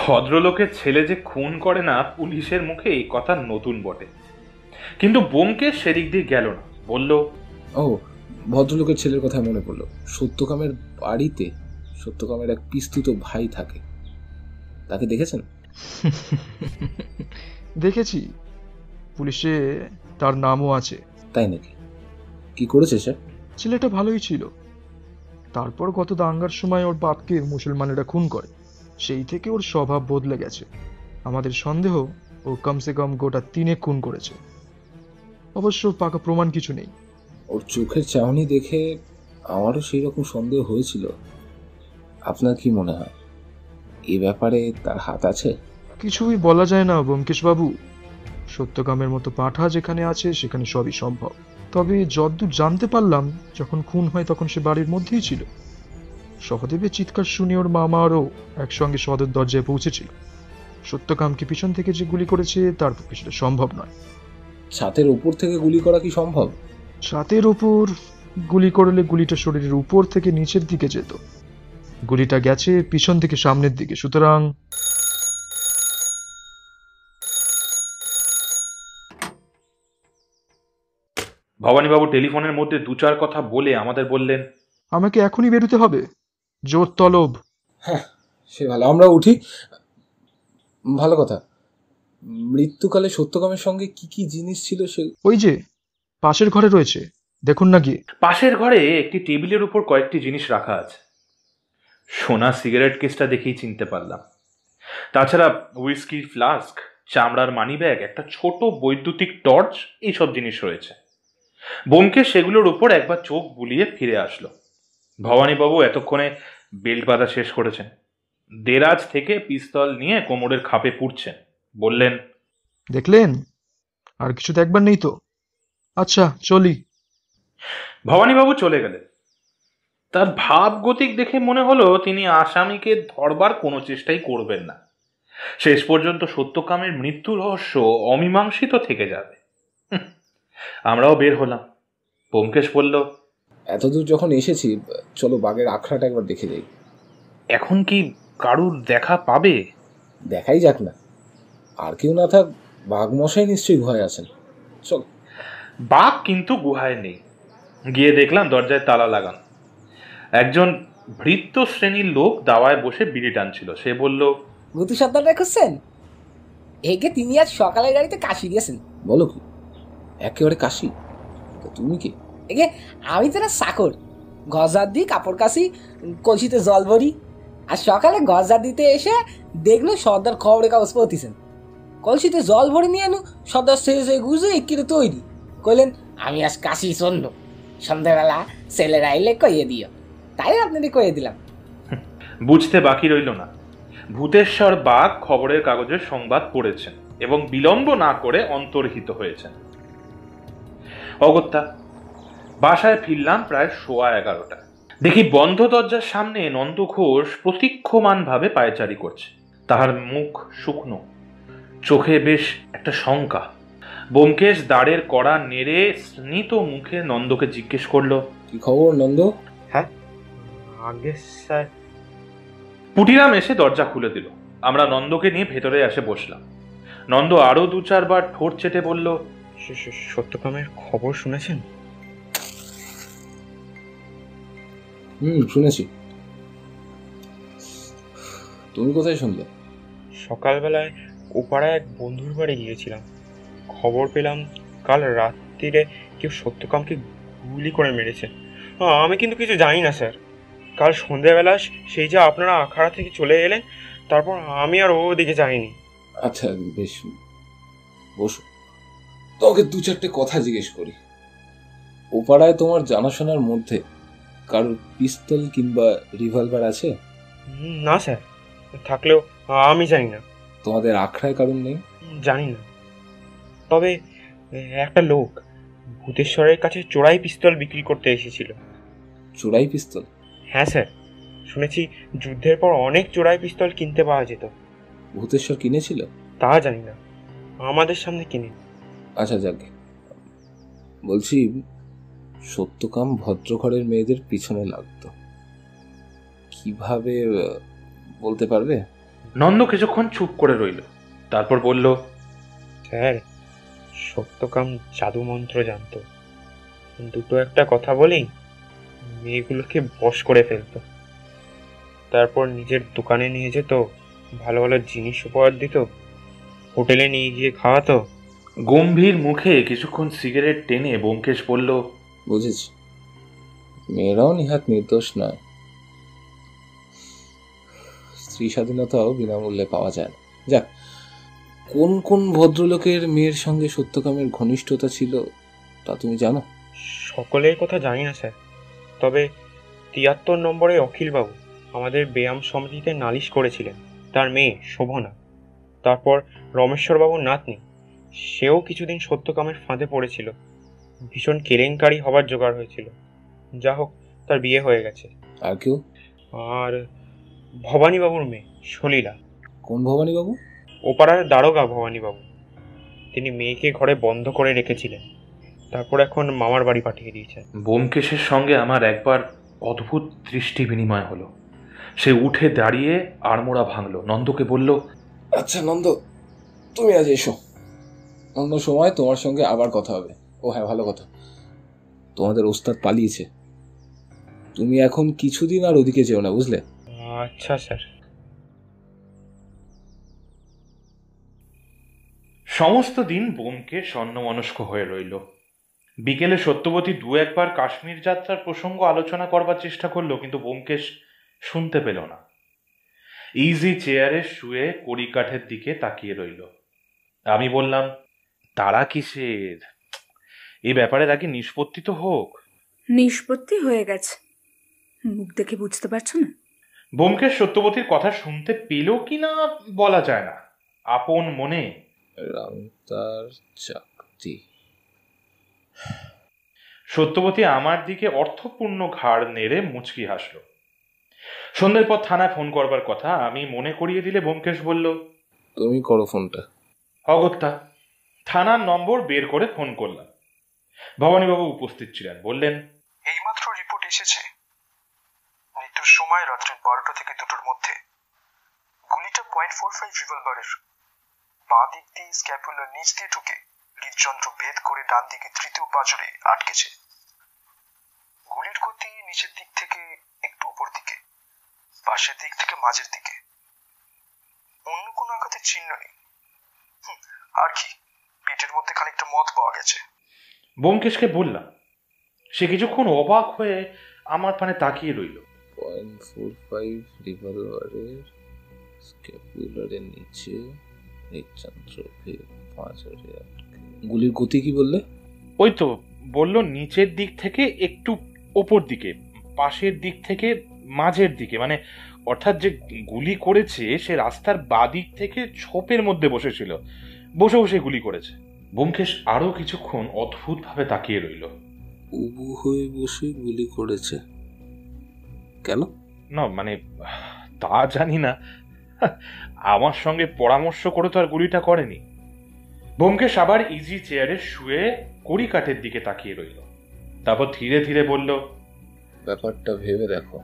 ভদ্রলোকের ছেলে যে খুন করে না, পুলিশের মুখে এই কথা নতুন বটে, কিন্তু ব্যোমকেশ সেদিক দিয়ে গেল না। বলল, ও ভদ্রলোকের ছেলের কথা মনে পড়লো, সত্যকামের বাড়িতে সত্যকামের এক পিস্তুত ভাই থাকে, তাকে দেখেছেন? দেখেছি, পুলিশে তার নামও আছে। তাই নাকি? কি করেছে স্যার? ছেলেটা ভালোই ছিল, তারপর গত দাঙ্গার সময় ওর বাপকে মুসলমানেরা খুন করে, সেই থেকে ওর স্বভাব বদলে গেছে। আমাদের সন্দেহ ও কমসে কম গোটা তিনে খুন করেছে, অবশ্য পাকা প্রমাণ কিছু নেই। ওর চোখের চাহনি দেখে আমারও সেই রকম সন্দেহ হয়েছিল। আপনার কি মনে হয় এ ব্যাপারে তার হাত আছে? কিছুই বলা যায় না ব্যোমকেশ বাবু, সত্যকামের মতো পাঠা যেখানে আছে সেখানে সবই সম্ভব। তবে যদ্দূর জানতে পারলাম, যখন খুন হয় তখন সে বাড়ির মধ্যেই ছিল। সহদেবের চিৎকার শুনে ওর মামারও একসঙ্গে সদর দরজায় পৌঁছেছিল। সত্যকামকে পিছন থেকে যে গুলি করেছে তার পক্ষে সেটা সম্ভব নয়। ছাতের উপর থেকে গুলি করা কি সম্ভব? ছাতের উপর গুলি করলে গুলিটা শরীরের উপর থেকে নিচের দিকে যেত, গুলিটা গেছে পিছন থেকে সামনের দিকে, সুতরাং ভবানীবাবু টেলিফোনের মধ্যে দু চার কথা বলে আমাদের বললেন, আমাকে এখনই বেরোতে হবে, জোর তলব। হ্যাঁ সে ভালো, আমরা উঠি। ভালো কথা, মৃত্যুকালে সত্যকামের সঙ্গে কি কি জিনিস ছিল? সে ওই যে পাশের ঘরে রয়েছে, দেখুন না গিয়ে। পাশের ঘরে একটি টেবিলের উপর কয়েকটি জিনিস রাখা আছে। সোনা সিগারেট কেসটা দেখেই চিনতে পারলাম। তাছাড়া হুইস্কির ফ্লাস্ক, চামড়ার মানি ব্যাগ, একটা ছোট বৈদ্যুতিক টর্চ, এইসব জিনিস রয়েছে। ব্যোমকেশ সেগুলোর উপর একবার চোখ বুলিয়ে ফিরে আসলো। ভবানীবাবু এতক্ষণে বেল্ট বাঁধা শেষ করেছেন, দেরাজ থেকে পিস্তল নিয়ে কোমরের খাপে পুড়ছেন। বললেন, দেখলেন? আর কিছু দেখবার নেই তো? আচ্ছা চলি। ভবানীবাবু চলে গেলেন। তার ভাবগতিক দেখে মনে হলো তিনি আসামিকে ধরবার কোনো চেষ্টাই করবেন না। শেষ পর্যন্ত সত্যকামের মৃত্যু রহস্য অমীমাংসিত থেকে যাবে। আমরাও বের হলাম। ব্যোমকেশ বলল, এতদূর যখন এসেছি চলো বাঘের আখড়াটা একবার দেখে যাই। এখন কি কারুর দেখা পাবে? দেখাই যাক না, আর কেউ না থাক বাঘমশাই নিশ্চয়ই গুহায় আছেন, চল। বাঘ কিন্তু গুহায় নেই। গিয়ে দেখলাম দরজায় তালা লাগান। একজন ভৃত্য শ্রেণীর লোক দাওয়ায় বসে বিড়ি টানছিল। সে বলল, ভূতু সর্দার খুঁজছেন? একে তিনি আজ সকালের গাড়িতে কাশি গেছেন। বলো কি, একেবারে কাশি? তুমি কি? একে আমি তোরা সাকর, গজার দিই কাপড় কাশি, কলসিতে জল ভরি। আর সকালে গজার দিতে এসে দেখলো সর্দার খবরের কাগজ পড়তেছেন, কলসিতে জল ভরি নিয়ে এলো। সর্দার শেষ হয়ে গুজে একটু তৈরি কইলেন, আমি আজ কাশি শোনো, সন্ধ্যাবেলা ছেলেরা এলে কইয়ে দিও। তাই আপনাদের কইয়ে দিলাম। বুঝতে বাকি রইল না, ভূতেশ্বর বাঘ খবরের কাগজের সংবাদ পড়েছেন এবং বিলম্ব না করে অন্তর্হিত হয়েছেন। অগত্যা বাসায় ফিরলাম প্রায় সোয়া এগারোটা। দেখি বন্ধ দরজার সামনে নন্দ ঘোষ প্রতীক্ষমান ভাবে পায়চারি করছে। তাহার মুখ শুকনো, চোখে বেশ একটা শঙ্কা। ব্যোমকেশ দাঁড়ের কড়া নেড়ে স্মিত মুখে নন্দকে জিজ্ঞেস করলো, কি খবর নন্দ? হ্যাঁ আগে স্যার। পুটিরাম এসে দরজা খুলে দিল। আমরা নন্দকে নিয়ে ভেতরে এসে বসলাম। নন্দ আরো দু চারবার ঠোঁট চেটে বলল, সত্যকামের খবর শুনেছেন? হুম শুনেছি। তুমি কোথায় শুনলে? সকালবেলায় ওপাড়ায় এক বন্ধুর বাড়ি গিয়েছিলাম, খবর পেলাম কাল রাত্রিরে কেউ সত্যকামকে গুলি করে মেরেছে। আমি কিন্তু কিছু জানি না স্যার। কাল সন্ধ্যাবেলা সেই যে আপনারা আখাড়া থেকে চলে এলেন, তারপর আমি আর ওদিকে যাইনি। আচ্ছা বেশ, বসো। তোকে দু চারটে কথা জিজ্ঞেস করি। ও পাড়ায় তোমার জানাশোনার মধ্যে কারোর পিস্তল কিংবা রিভলভার আছে? না স্যার, থাকলেও আমি জানি না। তোমাদের আখড়ায় কারণ নেই? জানি না, তবে একটা লোক ভূতেশ্বরের কাছে চোরাই পিস্তল বিক্রি করতে এসেছিল। চোরাই পিস্তল? হ্যাঁ স্যার, শুনেছি যুদ্ধের পর অনেক চোরাই পিস্তল কিনতে পাওয়া যেত। ভূতেশ্বর কিনেছিল? তা জানি না, আমাদের সামনে কিনে। আচ্ছা যাক, বলছি সত্যকাম ভদ্রঘরের মেয়েদের পিছনে লাগতো, কি কিভাবে বলতে পারবে? নন্দ কিছুক্ষণ চুপ করে রইল, তারপর বলল, স্যার সত্যকাম জাদু মন্ত্র জানত, দুটো একটা কথা বলি মেয়েগুলোকে বশ করে ফেলত, তারপর নিজের দোকানে নিয়ে যেত, ভালো ভালো জিনিস উপহার দিত, হোটেলে নিয়ে গিয়ে খাওয়াতো। গম্ভীর মুখে কিছুক্ষণ সিগারেট টেনে ব্যোমকেশ বলল, বুঝেছি, মেয়েরাও নিহাত নির্দোষ নয়, স্ত্রী স্বাধীনতাও বিনামূল্যে পাওয়া যায় না। যাক, কোন কোন ভদ্রলোকের মেয়ের সঙ্গে সত্যকামের ঘনিষ্ঠতা ছিল তা তুমি জানো? সকলের কথা জানি না স্যার, তবে তিয়াত্তর নম্বরে অখিলবাবু আমাদের ব্যায়াম সমিতিতে নালিশ করেছিলেন, তার মেয়ে শোভনা, তারপর রমেশ্বরবাবুর নাতনি, সেও কিছুদিন সত্যকামের ফাঁদে পড়েছিল, ভীষণ কেলেঙ্কারি হবার জোগাড় হয়েছিল, যা হোক তার বিয়ে হয়ে গেছে। আর কেউ? আর ভবানীবাবুর মেয়ে সলীলা। কোন ভবানীবাবু? ওপাড়ার দারোগা ভবানীবাবু, তিনি মেয়েকে ঘরে বন্ধ করে রেখেছিলেন, তারপর এখন মামার বাড়ি পাঠিয়ে দিয়েছেন। ব্যোমকেশের সঙ্গে আমার একবার অদ্ভুত দৃষ্টি বিনিময় হলো, সে উঠে দাঁড়িয়ে আড়মোড়া ভাঙল, নন্দকে বলল, আচ্ছা নন্দ তুমি আজ এসো, অন্য সময় তোমার সঙ্গে আবার কথা হবে। ও হ্যাঁ, ভালো কথা, তোমাদের ওস্তাদ পালিয়েছে, তুমি এখন কিছুদিন আর ওদিকে যেও না, বুঝলে? আচ্ছা স্যার। সমস্ত দিন ব্যোমকেশ অন্যমনস্ক হয়ে রইল। বিকেলে সত্যবতী দু একবার কাশ্মীর যাত্রার প্রসঙ্গ আলোচনা করবার চেষ্টা করলো, কিন্তু ব্যোমকেশ শুনতে পেল না। ইজি চেয়ারে শুয়ে কড়ি কাঠের দিকে তাকিয়ে রইল। আমি বললাম, তারা কিসের? এ ব্যাপারে নাকি নিষ্পত্তি তো হোক। নিষ্পত্তি হয়ে গেছে, মুখ দেখে বুঝতে পারছো না? ব্যোমকেশ সত্যবতীর কথা শুনতে পেল কিনা বলা যায় না, আপন মনে সত্যবতী আমার দিকে অর্থপূর্ণ ঘাড় নেড়ে মুচকি হাসল। সন্ধ্যের পর থানায় ফোন করবার কথা আমি মনে করিয়ে দিলে ব্যোমকেশ বলল, তুমি করো ফোনটা। অগত্যা থানার নম্বর বের করে ফোন করলাম। ভবানীবাবু উপস্থিত ছিলেন, বললেন, এইমাত্র রিপোর্ট এসেছে, মৃত্যুর সময় রাত্রি বারোটা থেকে দুটোর মধ্যে, গুলিটা পয়েন্ট ফোর ফাইভ রিভলভারের, বাঁ দিক দিয়ে স্ক্যাপুলার নিচ দিয়ে ঢুকে হৃদযন্ত্র ভেদ করে ডান দিকে তৃতীয় পাঁজরে আটকেছে, গুলির গতি নিচের দিক থেকে একটু উপর দিকে, পাশের দিক থেকে মাঝের দিকে, অন্য কোনো আঘাতের চিহ্ন নেই, আর কি পেটের মধ্যে খানিকটা মদ পাওয়া গেছে। ব্যোমকেশকে বললাম, সে কিছুক্ষণ অবাক হয়ে আমার পানে তাকিয়ে রইল। পয়েন্ট ফোর ফাইভ রিভলভারের স্ক্যাপুলারের নিচে হৃদযন্ত্র ভেদ, পাঁজরে আটকে, গুলির গতি কি বললে? ওই তো বললো নিচের দিক থেকে একটু ওপর দিকে, পাশের দিক থেকে মাঝের দিকে, মানে অর্থাৎ যে গুলি করেছে সে রাস্তার বাদিক থেকে ছোপের মধ্যে বসেছিল, বসে বসে গুলি করেছে। ব্যোমকেশ আরো কিছুক্ষণ অদ্ভুতভাবে তাকিয়ে রইল। উবু হয়ে বসে গুলি করেছে কেন? না মানে তা জানি না, আমার সঙ্গে পরামর্শ করে তো আর গুলিটা করেনি। ব্যোমকেশ আবার ইজি চেয়ারে শুয়ে কড়ি কাঠের দিকে তাকিয়ে রইল, তারপর ধীরে ধীরে বলল, ব্যাপারটা ভেবে দেখো,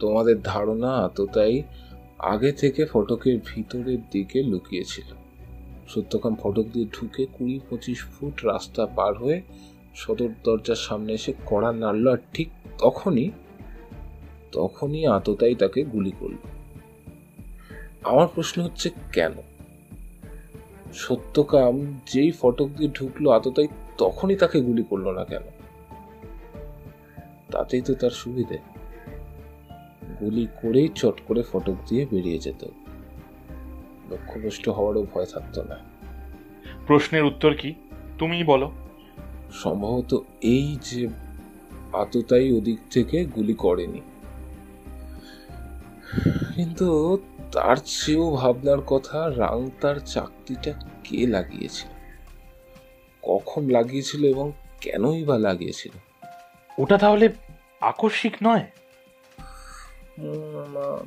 তোমাদের ধারণা তো তাই আগে থেকে ফটকের ভিতরের দিকে লুকিয়েছিল, সত্যকাম ফটক দিয়ে ঢুকে কুড়ি পঁচিশ ফুট রাস্তা পার হয়ে সদর দরজার সামনে এসে কড়া নাড়ল, আর ঠিক তখনই তখনই আততায়ী তাকে গুলি করল। আমার প্রশ্ন হচ্ছে কেন? সত্যকাম যেই ফটক দিয়ে ঢুকলো আততায়ী তখনই তাকে গুলি করলো না কেন? তাতেই তো তার সুবিধে, গুলি করেই চট করে ফটক দিয়ে বেরিয়ে যেত, লক্ষ্যভ্রষ্ট হওয়ারও ভয় থাকতো না। প্রশ্নের উত্তর কি তুমি বলো? সম্ভবত এই যে আততায়ী ওদিক থেকে গুলি করেনি, কিন্তু তার চেয়েও ভাবনার কথা, রাং তার চাকতিটা কে লাগিয়েছিল, কখন লাগিয়েছিল এবং কেনই বা লাগিয়েছিল? ওটা তাহলে আকস্মিক নয়?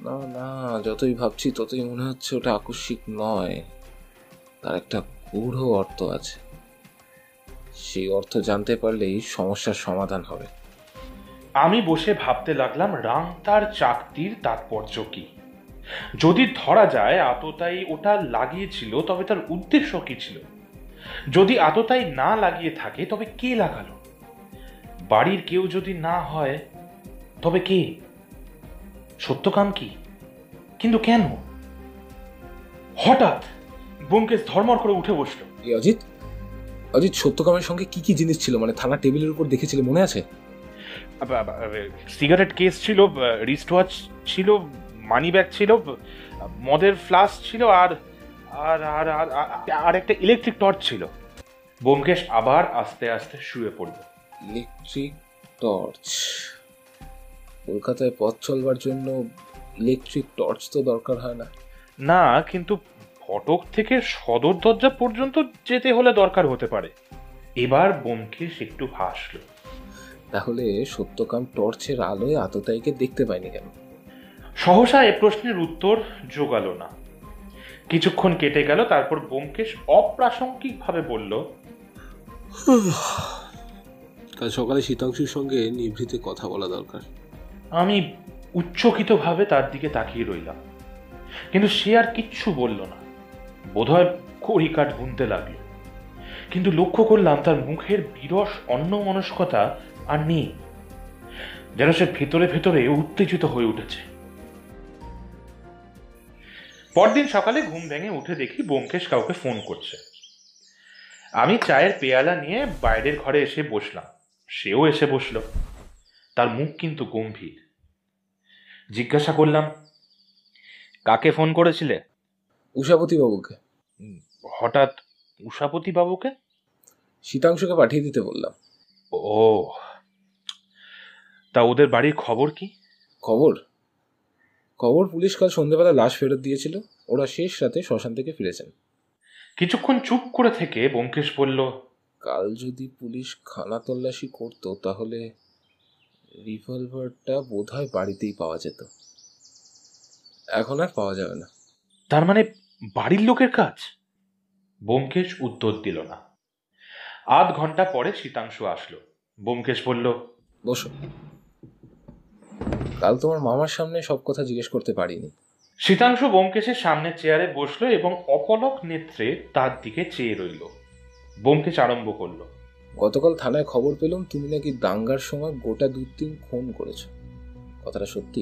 না না, যতই ভাবছি ততই মনে হচ্ছে ওটা আকস্মিক নয়, তার একটা গূঢ় অর্থ আছে, সেই অর্থ জানতে পারলেই সমস্যার সমাধান হবে। আমি বসে ভাবতে লাগলাম রাংতার চাকতির তাৎপর্য কি। যদি ধরা যায় আততায়ী ওটা লাগিয়েছিল, তবে তার উদ্দেশ্য কি ছিল? যদি আততায়ী না লাগিয়ে থাকে তবে কে লাগালো? বাড়ির কেউ যদি না হয় তবে কে? সত্যকাম কি? কিন্তু কেন? হঠাৎ ব্যোমকেশ ধর্মর করে উঠে বসলো। অজিত, অজিত সত্যকামের সঙ্গে কি কি জিনিস ছিল, মানে থানা টেবিলের উপর দেখেছিল মনে আছে? সিগারেট কেস ছিল, রিস্ট ওয়াচ ছিল, মানি ব্যাগ ছিল, মদের ফ্লাস্ক ছিল, আর আর আর আর একটা ইলেকট্রিক টর্চ ছিল। ব্যোমকেশ আবার আস্তে আস্তে শুয়ে পড়ল। Electric torch? কলকাতায় পথ চলবার জন্য ইলেকট্রিক টর্চ তো দরকার হয় না। না, কিন্তু ফটক থেকে সদর দরজা পর্যন্ত যেতে হলে দরকার হতে পারে। এবার ব্যোমকেশ একটু হাসল। তাহলে সত্যকাম টর্চের আলোয় আততায়ীকে দেখতে পায়নি কেন? সহসা এ প্রশ্নের উত্তর জোগালো না। কিছুক্ষণ কেটে গেল, তারপর ব্যোমকেশ অপ্রাসঙ্গিকভাবে বলল, কাল সকালে শীতাংশুর সঙ্গে নিভৃতে কথা বলা দরকার। আমি উচ্চকিতভাবে তার দিকে তাকিয়ে রইলাম, কিন্তু সে আর কিচ্ছু বলল না। বোধহয় খড়ি কাঠ বুনতে লাগলো। কিন্তু লক্ষ্য করলাম তার মুখের বিরস অন্যমনস্কতা আর নেই, যেন সে ভেতরে ভেতরে উত্তেজিত হয়ে উঠেছে। পরদিন সকালে ঘুম ভেঙে উঠে দেখি ব্যোমকেশ কাউকে ফোন করছে। আমি চায়ের পেয়ালা নিয়ে বাইরের ঘরে এসে বসলাম, সেও এসে বসল। তার মুখ কিন্তু গম্ভীর। জিজ্ঞাসা করলাম, কাকে ফোন করেছিলে? উষাপতি বাবুকে। হঠাৎ উষাপতি বাবুকে? শীতাংশকে পাঠিয়ে দিতে বললাম। ও, তা ওদের বাড়ির খবর কি? খবর? খবর, পুলিশ কাল সন্ধ্যাবেলা লাশ ফেরত দিয়েছিল। ওরা শেষ রাতে শ্মশান থেকে ফিরেছেন। কিছুক্ষণ চুপ করে থেকে ব্যোমকেশ বলল, কাল যদি পুলিশ খানা তল্লাশি করতো তাহলে রিভলভারটা বোধহয় বাড়িতেই পাওয়া যেত। এখন আর পাওয়া যাবে না। তার মানে বাড়ির লোকের কাজ? ব্যোমকেশ উত্তর দিল না। আধ ঘন্টা পরে শীতাংশু আসলো। ব্যোমকেশ বলল, বসো। কাল তোমার মামার সামনে সব কথা জিজ্ঞেস করতে পারিনি। শীতাংশু ব্যোমকেশের সামনে চেয়ারে বসলো এবং অপলক নেত্রে তার দিকে চেয়ে রইল। ব্যোমকেশ আরম্ভ করলো, গতকাল থানায় খবর পেলাম তুমি নাকি দাঙ্গার সময় গোটা দু তিন খুন করেছো, কথাটা সত্যি?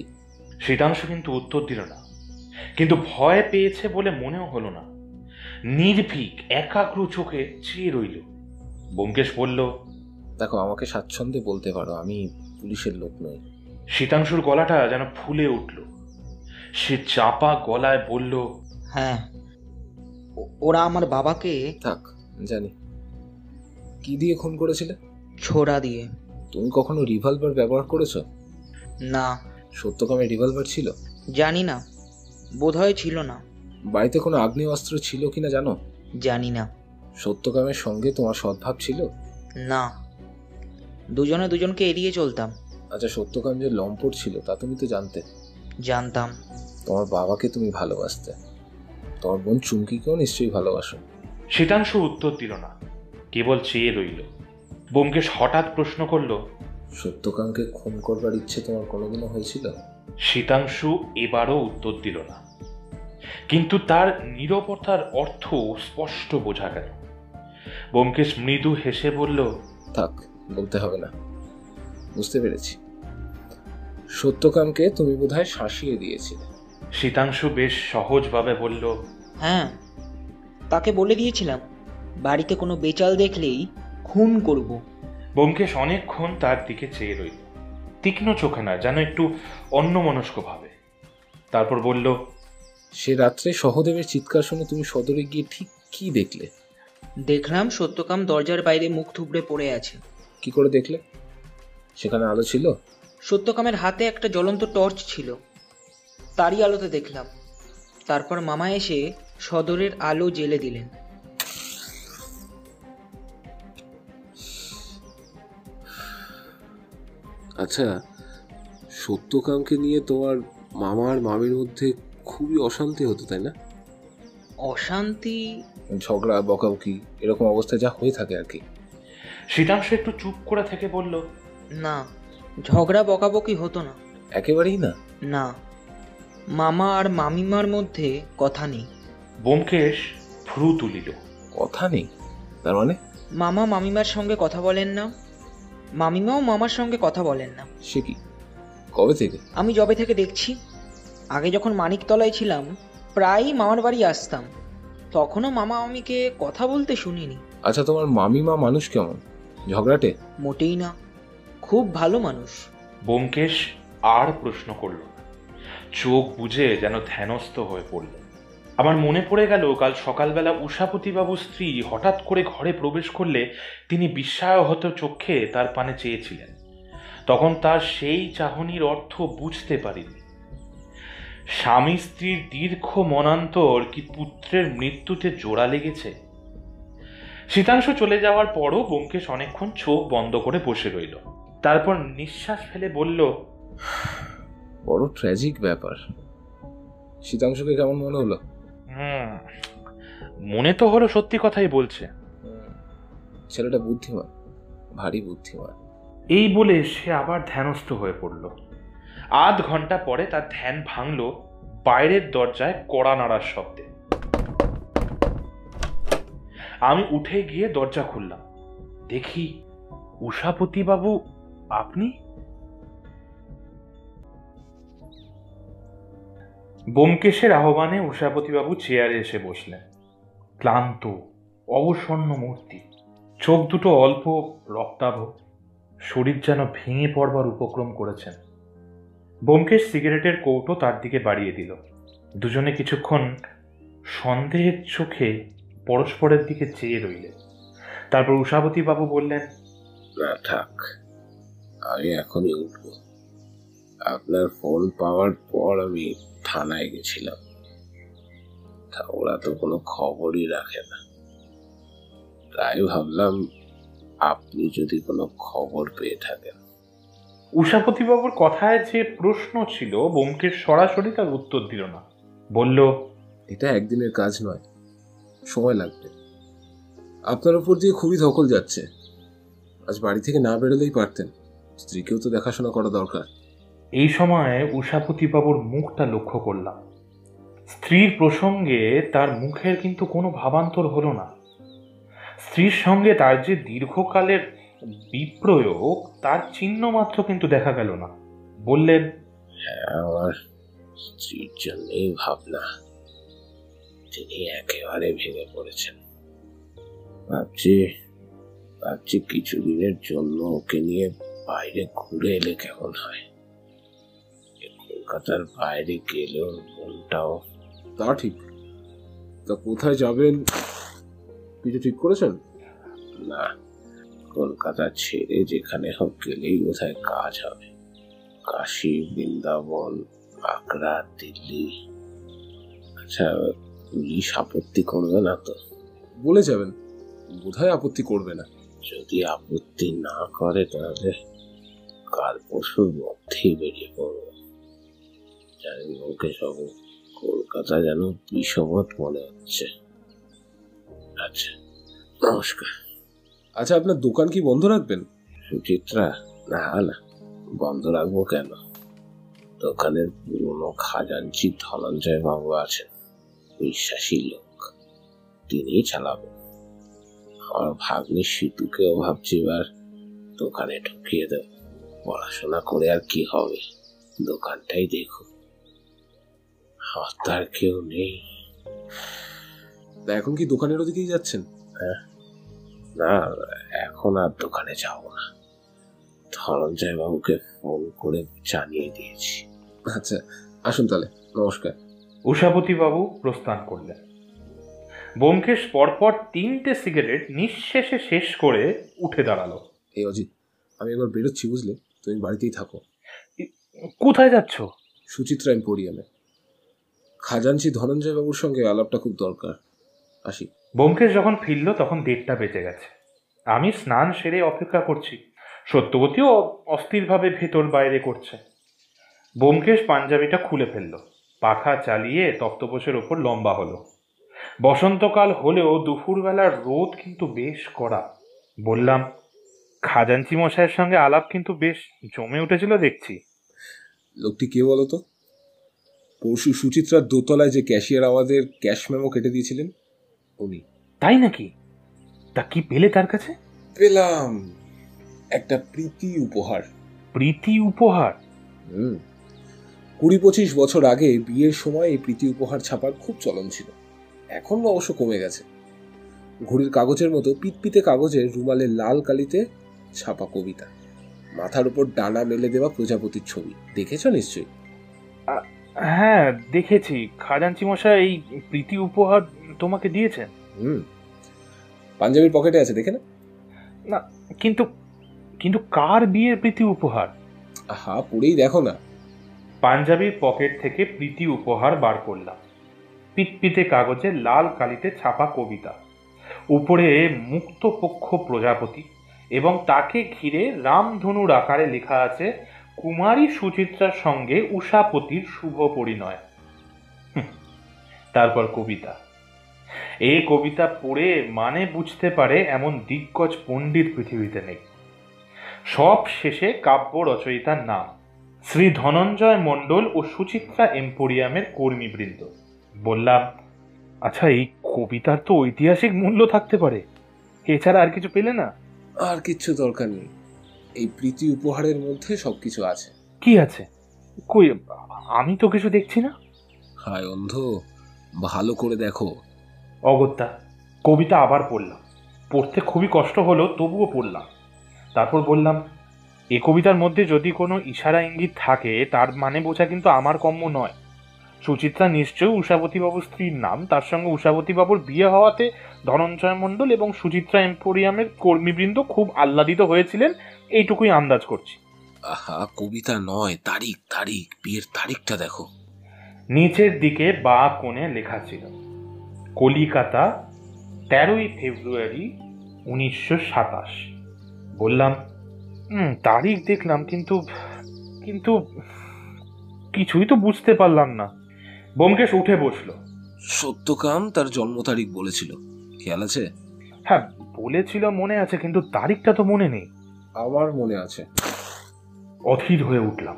শীতাংশু কিন্তু উত্তর দিল না, কিন্তু ভয় পেয়েছে বলে মনেও হলো না। নির্ভীক একাগ্র চোখে চেয়ে রইল। ব্যোমকেশ বলল, দেখো আমাকে স্বাচ্ছন্দ্যে বলতে পারো, আমি পুলিশের লোক নই। শীতাংশুর গলাটা যেন ফুলে উঠল। সে চাপা গলায় বলল, হ্যাঁ, ওরা আমার বাবাকে। থাক, জানি। কি দিয়ে খুন করেছিলে? ছোড়া দিয়ে। তুমি কখনো রিভলভার ব্যবহার করেছো? না। সত্যকামে রিভলভার ছিল? জানি না, বোধহয় ছিল না। বাড়িতে কোনো আগ্নেয়াস্ত্র ছিল কিনা জানো? জানি না। সত্যকামের সঙ্গে তোমার সদ্ভাব ছিল? না, দুজনে দুজনকে এড়িয়ে চলতাম। আচ্ছা, সত্যকাম যে লম্পট ছিল তা তুমি তো জানতে? জানতাম। তোমার বাবাকে তুমি ভালোবাসতে, তোমার বোন চুমকিকেও নিশ্চয়ই ভালোবাসো। শীতাংশু উত্তর দিল না, কেবল চেয়ে রইল। ব্যোমকেশ হঠাৎ প্রশ্ন করল, সত্যকামকে খুন করবার ইচ্ছে তোমার কোনোদিনও হয়েছিল? শীতাংশু এবারও উত্তর দিল না, কিন্তু তার নীরবতার অর্থ স্পষ্ট বোঝা গেল। ব্যোমকেশ মৃদু হেসে বলল, থাক, বলতে হবে না, বুঝতে পেরেছি। সত্যকামকে তুমি বোধহয় শাসিয়ে দিয়েছিলে। শীতাংশু বেশ সহজভাবে বলল, হ্যাঁ, তাকে বলে দিয়েছিলাম বাড়িতে কোনো বেচাল দেখলেই খুন করব। ব্যোমকেশ অনেকক্ষণ তার দিকে চেয়ে রইল, তীক্ষ্ণ চোখে না, যেন একটু অন্যমনস্ক ভাবে। তারপর বলল, সে রাত্রে সহদেবের চিৎকার শুনে তুমি সদরে গিয়ে ঠিক কি দেখলে? দেখলাম সত্যকাম দরজার বাইরে মুখ থুবড়ে পড়ে আছে। কি করে দেখলে? সেখানে আলো ছিল? সত্যকামের হাতে একটা জ্বলন্ত টর্চ ছিল, তারই আলোতে দেখলাম। তারপর মামা এসে সদরের আলো জ্বেলে দিলেন। আচ্ছা, সত্যকামকে নিয়ে তোমার মামার মামির মধ্যে খুবই অশান্তি হতো, তাই না? অশান্তি, ঝগড়া, বকাবকি, এরকম অবস্থা যা হয়ে থাকে আর কি। শীতাংশ একটু চুপ করে থেকে বলল, না, झगड़ा बकाबकी हतो ना एकेबारेई ना ना मामा और मामीमार मध्य कथा नहीं। ब्যোमकेश भ्रू तुलिल। कथा नहीं तार माने मामा मामीमार संगे कथा बोलें ना, मामीमाओ मामार संगे कथा बोलें ना। से कि कबे थेके? आमी जबे थेके देखछी। आगे जखन मानिकतलाय छिलाम प्राय मामार बाड़ी आसताम तखनो मामा आमीके कथा बोलते शुनिनी। अच्छा तोमार मामीमा मानुष केमन? झगड़ाटे? मोटेई ना, खूब भालो मानुष। ব্যোমকেশ আর প্রশ্ন করল না, চোখ বুঝে যেন ধ্যানস্থ হয়ে পড়ল। আমার মনে পড়ে গেল কাল সকালবেলা উষাপতিবাবুর স্ত্রী হঠাৎ করে ঘরে প্রবেশ করলে তিনি বিস্ময়হত চোখে তার পানে চেয়েছিলেন। তখন তার সেই চাহনির অর্থ বুঝতে পারিনি। স্বামী স্ত্রীর দীর্ঘ মনান্তর কি পুত্রের মৃত্যুতে জোড়া লেগেছে? শীতাংশ চলে যাওয়ার পরও ব্যোমকেশ অনেকক্ষণ চোখ বন্ধ করে বসে রইল। তারপর নিঃশ্বাস ফেলে বলল, বড় ট্র্যাজিক ব্যাপার। শীতাংশকে কেমন মনে হলো? হুম, মনে তো হলো সত্যি কথাই বলছে। ছেলেটা বুদ্ধিমান, ভারী বুদ্ধিমান। এই বলে সে আবার ধ্যানস্থ হয়ে পড়ল। আধ ঘন্টা পরে তার ধ্যান ভাঙল বাইরের দরজায় কড়া নাড়ার শব্দে। আমি উঠে গিয়ে দরজা খুললাম, দেখি উষাপতি বাবু। আপনি? ব্যোমকেশের আহ্বানে উষাপতিবাবু চেয়ারে এসে বসলেন। ক্লান্ত অবসন্ন মূর্তি, চোখ দুটো অল্প রক্তাভ, শরীর যেন ভেঙে পড়বার উপক্রম করেছেন। ব্যোমকেশ সিগারেটের কৌটো তার দিকে বাড়িয়ে দিল। দুজনে কিছুক্ষণ সন্দেহের চোখে পরস্পরের দিকে চেয়ে রইলেন। তারপর উষাপতিবাবু বললেন, থাক, আমি এখনই উঠব। আপনার ফোন পাওয়ার পর আমি থানায় গেছিলাম, তা ওরা তো কোনো খবরই রাখে না, তাই ভাবলাম আপনি যদি কোনো খবর পেয়ে থাকেন। উষাপতিবাবুর কথায় যে প্রশ্ন ছিল ব্যোমকেশ সরাসরি তার উত্তর দিল না, বলল, এটা একদিনের কাজ নয়, সময় লাগবে। আপনার উপর দিয়ে খুবই ধকল যাচ্ছে। আজ বাড়ি থেকে না বেরোলেই পারতেন, স্ত্রীকেও তো দেখাশোনা করা দরকার। এই সময়ে উষাপতিবাবুর মুখটা লক্ষ্য করলাম। স্ত্রীর প্রসঙ্গে তার মুখের কিন্তু কোনো ভাবান্তর হলো না। স্ত্রীর সঙ্গে তার যে দীর্ঘকালের বিপ্রয়োগ তার চিহ্ন মাত্র কিন্তু দেখা গেল না। বললেন, হ্যাঁ, আমার স্ত্রীর জন্যই ভাবনা, তিনি একেবারে ভেঙে পড়েছেন। ভাবছি ভাবছি কিছুদিনের জন্য ওকে নিয়ে বাইরে ঘুরে এলে কেমন হয়। কলকাতার বাইরে গেলেও মনটাও তা ঠিক। তা কোথায় যাবেন কিছু ঠিক করেছেন? না, কলকাতা ছেড়ে যেখানে হোক গেলেই কোথায় কাজ হবে। কাশী, বৃন্দাবন, আগ্রা, দিল্লি। আচ্ছা, পুলিশ আপত্তি করবে না তো? বলে যাবেন, বোধহয় আপত্তি করবে না। যদি আপত্তি না করে তাহলে কাল পরশুর মধ্যেই বেরিয়ে পড়বে। জানি ব্যোমকেশ বাবু, কলকাতা যেন বিষমত মনে হচ্ছে। আচ্ছা, নমস্কার। আচ্ছা, আপনার দোকান কি বন্ধ রাখবেন? সুচিত্রা, না না, বন্ধ রাখবো কেন? দোকানের পুরনো খাজাঞ্চি ধনঞ্জয় বাবু আছেন, বিশ্বাসী লোক, তিনি চালাবেন। আমার ভাগ্নি সীতুকেও ভাবছি এবার দোকানে ঢুকিয়ে দেব। পড়াশোনা করে আর কি হবে, দোকানটাই দেখো, আর তার কেউ নেই। এখন কি দোকানের ওদিকেই যাচ্ছেন? না, এখন আর দোকানে যাব না, ধনঞ্জয় বাবুকে ফোন করে জানিয়ে দিয়েছি। আচ্ছা, আসুন তাহলে, নমস্কার। উষাপতি বাবু প্রস্থান করলেন। ব্যোমকেশ পরপর তিনটে সিগারেট নিঃশেষে শেষ করে উঠে দাঁড়ালো। এই অজিত, আমি একবার বেরোচ্ছি বুঝলে, তুমি বাড়িতেই থাকো। কোথায় যাচ্ছ? সুচিত্রা এম্পোরিয়ামে, খাজাঞ্চি ধনঞ্জয় বাবুর সঙ্গে আলাপটা খুব দরকার। আসি। ব্যোমকেশ যখন ফিরল তখন দেড়টা বেজে গেছে। আমি স্নান সেরে অপেক্ষা করছি। সত্যবতীও অস্থিরভাবে ভেতর বাইরে করছে। ব্যোমকেশ পাঞ্জাবিটা খুলে ফেলল, পাখা চালিয়ে তক্তপোষের ওপর লম্বা হলো। বসন্তকাল হলেও দুপুরবেলার রোদ কিন্তু বেশ কড়া। বললাম, খাজাঞ্চি মশাইয়ের সঙ্গে আলাপ কিন্তু বেশ জমে উঠেছিল দেখছি। লোকটি কে বলো তো? পরশু সুচিত্রার দোতলায় যে ক্যাশিয়ার আমাদের ক্যাশ মেমো কেটে দিয়েছিলেন উনি। তাই নাকি? তা কি পেলে তার কাছে? পেলাম একটা প্রীতি উপহার। প্রীতি উপহার? হুম, কুড়ি পঁচিশ বছর আগে বিয়ের সময় এই প্রীতি উপহার ছাপার খুব চলন ছিল, এখন অবশ্য কমে গেছে। ঘড়ির কাগজের মতো পিতপিতে কাগজের রুমালে লাল কালিতে ছাপা কবিতা, মাথার উপর ডানা মেলে দেওয়া প্রজাপতির ছবি। দেখেছ নিশ্চয়ই? হ্যাঁ দেখেছি। খাজাঞ্চি মশাই এই প্রীতি উপহার তোমাকে দিয়েছেন? হুম, পাঞ্জাবির পকেটে আছে, দেখে না? না, কিন্তু কিন্তু কার বিয়ের প্রীতি উপহার? আহা, পড়েই দেখো না। পাঞ্জাবির পকেট থেকে প্রীতি উপহার বার করলাম। পিতপিতে কাগজে লাল কালিতে ছাপা কবিতা, উপরে মুক্তপক্ষ প্রজাপতি এবং তাকে ঘিরে রামধনুর আকারে লেখা আছে কুমারী সুচিত্রার সঙ্গে উষাপতির শুভ পরিণয়। তারপর কবিতা। এই কবিতা পড়ে মানে বুঝতে পারে এমন দিগ্গজ পণ্ডিত পৃথিবীতে নেই। সব শেষে কাব্য রচয়িতার নাম, শ্রী ধনঞ্জয় মণ্ডল ও সুচিত্রা এম্পোরিয়ামের কর্মীবৃন্দ। বললাম, আচ্ছা এই কবিতার তো ঐতিহাসিক মূল্য থাকতে পারে, এছাড়া আর কিছু পেলে না? আর কিছু দরকার নেই, এই প্রীতি উপহারের মধ্যে সবকিছু আছে। কি আছে? কই, আমি তো কিছু দেখছি না। হায় অন্ধ, ভালো করে দেখো। অগত্যা কবিতা আবার পড়লাম। পড়তে খুবই কষ্ট হলো, তবুও পড়লাম। তারপর বললাম, এ কবিতার মধ্যে যদি কোনো ইশারা ইঙ্গিত থাকে তার মানে বোঝা কিন্তু আমার কম্য নয়। সুচিত্রা নিশ্চয়ই উষাপতিবাবুর স্ত্রীর নাম, তার সঙ্গে উষাপতিবাবুর বিয়ে হওয়াতে ধনঞ্জয় মণ্ডল এবং সুচিত্রা এম্পোরিয়ামের কর্মীবৃন্দ খুব আহ্লাদিত হয়েছিলেন, এইটুকুই আন্দাজ করছি। আহা, কবিতা নয়, তারিখ তারিখ, বিয়ের তারিখটা দেখো। নিচের দিকে বা কোণে লেখা ছিল কলিকাতা, তেরোই ফেব্রুয়ারি উনিশশো সাতাশ। বললাম, হুম তারিখ দেখলাম, কিন্তু কিন্তু কিছুই তো বুঝতে পারলাম না। ব্যোমকেশ উঠে বসলো। সত্যকাম তার জন্ম তারিখ বলেছিল, খেয়াল আছে? হ্যাঁ বলেছিল, মনে আছে, কিন্তু তারিখটা তো মনে নেই। আবার মনে আছে। অধীর হয়ে উঠলাম,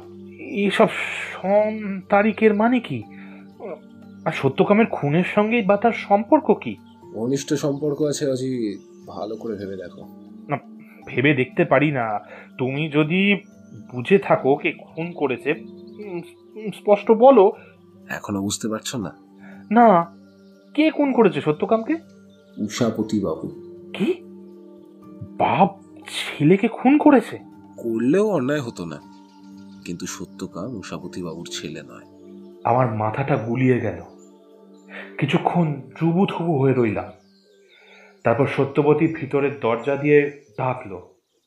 এইসব সন তারিখের মানে কি? আর সত্যকামের খুনের সঙ্গে বা তার সম্পর্ক কি? ঘনিষ্ঠ সম্পর্ক আছে অজিত, ভালো করে ভেবে দেখো। না, ভেবে দেখতে পারি না। তুমি যদি বুঝে থাকো কে খুন করেছে স্পষ্ট বলো। এখনো বুঝতে পারছো না? না। কে খুন করেছে সত্যকামকে? উষাপতি বাবু। কি? বাপ ছেলেকে খুন করেছে? করলেও অন্যায় হতো না, কিন্তু সত্যকাম উষাপতি বাবুর ছেলে নয়। আমার মাথাটা গুলিয়ে গেল। কিছুক্ষণ জুবুথুবু হয়ে রইলাম। তারপর সত্যবতী ভিতরের দরজা দিয়ে ডাকলো,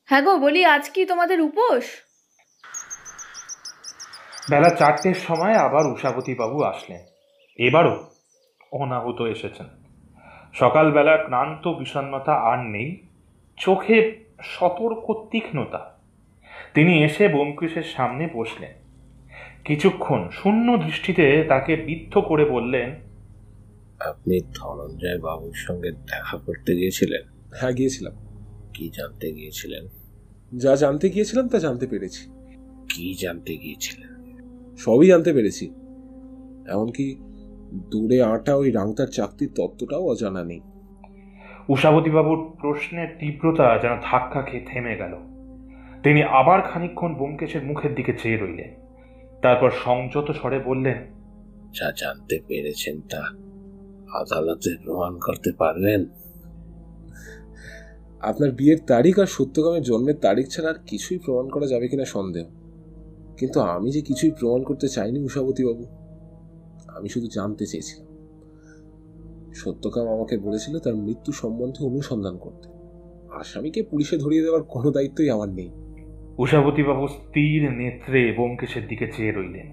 হ্যাঁ গো বলি, আজ কি তোমাদের উপোস? বেলা চারটের সময় আবার উষাপতিবাবু আসলেন। এবারও অনাহত এসেছেন। সকালবেলার ক্লান্ত বিষণ্ণতা আর নেই, চোখে সতর্ক তীক্ষ্ণতা। তিনি এসে ব্যোমকেশের সামনে বসলেন। কিছুক্ষণ শূন্য দৃষ্টিতে তাকে বিদ্ধ করে বললেন, আপনি ধনঞ্জয় বাবুর সঙ্গে দেখা করতে গিয়েছিলেন? হ্যাঁ গিয়েছিলাম। কি জানতে গিয়েছিলেন? যা জানতে গিয়েছিলাম তা জানতে পেরেছি। কি জানতে গিয়েছিলেন? সবই জানতে পেরেছি, এমনকি দূরে আটা ওই রাংতার চাকতির তত্ত্বটাও অজানা নেই। উষাপতিবাবুর প্রশ্নের তীব্রতা যেন ধাক্কা খেয়ে থেমে গেল। তিনি আবার খানিকক্ষণ ব্যোমকেশের মুখের দিকে চেয়ে রইলেন। তারপর সংযত স্বরে বললেন, যা জানতে পেরেছেন তা আদালতে প্রমাণ করতে পারবেন? আপনার বিয়ের তারিখ আর সত্যকামের জন্মের তারিখ ছাড়া আর কিছুই প্রমাণ করা যাবে কিনা সন্দেহ, কিন্তু আমি যে কিছুই প্রমাণ করতে চাইনি উষাপতিবাবু। আমি শুধু জানতে চেয়েছিলাম। সত্যকাম আমাকে বলেছিল তার মৃত্যু সম্বন্ধে অনুসন্ধান করতে। আসামিকে পুলিশে ধরিয়ে দেওয়ার কোনো দায়িত্বই আমার নেই। উষাপতিবাবু স্থির নেত্রে ব্যোমকেশের দিকে চেয়ে রইলেন।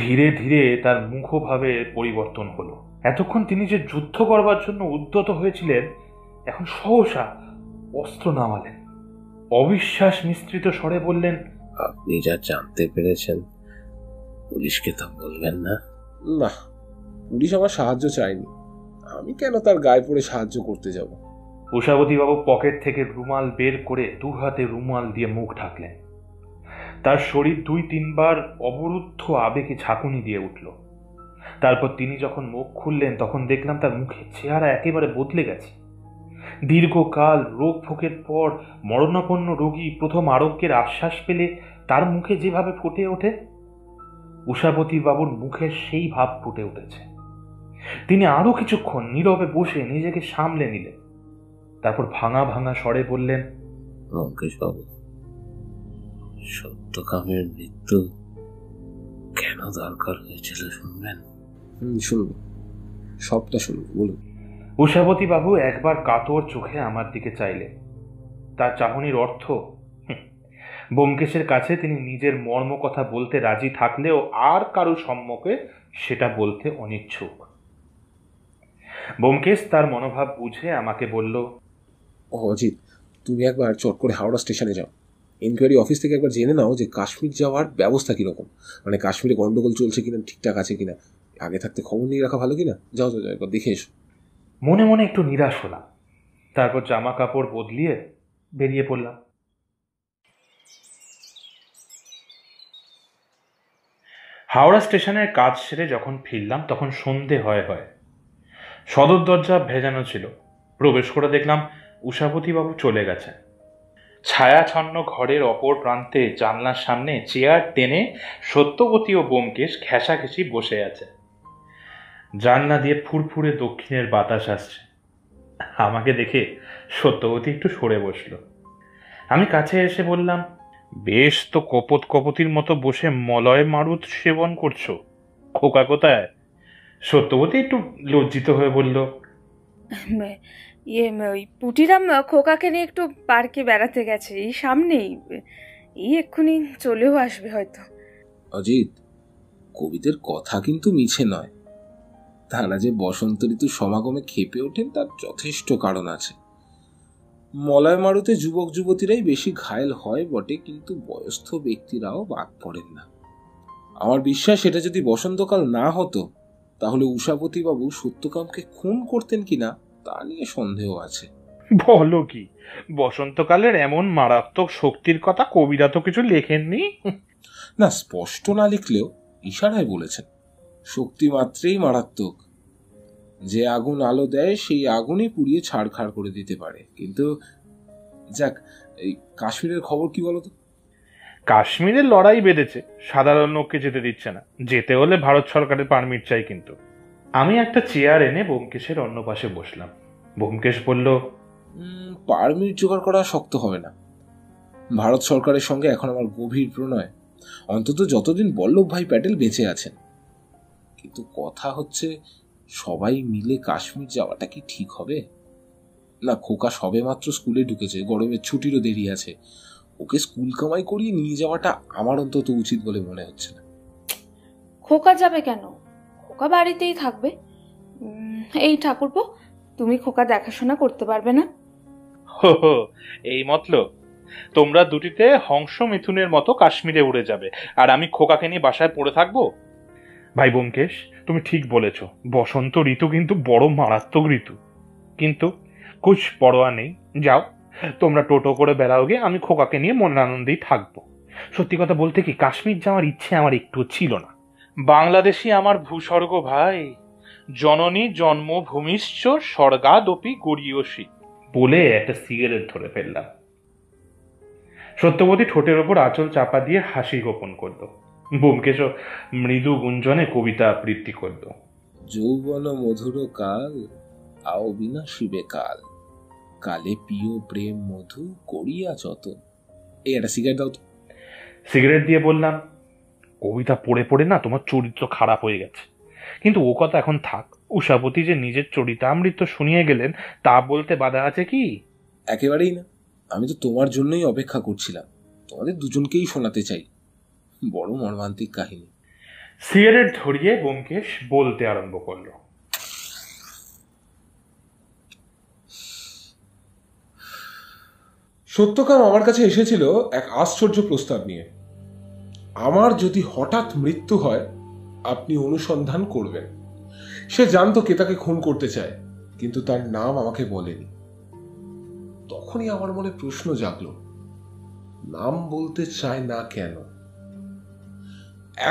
ধীরে ধীরে তার মুখভাবে পরিবর্তন হলো। এতক্ষণ তিনি যে যুদ্ধ করবার জন্য উদ্যত হয়েছিলেন, এখন সহসা অস্ত্র নামালেন। অবিশ্বাস মিশ্রিত স্বরে বললেন, আপনি যা জানতে পেরেছেন পুলিশকে তা বলবেন না? না, পুলিশ আমার সাহায্য চায়নি, আমি কেন তার গায়ে পড়ে সাহায্য করতে যাব? उषावतीबाबू पकेट थेके रुमाल बेर करे दू हाथे रुमाल दिए मुख ढाकलें। तार शरीर दुई तीन बार अवरुद्ध आवेगे झाँकुनी दिए उठल। तारपर तिनी जखन मुख खुललें तखन देखलाम तार मुखेर चेहरा एकेबारे बदले गेछे। दीर्घकाल रोग भोगेर पर मरणापन्न रोगी प्रथम आरोग्येर आश्वास पेले तार मुखे जेभावे फुटे ओठे उषापतिबाबुर मुखे सेई भाव फुटे उठेछे। तिनी आरो किछुक्षण नीरवे बसे निजेके सामले निलें। तारपर भांगा भांगा स्वरे बोललेन, रमेश बाबू सत्यकामेर मृत्यु केन दरकार हयेछिल शुनबेन? शुनबो, सबटा शुनबो, बोलुन। उषापति बाबू एकबार कातर चोखे आमार दिके चाइलेन। तार चाहनिर अर्थ ब्योमकेशेर काछे तिनि निजेर मर्म कथा बोलते राजी थाकलेओ आर कारो सम्मुखे सेटा बोलते अनिच्छुक। ब्योमकेश तार मनोभाव बुझे आमाके बोल्लो, अजित तुम एक बार चट कर हावड़ा स्टेशने जाओ, इनक्वायरि अफिस थेके एक बार जेने नाओ जे काश्मीर जाओयार व्यवस्था किरकम, माने काश्मीरे गंडगोल चलछे किना, ठीकठाक आछे किना, आगे थाकते खबर निये राखा भालो किना, जाओ जाओ एकबार देखे एसो। मने मने एकटु निराश होलाम। तारपर जामा कापड़ बदलिए बेरिये पड़लाम। हावड़ा स्टेशनेर काज सेरे जखन फिरलाम तखन सन्धे हय हय। सदर दरजा भेजानो छिलो। प्रवेश करे देखलाम उषापति बाबू चले गेছেন। ছায়াছন্ন ঘরের অপর প্রান্তে জানলার সামনে চেয়ার টেনে সত্যবতী ও ব্যোমকেশ ঘেঁষাঘেঁষি বসে আছে। জানলা দিয়ে ফুরফুরে দক্ষিণের বাতাস আসছে। আমাকে দেখে সত্যবতী একটু সরে বসলো। আমি কাছে এসে বললাম, বেশ তো কপত কপতির মতো বসে মলয় মারুত সেবন করছো, খোকা কোথায়? সত্যবতী একটু লজ্জিত হয়ে বলল, ইয়ে ওই পুটিরাম খোকাকে নিয়ে একটু পার্কে বেড়াতে গেছে, এই সামনেই, এই এক্ষুনি চলেও আসবে হয়তো। অজিত, কবিদের কথা কিন্তু মিছে নয়। তারা যে বসন্ত ঋতু সমাগমে খেপে ওঠেন তার যথেষ্ট কারণ আছে। মলয় মারুতে যুবক যুবতীরাই বেশি ঘায়েল হয় বটে, কিন্তু বয়স্ক ব্যক্তিরাও বাদ পড়েন না। আমার বিশ্বাস এটা যদি বসন্তকাল না হতো তাহলে উষাপতিবাবু সত্যকামকে খুন করতেন কিনা তা নিয়ে সন্দেহ আছে। বলো কি, বসন্তকালের এমন মারাত্মক শক্তির কথা কবিরা তো কিছু লেখেননি? না, স্পষ্ট না লিখলেও ইশারায় বলেছেন। শক্তি মাত্রেই মারাত্মক। যে আগুন আলো দেয় সেই আগুনে পুড়িয়ে ছাড়খাড় করে দিতে পারে। কিন্তু যাক, এই কাশ্মীরের খবর কি বলো তো? কাশ্মীরের লড়াই বেঁধেছে, সাধারণ লোককে যেতে দিচ্ছে না। যেতে হলে ভারত সরকারের পারমিট চাই। কিন্তু আমি একটা চেয়ার এনে ব্যোমকেশের অন্য পাশে বসলাম। ব্যোমকেশ বলল, পারমিট জোগাড় করা শক্ত হবে না। ভারত সরকারের সঙ্গে এখন আমার গভীর প্রণয়, অন্তত যতদিন বল্লভ ভাই প্যাটেল বেঁচে আছেন। কিন্তু কথা হচ্ছে, সবাই মিলে কাশ্মীর যাওয়াটা কি ঠিক হবে? না, খোকা সবে মাত্র স্কুলে ঢুকেছে, গরমের ছুটিরও দেরি আছে, ওকে স্কুল কামাই করিয়ে নিয়ে যাওয়াটা আমার অন্তত উচিত বলে মনে হচ্ছে না। খোকা যাবে কেন? খোকা বাড়িতেই থাকবে। এই ঠাকুরপো, তুমি খোকা দেখাশোনা করতে পারবে না? হো হো, এই মতলব। তোমরা দুটিতে হংস মিথুনের মতো কাশ্মীরে উড়ে যাবে আর আমি খোকাকে নিয়ে বাসায় পড়ে থাকবো? ভাই ব্যোমকেশ, তুমি ঠিক বলেছ, বসন্ত ঋতু কিন্তু বড় মারাত্মক ঋতু। কিন্তু কুছ পরোয়া নেই, যাও তোমরা টোটো করে বেড়াও গে, আমি খোকাকে নিয়ে মন আনন্দেই থাকবো। সত্যি কথা বলতে কি, কাশ্মীর যাওয়ার ইচ্ছে আমার একটু ছিল না। বাংলাদেশী আমার ভূস্বর্গ ভাই, জননী জন্মভূমিশ্চ স্বর্গাদপি গরীয়সী বলে একটা সিগারেট ধরে ফেললাম। সত্যবতী ঠোঁটের ওপর আঁচল চাপা দিয়ে হাসি গোপন করল। ব্যোমকেশও মৃদু গুঞ্জনে কবিতা আবৃত্তি করল। যৌবন মধুর কাল আও বিনাশী বেকাল, কালে পিও প্রেম মধু করিয়া যতন। এই একটা সিগারেট দাও তো। সিগারেট দিয়ে বললাম, কবিতা পড়ে পড়ে না তোমার চরিত্র খারাপ হয়ে গেছে। কিন্তু ও কথা এখন থাক। উষাপতি যে নিজের চরিতামৃত শুনিয়ে গেলেন তা বলতে বাধা আছে কি? একেবারেই না। আমি তো তোমার জন্যই অপেক্ষা করছিলাম, তোমাদের দুজনকেই শোনাতে চাই। বড় মর্মান্তিক কাহিনী। সিগারেট ধরিয়ে ব্যোমকেশ বলতে আরম্ভ করল। সত্যকাম আমার কাছে এসেছিল এক আশ্চর্য প্রস্তাব নিয়ে। আমার যদি হঠাৎ মৃত্যু হয় আপনি অনুসন্ধান করবেন। সে জানতো কে তাকে খুন করতে চায়, কিন্তু তার নাম আমাকে বলেনি। তখনই আমার মনে প্রশ্ন জাগলো, নাম বলতে চায় না কেন?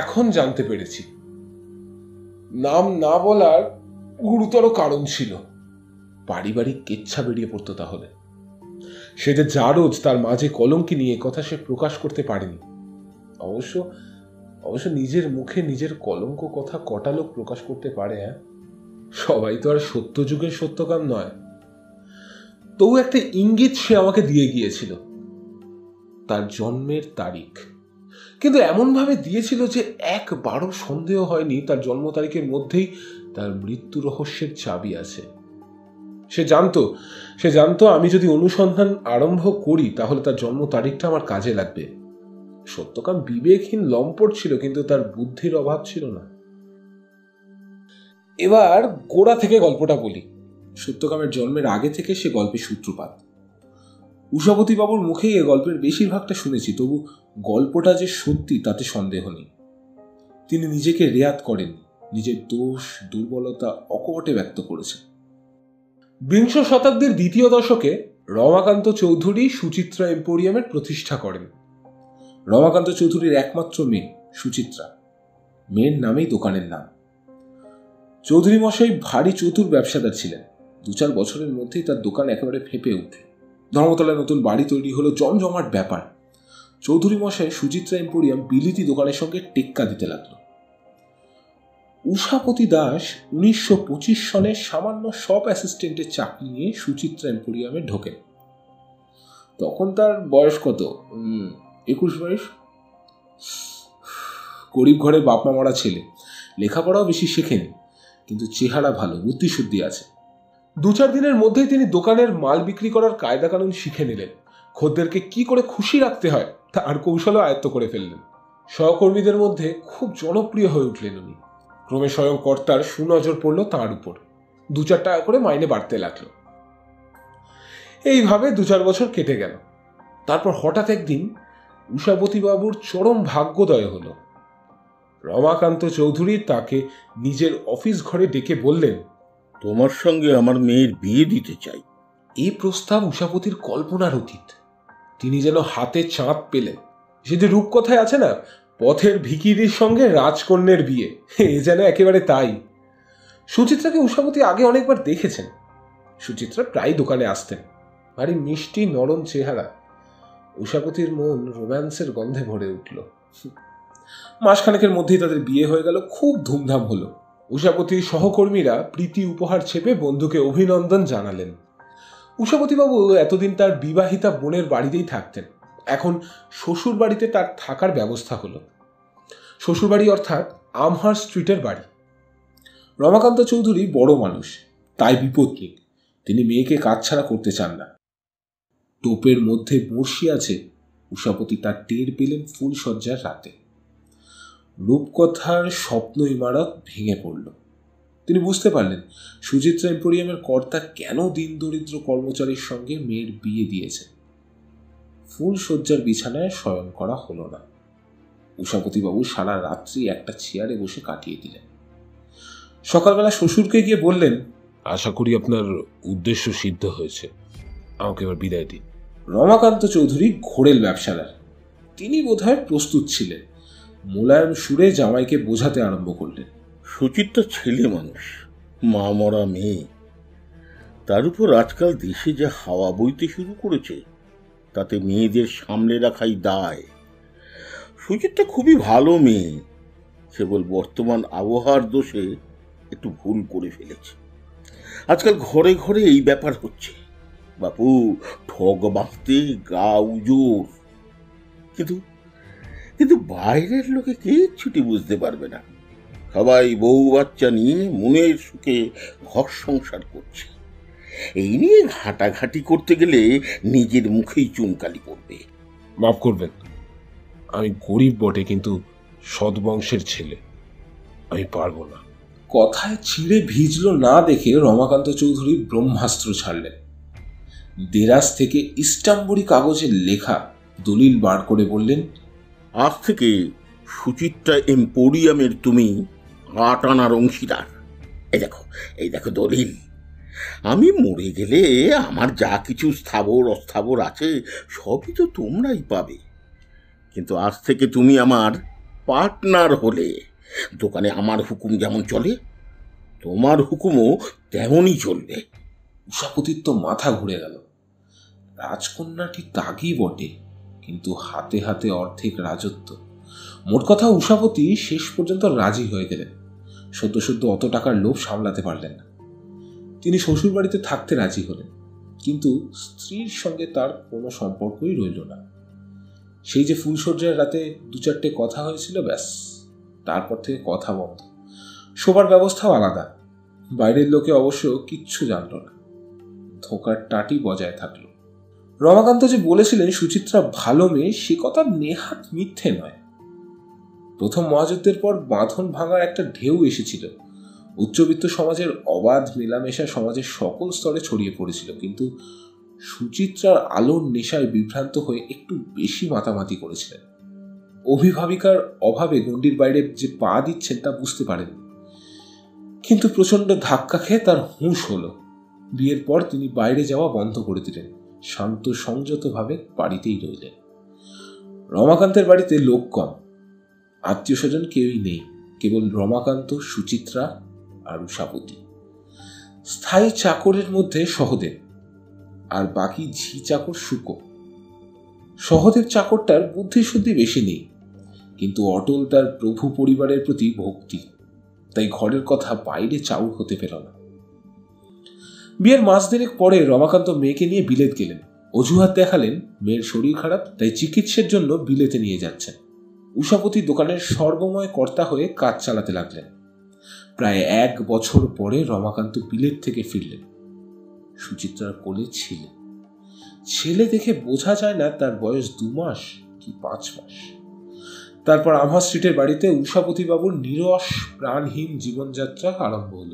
এখন জানতে পেরেছি, নাম না বলার গুরুতর কারণ ছিল পারিবারিক কেচ্ছা বেরিয়ে পড়তো। তাহলে সে যে জারজ, তার মাঝে কলঙ্কি নিয়ে কথা সে প্রকাশ করতে পারেনি। অবশ্য অবশ্য নিজের মুখে নিজের কলঙ্ক কথা কটা লোক প্রকাশ করতে পারে? হ্যাঁ, সবাই তো আর সত্যযুগের সত্যকাম নয়। তবু একটা ইঙ্গিত সে আমাকে দিয়ে গিয়েছিল, তার জন্মের তারিখ। কিন্তু এমনভাবে দিয়েছিল যে একবারও সন্দেহ হয়নি তার জন্ম তারিখের মধ্যেই তার মৃত্যু রহস্যের চাবি আছে। সে জানতো সে জানতো আমি যদি অনুসন্ধান আরম্ভ করি তাহলে তার জন্ম তারিখটা আমার কাজে লাগবে। সত্যকাম বিবেকহীন লম্পট ছিল, কিন্তু তার বুদ্ধির অভাব ছিল না। এবার গোড়া থেকে গল্পটা বলি। সত্যকামের জন্মের আগে থেকে সে গল্পের সূত্রপাত। উষাপতিবাবুর মুখেই এ গল্পের বেশিরভাগটা শুনেছি, তবু গল্পটা যে সত্যি তাতে সন্দেহ নেই। তিনি নিজেকে রেয়াত করেন, নিজের দোষ দুর্বলতা অকপটে ব্যক্ত করেছেন। বিংশ শতাব্দীর দ্বিতীয় দশকে রমাকান্ত চৌধুরী সুচিত্রা এম্পোরিয়ামের প্রতিষ্ঠা করেন। রমাকান্ত চৌধুরীর একমাত্র মেয়ে সুচিত্রা, মেয়ের নামেই দোকানের নাম। চৌধুরী মশাই ভারী চতুর ব্যবসাদার ছিলেন। দু চার বছরের মধ্যেই তার দোকান একেবারে ফেঁপে ওঠে। ধর্মতলায় নতুন বাড়ি তৈরি হলো, জমজমাট ব্যাপার। চৌধুরী মশাই সুচিত্রা এম্পোরিয়াম বিলিতি দোকানের সঙ্গে টেক্কা দিতে লাগলো। উষাপতি দাস উনিশশো পঁচিশ সনে সামান্য শপ অ্যাসিস্ট্যান্টের চাকরি নিয়ে সুচিত্রা এম্পোরিয়ামে ঢোকেন। তখন তার বয়স কত? একুশ বাইশ। গরিব ঘরে বাপমা মরা ছেলে, লেখাপড়াও বেশি শেখেনি, কিন্তু চেহারা ভালো, বুদ্ধিশুদ্ধি আছে। দু চার দিনের মধ্যেই তিনি দোকানের মাল বিক্রি করার কায়দা কানুন শিখে নিলেন। খদ্দেরকে কি করে খুশি রাখতে হয় তার কৌশলও আয়ত্ত করে ফেললেন। সহকর্মীদের মধ্যে খুব জনপ্রিয় হয়ে উঠলেন উনি। ক্রমে স্বয়ং কর্তার সুনজর পড়ল তার উপর। দু চার টাকা করে মাইনে বাড়তে লাগল। এইভাবে দু চার বছর কেটে গেল। তারপর হঠাৎ একদিন উষাপতিবাবুর চরম ভাগ্যোদয় হল। রমাকান্ত চৌধুরী তাকে নিজের অফিস ঘরে ডেকে বললেন, তোমার সঙ্গে আমার মেয়ের বিয়ে দিতে চাই। এই প্রস্তাব উষাপতির কল্পনার অতীত। তিনি যেন হাতে চাঁদ পেলেন। সে যে রূপকথায় আছে না, পথের ভিখিরির সঙ্গে রাজকন্যের বিয়ে, এ যেন একেবারে তাই। সুচিত্রাকে উষাপতি আগে অনেকবার দেখেছেন। সুচিত্রা প্রায় দোকানে আসতেন। ভারী মিষ্টি নরম চেহারা। উষাপতির মন রোম্যান্সের গন্ধে ভরে উঠল। মাসখানেকের মধ্যেই তাদের বিয়ে হয়ে গেল। খুব ধুমধাম হলো। উষাপতির সহকর্মীরা প্রীতি উপহার চেপে বন্ধুকে অভিনন্দন জানালেন। উষাপতিবাবু এতদিন তার বিবাহিতা বোনের বাড়িতেই থাকতেন। এখন শ্বশুর বাড়িতে তার থাকার ব্যবস্থা হলো। শ্বশুরবাড়ি অর্থাৎ আমহার স্ট্রিটের বাড়ি। রমাকান্ত চৌধুরী বড় মানুষ, তাই বিপত্নিক। তিনি মেয়েকে কাজ ছাড়া করতে চান না। টোপের মধ্যে বর্ষি আছে, উষাপতি তার টের পেলেন ফুলসজ্জার রাতে। রূপকথার স্বপ্ন ইমারত ভেঙে পড়ল। তিনি বুঝতে পারলেন সুচিত্রা এম্পোরিয়ামের কর্তা কেন দিন দরিদ্র কর্মচারীর সঙ্গে মেয়ের বিয়ে দিয়েছে। ফুলসজ্জার বিছানায় শয়ন করা হলো না। উষাপতিবাবু সারা রাত্রি একটা চেয়ারে বসে কাটিয়ে দিলেন। সকালবেলা শ্বশুরকে গিয়ে বললেন, আশা করি আপনার উদ্দেশ্য সিদ্ধ হয়েছে, আমাকে এবার বিদায় দিন। রমাকান্ত চৌধুরী ঘোরেল ব্যবসাদার, তিনি বোধহয় প্রস্তুত ছিলেন। মোলায়ম সুরে জামাইকে বোঝাতে আরম্ভ করলেন, সুচিত্রা ছেলে মানুষ, মা মরা মেয়ে, তার উপর আজকাল দেশে যা হাওয়া বইতে শুরু করেছে তাতে মেয়েদের সামলে রাখাই দায়। সুচিত্রা খুবই ভালো মেয়ে, কেবল বর্তমান আবহাওয়ার দোষে একটু ভুল করে ফেলেছে। আজকাল ঘরে ঘরে এই ব্যাপার হচ্ছে। বাপু, ঠগ বাঁধতে গা উজোর, কিন্তু কিন্তু বাইরের লোকে কিচ্ছুটি বুঝতে পারবে না। সবাই বউ বাচ্চা নিয়ে মনের সুখে ঘর সংসার করছে। এই নিয়ে ঘাটাঘাটি করতে গেলে নিজের মুখেই চুনকালি পড়বে। মাফ করবেন, আমি গরিব বটে, কিন্তু সদ্বংশের ছেলে, আমি পারবো না। কথায় ছিঁড়ে ভিজল না দেখে রমাকান্ত চৌধুরী ব্রহ্মাস্ত্র ছাড়লেন। দেরাজ থেকে ইস্টাম্বরি কাগজের লেখা দলিল বার করে বললেন, আজ থেকে সুচিত্রা এম্পোরিয়ামের তুমি আট আনার অংশীদার। এই দেখো, এই দেখো দলিল। আমি মরে গেলে আমার যা কিছু স্থাবর অস্থাবর আছে সবই তো তোমরাই পাবে, কিন্তু আজ থেকে তুমি আমার পার্টনার হলে দোকানে আমার হুকুম যেমন চলে তোমার হুকুমও তেমনই চলবে। উষাপতির তো মাথা ঘুরে গেল। রাজকন্যাটি তাগই বটে, কিন্তু হাতে হাতে অর্ধেক রাজত্ব। মোট কথা উষাপতি শেষ পর্যন্ত রাজি হয়ে গেলেন। সদ্য সদ্য অত টাকার লোভ সামলাতে পারলেন না। তিনি শ্বশুরবাড়িতে থাকতে রাজি হলেন, কিন্তু স্ত্রীর সঙ্গে তার কোনো সম্পর্কই রইল না। সেই যে ফুলশয্যার রাতে দু চারটে কথা হয়েছিল, ব্যাস, তারপর থেকে কথা বন্ধ। শোবার ব্যবস্থাও আলাদা। বাইরের লোকে অবশ্য কিচ্ছু জানল না। ধোকার টাটি বজায় থাকল। রমাকান্ত যে বলেছিলেন সুচিত্রা ভালো মেয়ে, সে কথা নেহাত মিথ্যে নয়। প্রথম মহাযুদ্ধের পর বাঁধন ভাঙার একটা ঢেউ এসেছিল। উচ্চবিত্ত সমাজের অবাধ মেলামেশা সমাজের সকল স্তরে ছড়িয়ে পড়েছিল, কিন্তু সুচিত্রার আলোর নেশায় বিভ্রান্ত হয়ে একটু বেশি মাতামাতি করেছিলেন। অভিভাবিকার অভাবে গণ্ডির বাইরে যে পা দিচ্ছেন তা বুঝতে পারেনি, কিন্তু প্রচণ্ড ধাক্কা খেয়ে তার হুঁশ হলো। বিয়ের পর তিনি বাইরে যাওয়া বন্ধ করে দিলেন, শান্ত সংযতভাবে বাড়িতেই রইলেন। রমাকান্তের বাড়িতে লোক কম, আত্মীয় স্বজন কেউই নেই, কেবল রমাকান্ত, সুচিত্রা আর উষাপতি। স্থায়ী চাকরের মধ্যে সহদেব আর বাকি ঝি চাকর শুকো। সহদেব চাকরটার বুদ্ধি শুদ্ধি বেশি নেই, কিন্তু অটল তার প্রভু পরিবারের প্রতি ভক্তি, তাই ঘরের কথা বাইরে চাউর হতে পেল না। বিয়ের মাস দেড়েক পরে রমাকান্ত মেয়েকে নিয়ে বিলেত গেলেন। অজুহাত দেখালেন মেয়ের শরীর খারাপ, তাই চিকিৎসার জন্য বিলেতে নিয়ে যাচ্ছেন। উষাপতি দোকানের সর্বময় কর্তা হয়ে কাজ চালাতে লাগলেন। প্রায় এক বছর পরে রমাকান্ত বিলেত থেকে ফিরলেন। সুচিত্রার কোলে ছেলে। ছেলে দেখে বোঝা যায় না তার বয়স দু মাস কি পাঁচ মাস। তারপর আমহা স্ট্রিটের বাড়িতে উষাপতিবাবুর নিরস প্রাণহীন জীবনযাত্রা আরম্ভ হল।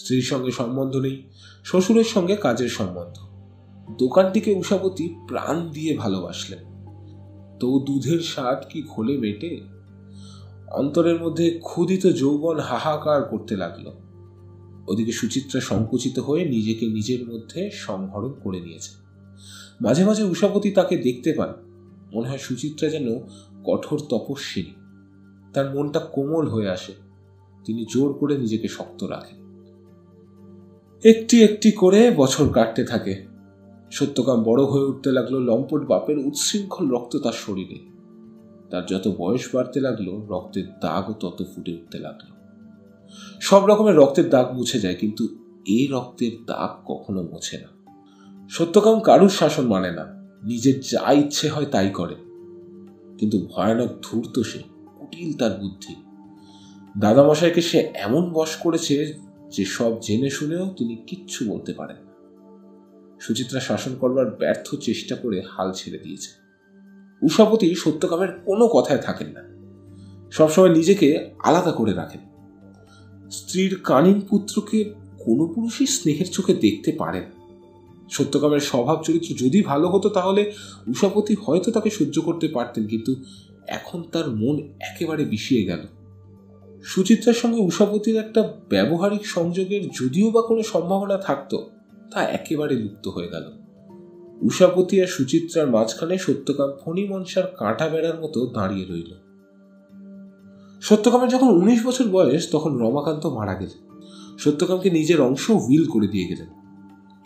স্ত্রীর সঙ্গে সম্বন্ধ নেই, শ্বশুরের সঙ্গে কাজের সম্বন্ধ। দোকানটিকে উষাপতি প্রাণ দিয়ে ভালোবাসলেন, তো দুধের স্বাদ কি ঘোলে মেটে? অন্তরের মধ্যে ক্ষুধিত যৌবন হাহাকার করতে লাগলো। ওদিকে সুচিত্রা সংকুচিত হয়ে নিজেকে নিজের মধ্যে সংহরণ করে নিয়েছে। মাঝে মাঝে উষাপতি তাকে দেখতে পান। মনে হয় সুচিত্রা যেন কঠোর তপস্বী, তার মনটা কোমল হয়ে আসে। তিনি জোর করে নিজেকে শক্ত রাখেন। একটি একটি করে বছর কাটতে থাকে। সত্যকাম বড় হয়ে উঠতে লাগলো। লম্পট বাপের উচ্ছৃঙ্খল রক্ত তার শরীরে। তার যত বয়স বাড়তে লাগলো রক্তের দাগও তত ফুটে উঠতে লাগলো। সব রকমের রক্তের দাগ মুছে যায়, কিন্তু এই রক্তের দাগ কখনো মুছে না। সত্যকাম কারুর শাসন মানে না, নিজের যা ইচ্ছে হয় তাই করে, কিন্তু ভয়ানক ধূর্ত সে, কুটিল তার বুদ্ধি। দাদামশাইকে সে এমন বশ করেছে যে সব জেনে শুনেও তিনি কিচ্ছু বলতে পারেন না। সুচিত্রা শাসন করবার ব্যর্থ চেষ্টা করে হাল ছেড়ে দিয়েছে। উষাপতি সত্যকামের কোনো কথায় থাকেন না, সবসময় নিজেকে আলাদা করে রাখেন। স্ত্রীর কানিন পুত্রকে কোনো পুরুষই স্নেহের চোখে দেখতে পারে না। সত্যকামের স্বভাব চরিত্র যদি ভালো হতো তাহলে উষাপতি হয়তো তাকে সহ্য করতে পারতেন, কিন্তু এখন তার মন একেবারে বিষিয়ে গেল। সুচিত্রার সঙ্গে উষাপতির একটা ব্যবহারিক সংযোগের যদিও বা কোনো সম্ভাবনা থাকতো, তা একেবারে লুপ্ত হয়ে গেল। উষাপতি আর সুচিত্রার মাঝখানে সত্যকাম ফণি মনসার কাঁটা বেড়ার মতো দাঁড়িয়ে রইল। সত্যকামের যখন উনিশ বছর বয়স তখন রমাকান্ত মারা গেলেন। সত্যকামকে নিজের অংশ উইল করে দিয়ে গেলেন।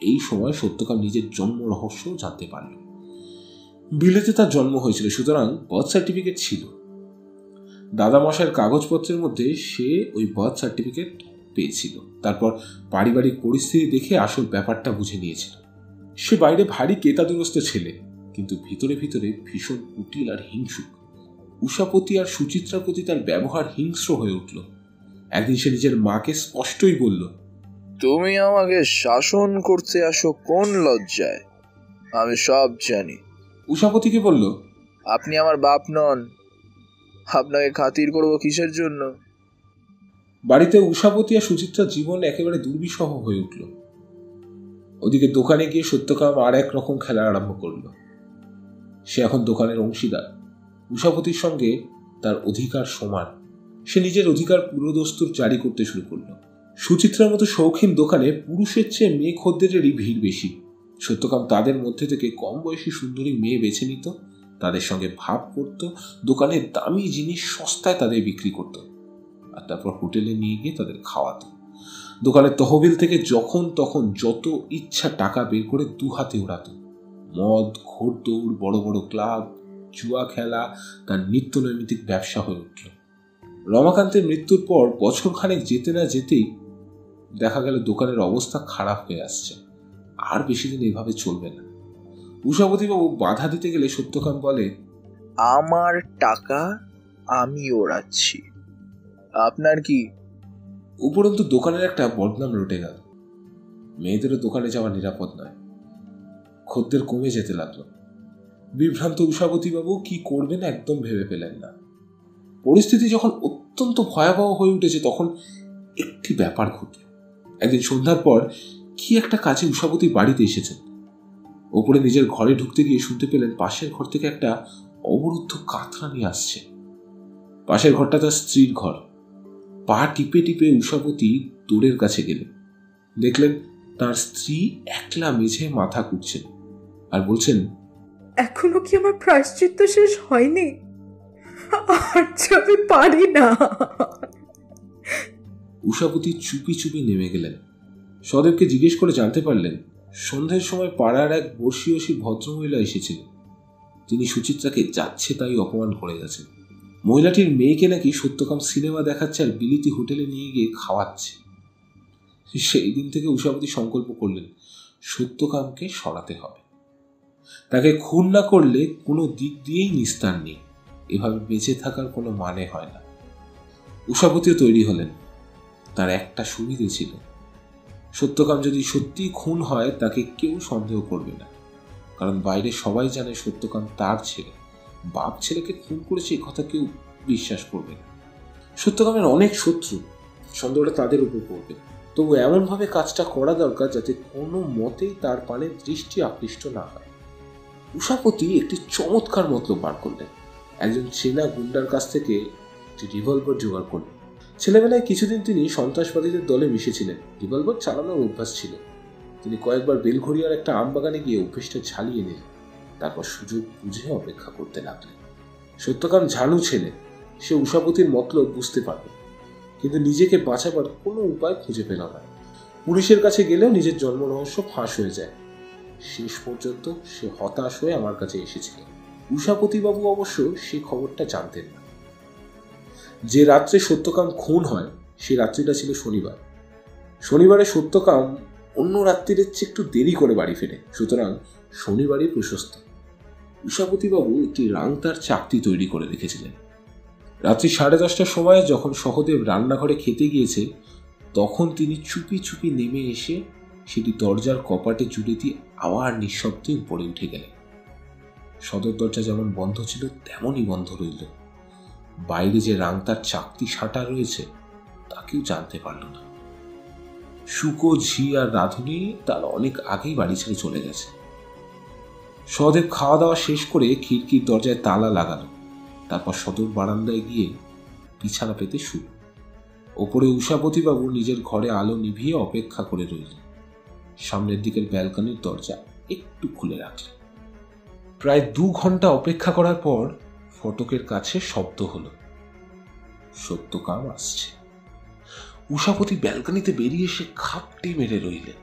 এই সময় সত্যকাম নিজের জন্ম রহস্য জানতে পারল। বিলেতে তার জন্ম হয়েছিল, সুতরাং বার্থ সার্টিফিকেট ছিল। দাদামশাইয়ের কাগজপত্রের মধ্যে সে ওই বার্থ সার্টিফিকেট পেয়েছিল। তারপর পারিবারিক পরিস্থিতি দেখে আসল ব্যাপারটা বুঝে নিয়েছিল। সে বাইরে ভারী কেতাদুরস্ত ছেলে, কিন্তু ভিতরে ভিতরে ভীষণ কুটিল আর হিংসুক। উষাপতি আর সুচিত্রার প্রতি তার ব্যবহার হিংস্র হয়ে উঠল। একদিন সে নিজের মাকে স্পষ্টই বলল, তুমি আমাকে শাসন করতে আসো কোন লজ্জায়? আমি সব জানি। উষাপতিকে বলল, আপনি আমার বাপ নন, আপনাকে খাতির করব কিসের জন্য? বাড়িতে উষাপতি আর সুচিত্রার জীবন একেবারে দুর্বিষহ হয়ে উঠল। ওদিকে দোকানে গিয়ে সত্যকাম আর এক রকম খেলা আরম্ভ করল। সে এখন দোকানের অংশীদার। উষাপতির সঙ্গে তার অধিকার সমান। সে নিজের অধিকার পুরোদস্তুর জারি করতে শুরু করল। সুচিত্রার মতো শৌখিন দোকানে পুরুষের চেয়ে মেয়ে খদ্দেরেরই ভিড় বেশি। সত্যকাম তাদের মধ্যে থেকে কম বয়সী সুন্দরী মেয়ে বেছে নিত, তাদের সঙ্গে ভাব করত, দোকানের দামি জিনিস সস্তায় তাদের বিক্রি করত, আর তারপর হোটেলে নিয়ে গিয়ে তাদের খাওয়াত। দোকানের তহবিল থেকে যখন তখন যত ইচ্ছা টাকা বের করে দুহাতে ওড়াত। মদ, ঘোড়দৌড়, বড় বড় ক্লাব, জুয়া খেলা তার নিত্য নৈমিত্তিক ব্যবসা হয়ে উঠল। রমাকান্তের মৃত্যুর পর বছরখানেক যেতে না যেতেই দেখা গেল দোকানের অবস্থা খারাপ হয়ে আসছে, আর বেশি দিন এইভাবে চলবে না। উষাপতিবাবু বাধা দিতে গেলে সত্যকাম বলে, আমার টাকা আমি ওড়াচ্ছি, আপনার কি? উপরন্তু দোকানের একটা বদনাম রটে গেল। মেয়েদেরও দোকানে যাওয়া নিরাপদ নয়। খদ্দের কমে যেতে লাগলো। বিভ্রান্ত উষাপতিবাবু কি করবেন একদম ভেবে পেলেন না। পরিস্থিতি যখন অত্যন্ত ভয়াবহ হয়ে উঠেছে তখন একটি ব্যাপার ঘটল। একদিন সন্ধ্যার পর কি একটা কাজে উষাপতি বাড়িতে এসেছেন। ওপরে নিজের ঘরে ঢুকতে গিয়ে শুনতে পেলেন পাশের ঘর থেকে একটা অবরুদ্ধ কাঁথা নিয়ে আসছে। পাশের ঘরটা তার স্ত্রীর ঘর। পা টিপে টিপে উষাপতি দোরের কাছে গেলেন। দেখলেন তার স্ত্রী একলা মেঝে মাথা কুটছেন আর বলছেন, এখনো কি আমার প্রায়শ্চিত্ত শেষ হয়নি? আমি পারি না। উষাপতি চুপি চুপি নেমে গেলেন। সদেবকে জিজ্ঞেস করে জানতে পারলেন সন্ধ্যের সময় পাড়ার এক বর্ষীয়সী ভদ্রমহিলা এসেছিলেন। তিনি সুচিত্রাকে যাচ্ছে তাই অপমান করে গেছেন। মহিলাটির মেয়েকে নাকি সত্যকাম সিনেমা দেখাচ্ছে আর বিলিতি হোটেলে নিয়ে গিয়ে খাওয়াচ্ছে। সেই দিন থেকে উষাপতি সংকল্প করলেন সত্যকামকে সরাতে হবে, তাকে খুন না করলে কোনো দিক দিয়েই নিস্তার নেই, এভাবে বেঁচে থাকার কোনো মানে হয় না। উষাপতিও তৈরি হলেন। তার একটা সুবিধে ছিল, সত্যকাম যদি সত্যি খুন হয় তাকে কেউ সন্দেহ করবে না, কারণ বাইরে সবাই জানে সত্যকাম তার ছেলে, বাপ ছেলেকে খুন করেছে এ কথা কেউ বিশ্বাস করবে না। সত্যকামের অনেক শত্রু, সন্দেহটা তাদের উপর পড়বে। তবু এমনভাবে কাজটা করা দরকার যাতে কোনো মতেই তার পানে দৃষ্টি আকৃষ্ট না হয়। উষাপতি একটি চমৎকার মতলব বার করলেন। একজন সেনা গুন্ডার কাছ থেকে একটি রিভলভার জোগাড় করলেন। ছেলেবেলায় কিছুদিন তিনি সন্ত্রাসবাদীদের দলে মিশেছিলেন, রিভলভার চালানোর অভ্যাস ছিল। তিনি কয়েকবার বেলঘড়িয়ার একটা আমবাগানে গিয়ে অভ্যেসটা ছাড়িয়ে নিলেন। তারপর সুযোগ বুঝে অপেক্ষা করতে লাগলেন। সত্যকাম ঝানু ছেলে, সে উষাপতির মতলব বুঝতে পারল, কিন্তু নিজেকে বাঁচাবার কোনো উপায় খুঁজে পেল না। পুলিশের কাছে গেলেও নিজের জন্ম রহস্য ফাঁস হয়ে যায়। শেষ পর্যন্ত সে হতাশ হয়ে আমার কাছে এসেছিল। উষাপতিবাবু অবশ্য সে খবরটা জানতেন না। যে রাত্রে সত্যকাম খুন হয় সে রাত্রিটা ছিল শনিবার। শনিবারে সত্যকাম অন্য রাত্রির চেয়ে একটু দেরি করে বাড়ি ফেরে, সুতরাং শনিবারই প্রশস্ত। উষাপতিবাবু একটি রাংতার চাকতি তৈরি করে রেখেছিলেন। রাত্রি সাড়ে দশটার সময় যখন সহদেব রান্নাঘরে খেতে গিয়েছে তখন তিনি চুপি চুপি নেমে এসে সেটি দরজার কপাটে জুড়ে দিয়ে আবার নিঃশব্দে উপরে উঠে গেলেন। সদর দরজা যেমন বন্ধ ছিল তেমনই বন্ধ রইল। বাইরে যে রাংতার চাকতি সাঁটা রয়েছে তা কেউ জানতে পারল না। শুকো, ঝি আর রাধুনি তার অনেক আগেই বাড়ি ছেড়ে চলে গেছে। সহদেব খাওয়া দাওয়া শেষ করে খিড়কির দরজায় তালা লাগালো। তারপর সদর বারান্দায় গিয়ে বিছানা পেতে শুরু। ওপরে উষাপতিবাবু নিজের ঘরে আলো নিভিয়ে অপেক্ষা করে রইলেন। সামনের দিকের ব্যালকনির দরজা একটু খুলে রাখলেন। প্রায় দু ঘন্টা অপেক্ষা করার পর ফটকের কাছে শব্দ হলো, সত্যকাম আসছে। উষাপতি ব্যালকনিতে বেরিয়ে এসে খাপটি মেরে রইলেন।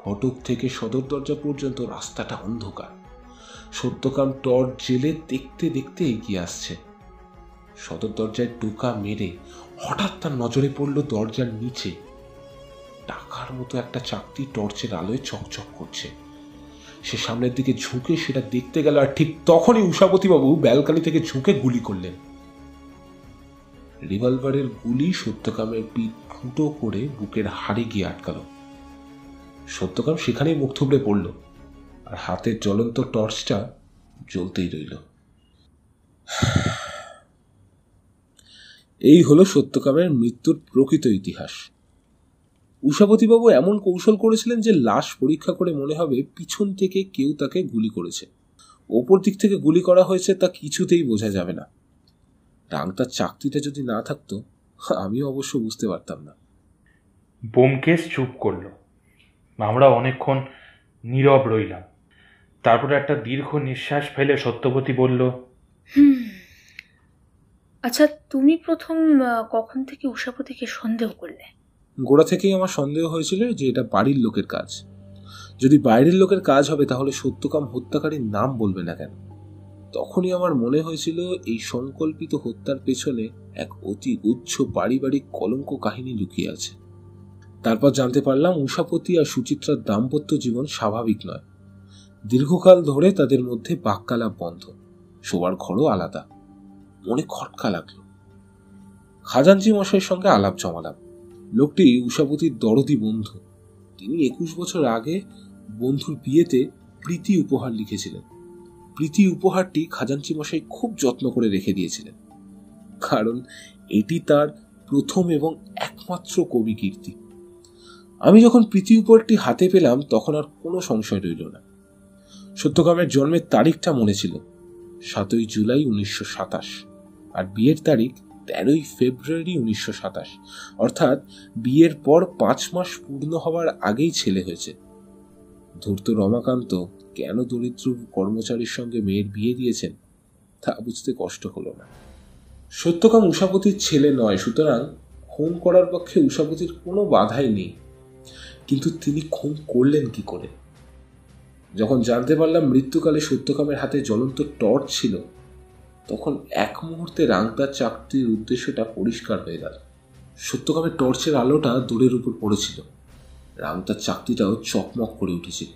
ফটক থেকে সদর দরজা পর্যন্ত রাস্তাটা অন্ধকার। সত্যকাম টর্চ জেলে দেখতে দেখতে এগিয়ে আসছে। সদর দরজায় টোকা মেরে হঠাৎ তার নজরে পড়ল দরজার নিচে টাকার মতো একটা চাকতি টর্চের আলোয় চকচক করছে। সে সামনের দিকে ঝুঁকে সেটা দেখতে গেল, আর ঠিক তখনই উষাপতিবাবু ব্যালকনি থেকে ঝুঁকে গুলি করলেন। রিভলভারের গুলি সত্যকামের পিঠ ফুটো করে বুকের হাড়ে গিয়ে আটকাল। সত্যকাম সেখানেই মুখ থুবড়ে পড়ল, আর হাতের জ্বলন্ত টর্চটা জ্বলতেই রইল। এই হলো সত্যকামের মৃত্যুর প্রকৃত ইতিহাস। উষাপতিবাবু এমন কৌশল করেছিলেন যে লাশ পরীক্ষা করে মনে হবে পিছন থেকে কেউ তাকে গুলি করেছে। ওপর দিক থেকে গুলি করা হয়েছে তা কিছুতেই বোঝা যাবে না। রাংতার চাকতিটা যদি না থাকতো আমিও অবশ্য বুঝতে পারতাম না। ব্যোমকেশ চুপ করল। আমরা অনেকক্ষণ নীরব রইলাম। তারপরে একটা দীর্ঘ নিঃশ্বাস ফেলে সত্যবতী বলল, হুম আচ্ছা, তুমি প্রথম কখন থেকে উষাপতিকে সন্দেহ করলে? গোড়া থেকেই আমার সন্দেহ হয়েছিল যে এটা বাড়ির লোকের কাজ। যদি বাইরের লোকের কাজ হবে তাহলে সত্যকাম হত্যাকারীর নাম বলবে না কেন? তখনই আমার মনে হয়েছিল এই সংকল্পিত হত্যার পেছনে এক অতি উচ্চ পারিবারিক কলঙ্ক কাহিনী লুকিয়ে আছে। তারপর জানতে পারলাম উষাপতি আর সুচিত্রার দাম্পত্য জীবন স্বাভাবিক নয়। দীর্ঘকাল ধরে তাদের মধ্যে বাক্যালাপ বন্ধ, শোবার ঘরও আলাদা। মনে খটকা লাগলো। খাজানজি মশাইয়ের সঙ্গে আলাপ জমালাম। লোকটি উষাপতির দরদি বন্ধু। তিনি একুশ বছর আগে বন্ধুর বিয়েতে প্রীতি উপহার লিখেছিলেন। প্রীতি উপহারটি খাজানজি মশাই খুব যত্ন করে রেখে দিয়েছিলেন, কারণ এটি তার প্রথম এবং একমাত্র কবি কীর্তি। আমি যখন প্রীতি উপহারটি হাতে পেলাম তখন আর কোনো সংশয় রইল না। সত্যকামের জন্মের তারিখটা মনে ছিল সাতই জুলাই উনিশশো সাতাশ আর বিয়ের তারিখ তেরোই ফেব্রুয়ারি উনিশশো সাতাশ অর্থাৎ বিয়ের পর পাঁচ মাস পূর্ণ হওয়ার আগেই ছেলে হয়েছে। ধূর্ত রমাকান্ত কেন দরিদ্র কর্মচারীর সঙ্গে মেয়ের বিয়ে দিয়েছেন তা বুঝতে কষ্ট হলো না। সত্যকাম উষাপতির ছেলে নয়, সুতরাং খুন করার পক্ষে উষাপতির কোনো বাধাই নেই। কিন্তু তিনি খুন করলেন কি করে? যখন জানতে পারলাম মৃত্যুকালে সত্যকামের হাতে জ্বলন্ত টর্চ ছিল তখন এক মুহূর্তে রাংতার চাকরির উদ্দেশ্যটা পরিষ্কার হয়ে গেল। সত্যকামের টর্চের আলোটা দূরের উপর পড়েছিল, রাংতার চাকরিটাও চকমক করে উঠেছিল।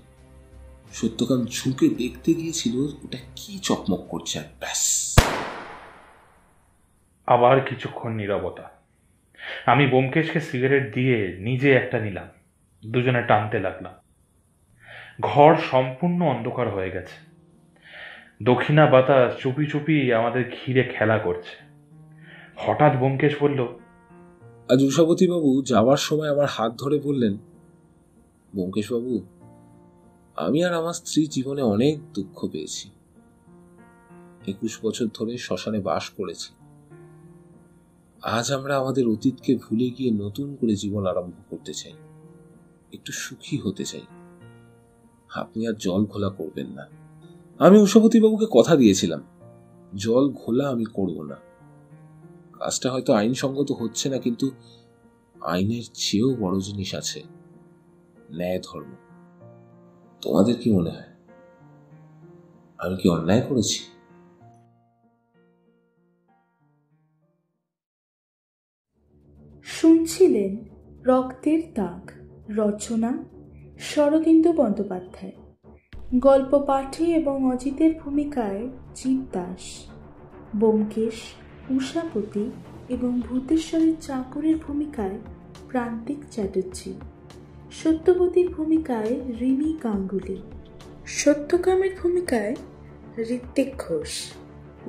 সত্যকাম ঝুঁকে দেখতে গিয়েছিল ওটা কি চকমক করছে। ব্যাস, আবার কিছুক্ষণ নীরবতা। আমি ব্যোমকেশকে সিগারেট দিয়ে নিজে একটা নিলাম, দুজনে টানতে লাগলাম। ঘর সম্পূর্ণ অন্ধকার হয়ে গেছে। দক্ষিণা বাতাস চুপি চুপি আমাদের ঘিরে খেলা করছে। হঠাৎ ব্যোমকেশ বলল, আজ উষাপতি বাবু যাওয়ার সময় আমার হাত ধরে বললেন, ব্যোমকেশ বাবু, আমি আর আমার স্ত্রী জীবনে অনেক দুঃখ পেয়েছি। একুশ বছর ধরে শ্মশানে বাস করেছি। আজ আমরা আমাদের অতীতকে ভুলে গিয়ে নতুন করে জীবন আরম্ভ করতে চাই, একটু সুখী হতে চাই। আপনি আর জল ঘোলা করবেন না। আমি উষাপতিবাবুকে কথা দিয়েছিলাম জল ঘোলা আমি করব না। কাজটা হয়তো আইনসঙ্গত হচ্ছে না, কিন্তু আইনের চেয়েও বড় জিনিস আছে, ন্যায় ধর্ম। তোমাদের কি মনে হয়, আমি কি অন্যায় করেছি? শুনছিলেন রক্তের দাগ, রচনা শরদিন্দু বন্দ্যোপাধ্যায়, গল্প পাঠে এবং অজিতের ভূমিকায় জিত দাস। ব্যোমকেশ, উষাপতি এবং ভূতেশ্বরের চাকরের ভূমিকায় প্রান্তিক চ্যাটার্জি। সত্যবতীর ভূমিকায় রিমি গাঙ্গুলী। সত্যকামের ভূমিকায় হৃত্বিক ঘোষ।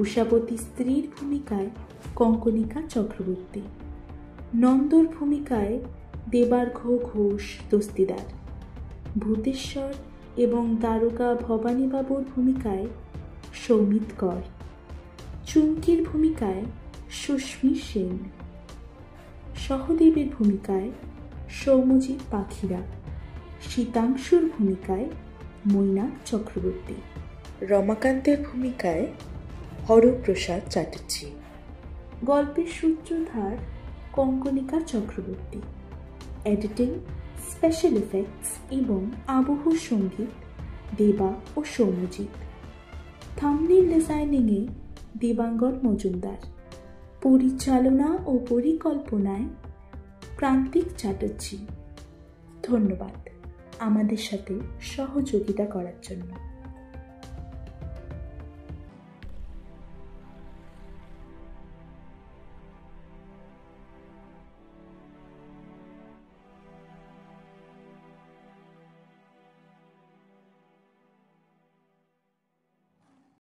উষাপতি স্ত্রীর ভূমিকায় কঙ্কনিকা চক্রবর্তী। নন্দর ভূমিকায় দেবার্ঘ্য ঘোষ দস্তিদার। ভূতেশ্বর এবং দারোগা ভবানীবাবুর ভূমিকায় সৌমিত কর। চুমকির ভূমিকায় সুস্মি সেন। সহদেবের ভূমিকায় সৌমজিৎ পাখিরা। শীতাংশুর ভূমিকায় মৈনাক চক্রবর্তী। রমাকান্তের ভূমিকায় হরা প্রসাদ চ্যাটার্জি। গল্পের সূত্রধার Kankanika Chakraborty. Editing, special effects এবং আবহ সঙ্গীত দেবা ও সৌমজিৎ। থাম্বনেইল ডিজাইনিংয়ে দেবাঙ্গন মজুমদার। পরিচালনা ও পরিকল্পনায় প্রান্তিক চ্যাটার্জি। ধন্যবাদ আমাদের সাথে সহযোগিতা করার জন্য।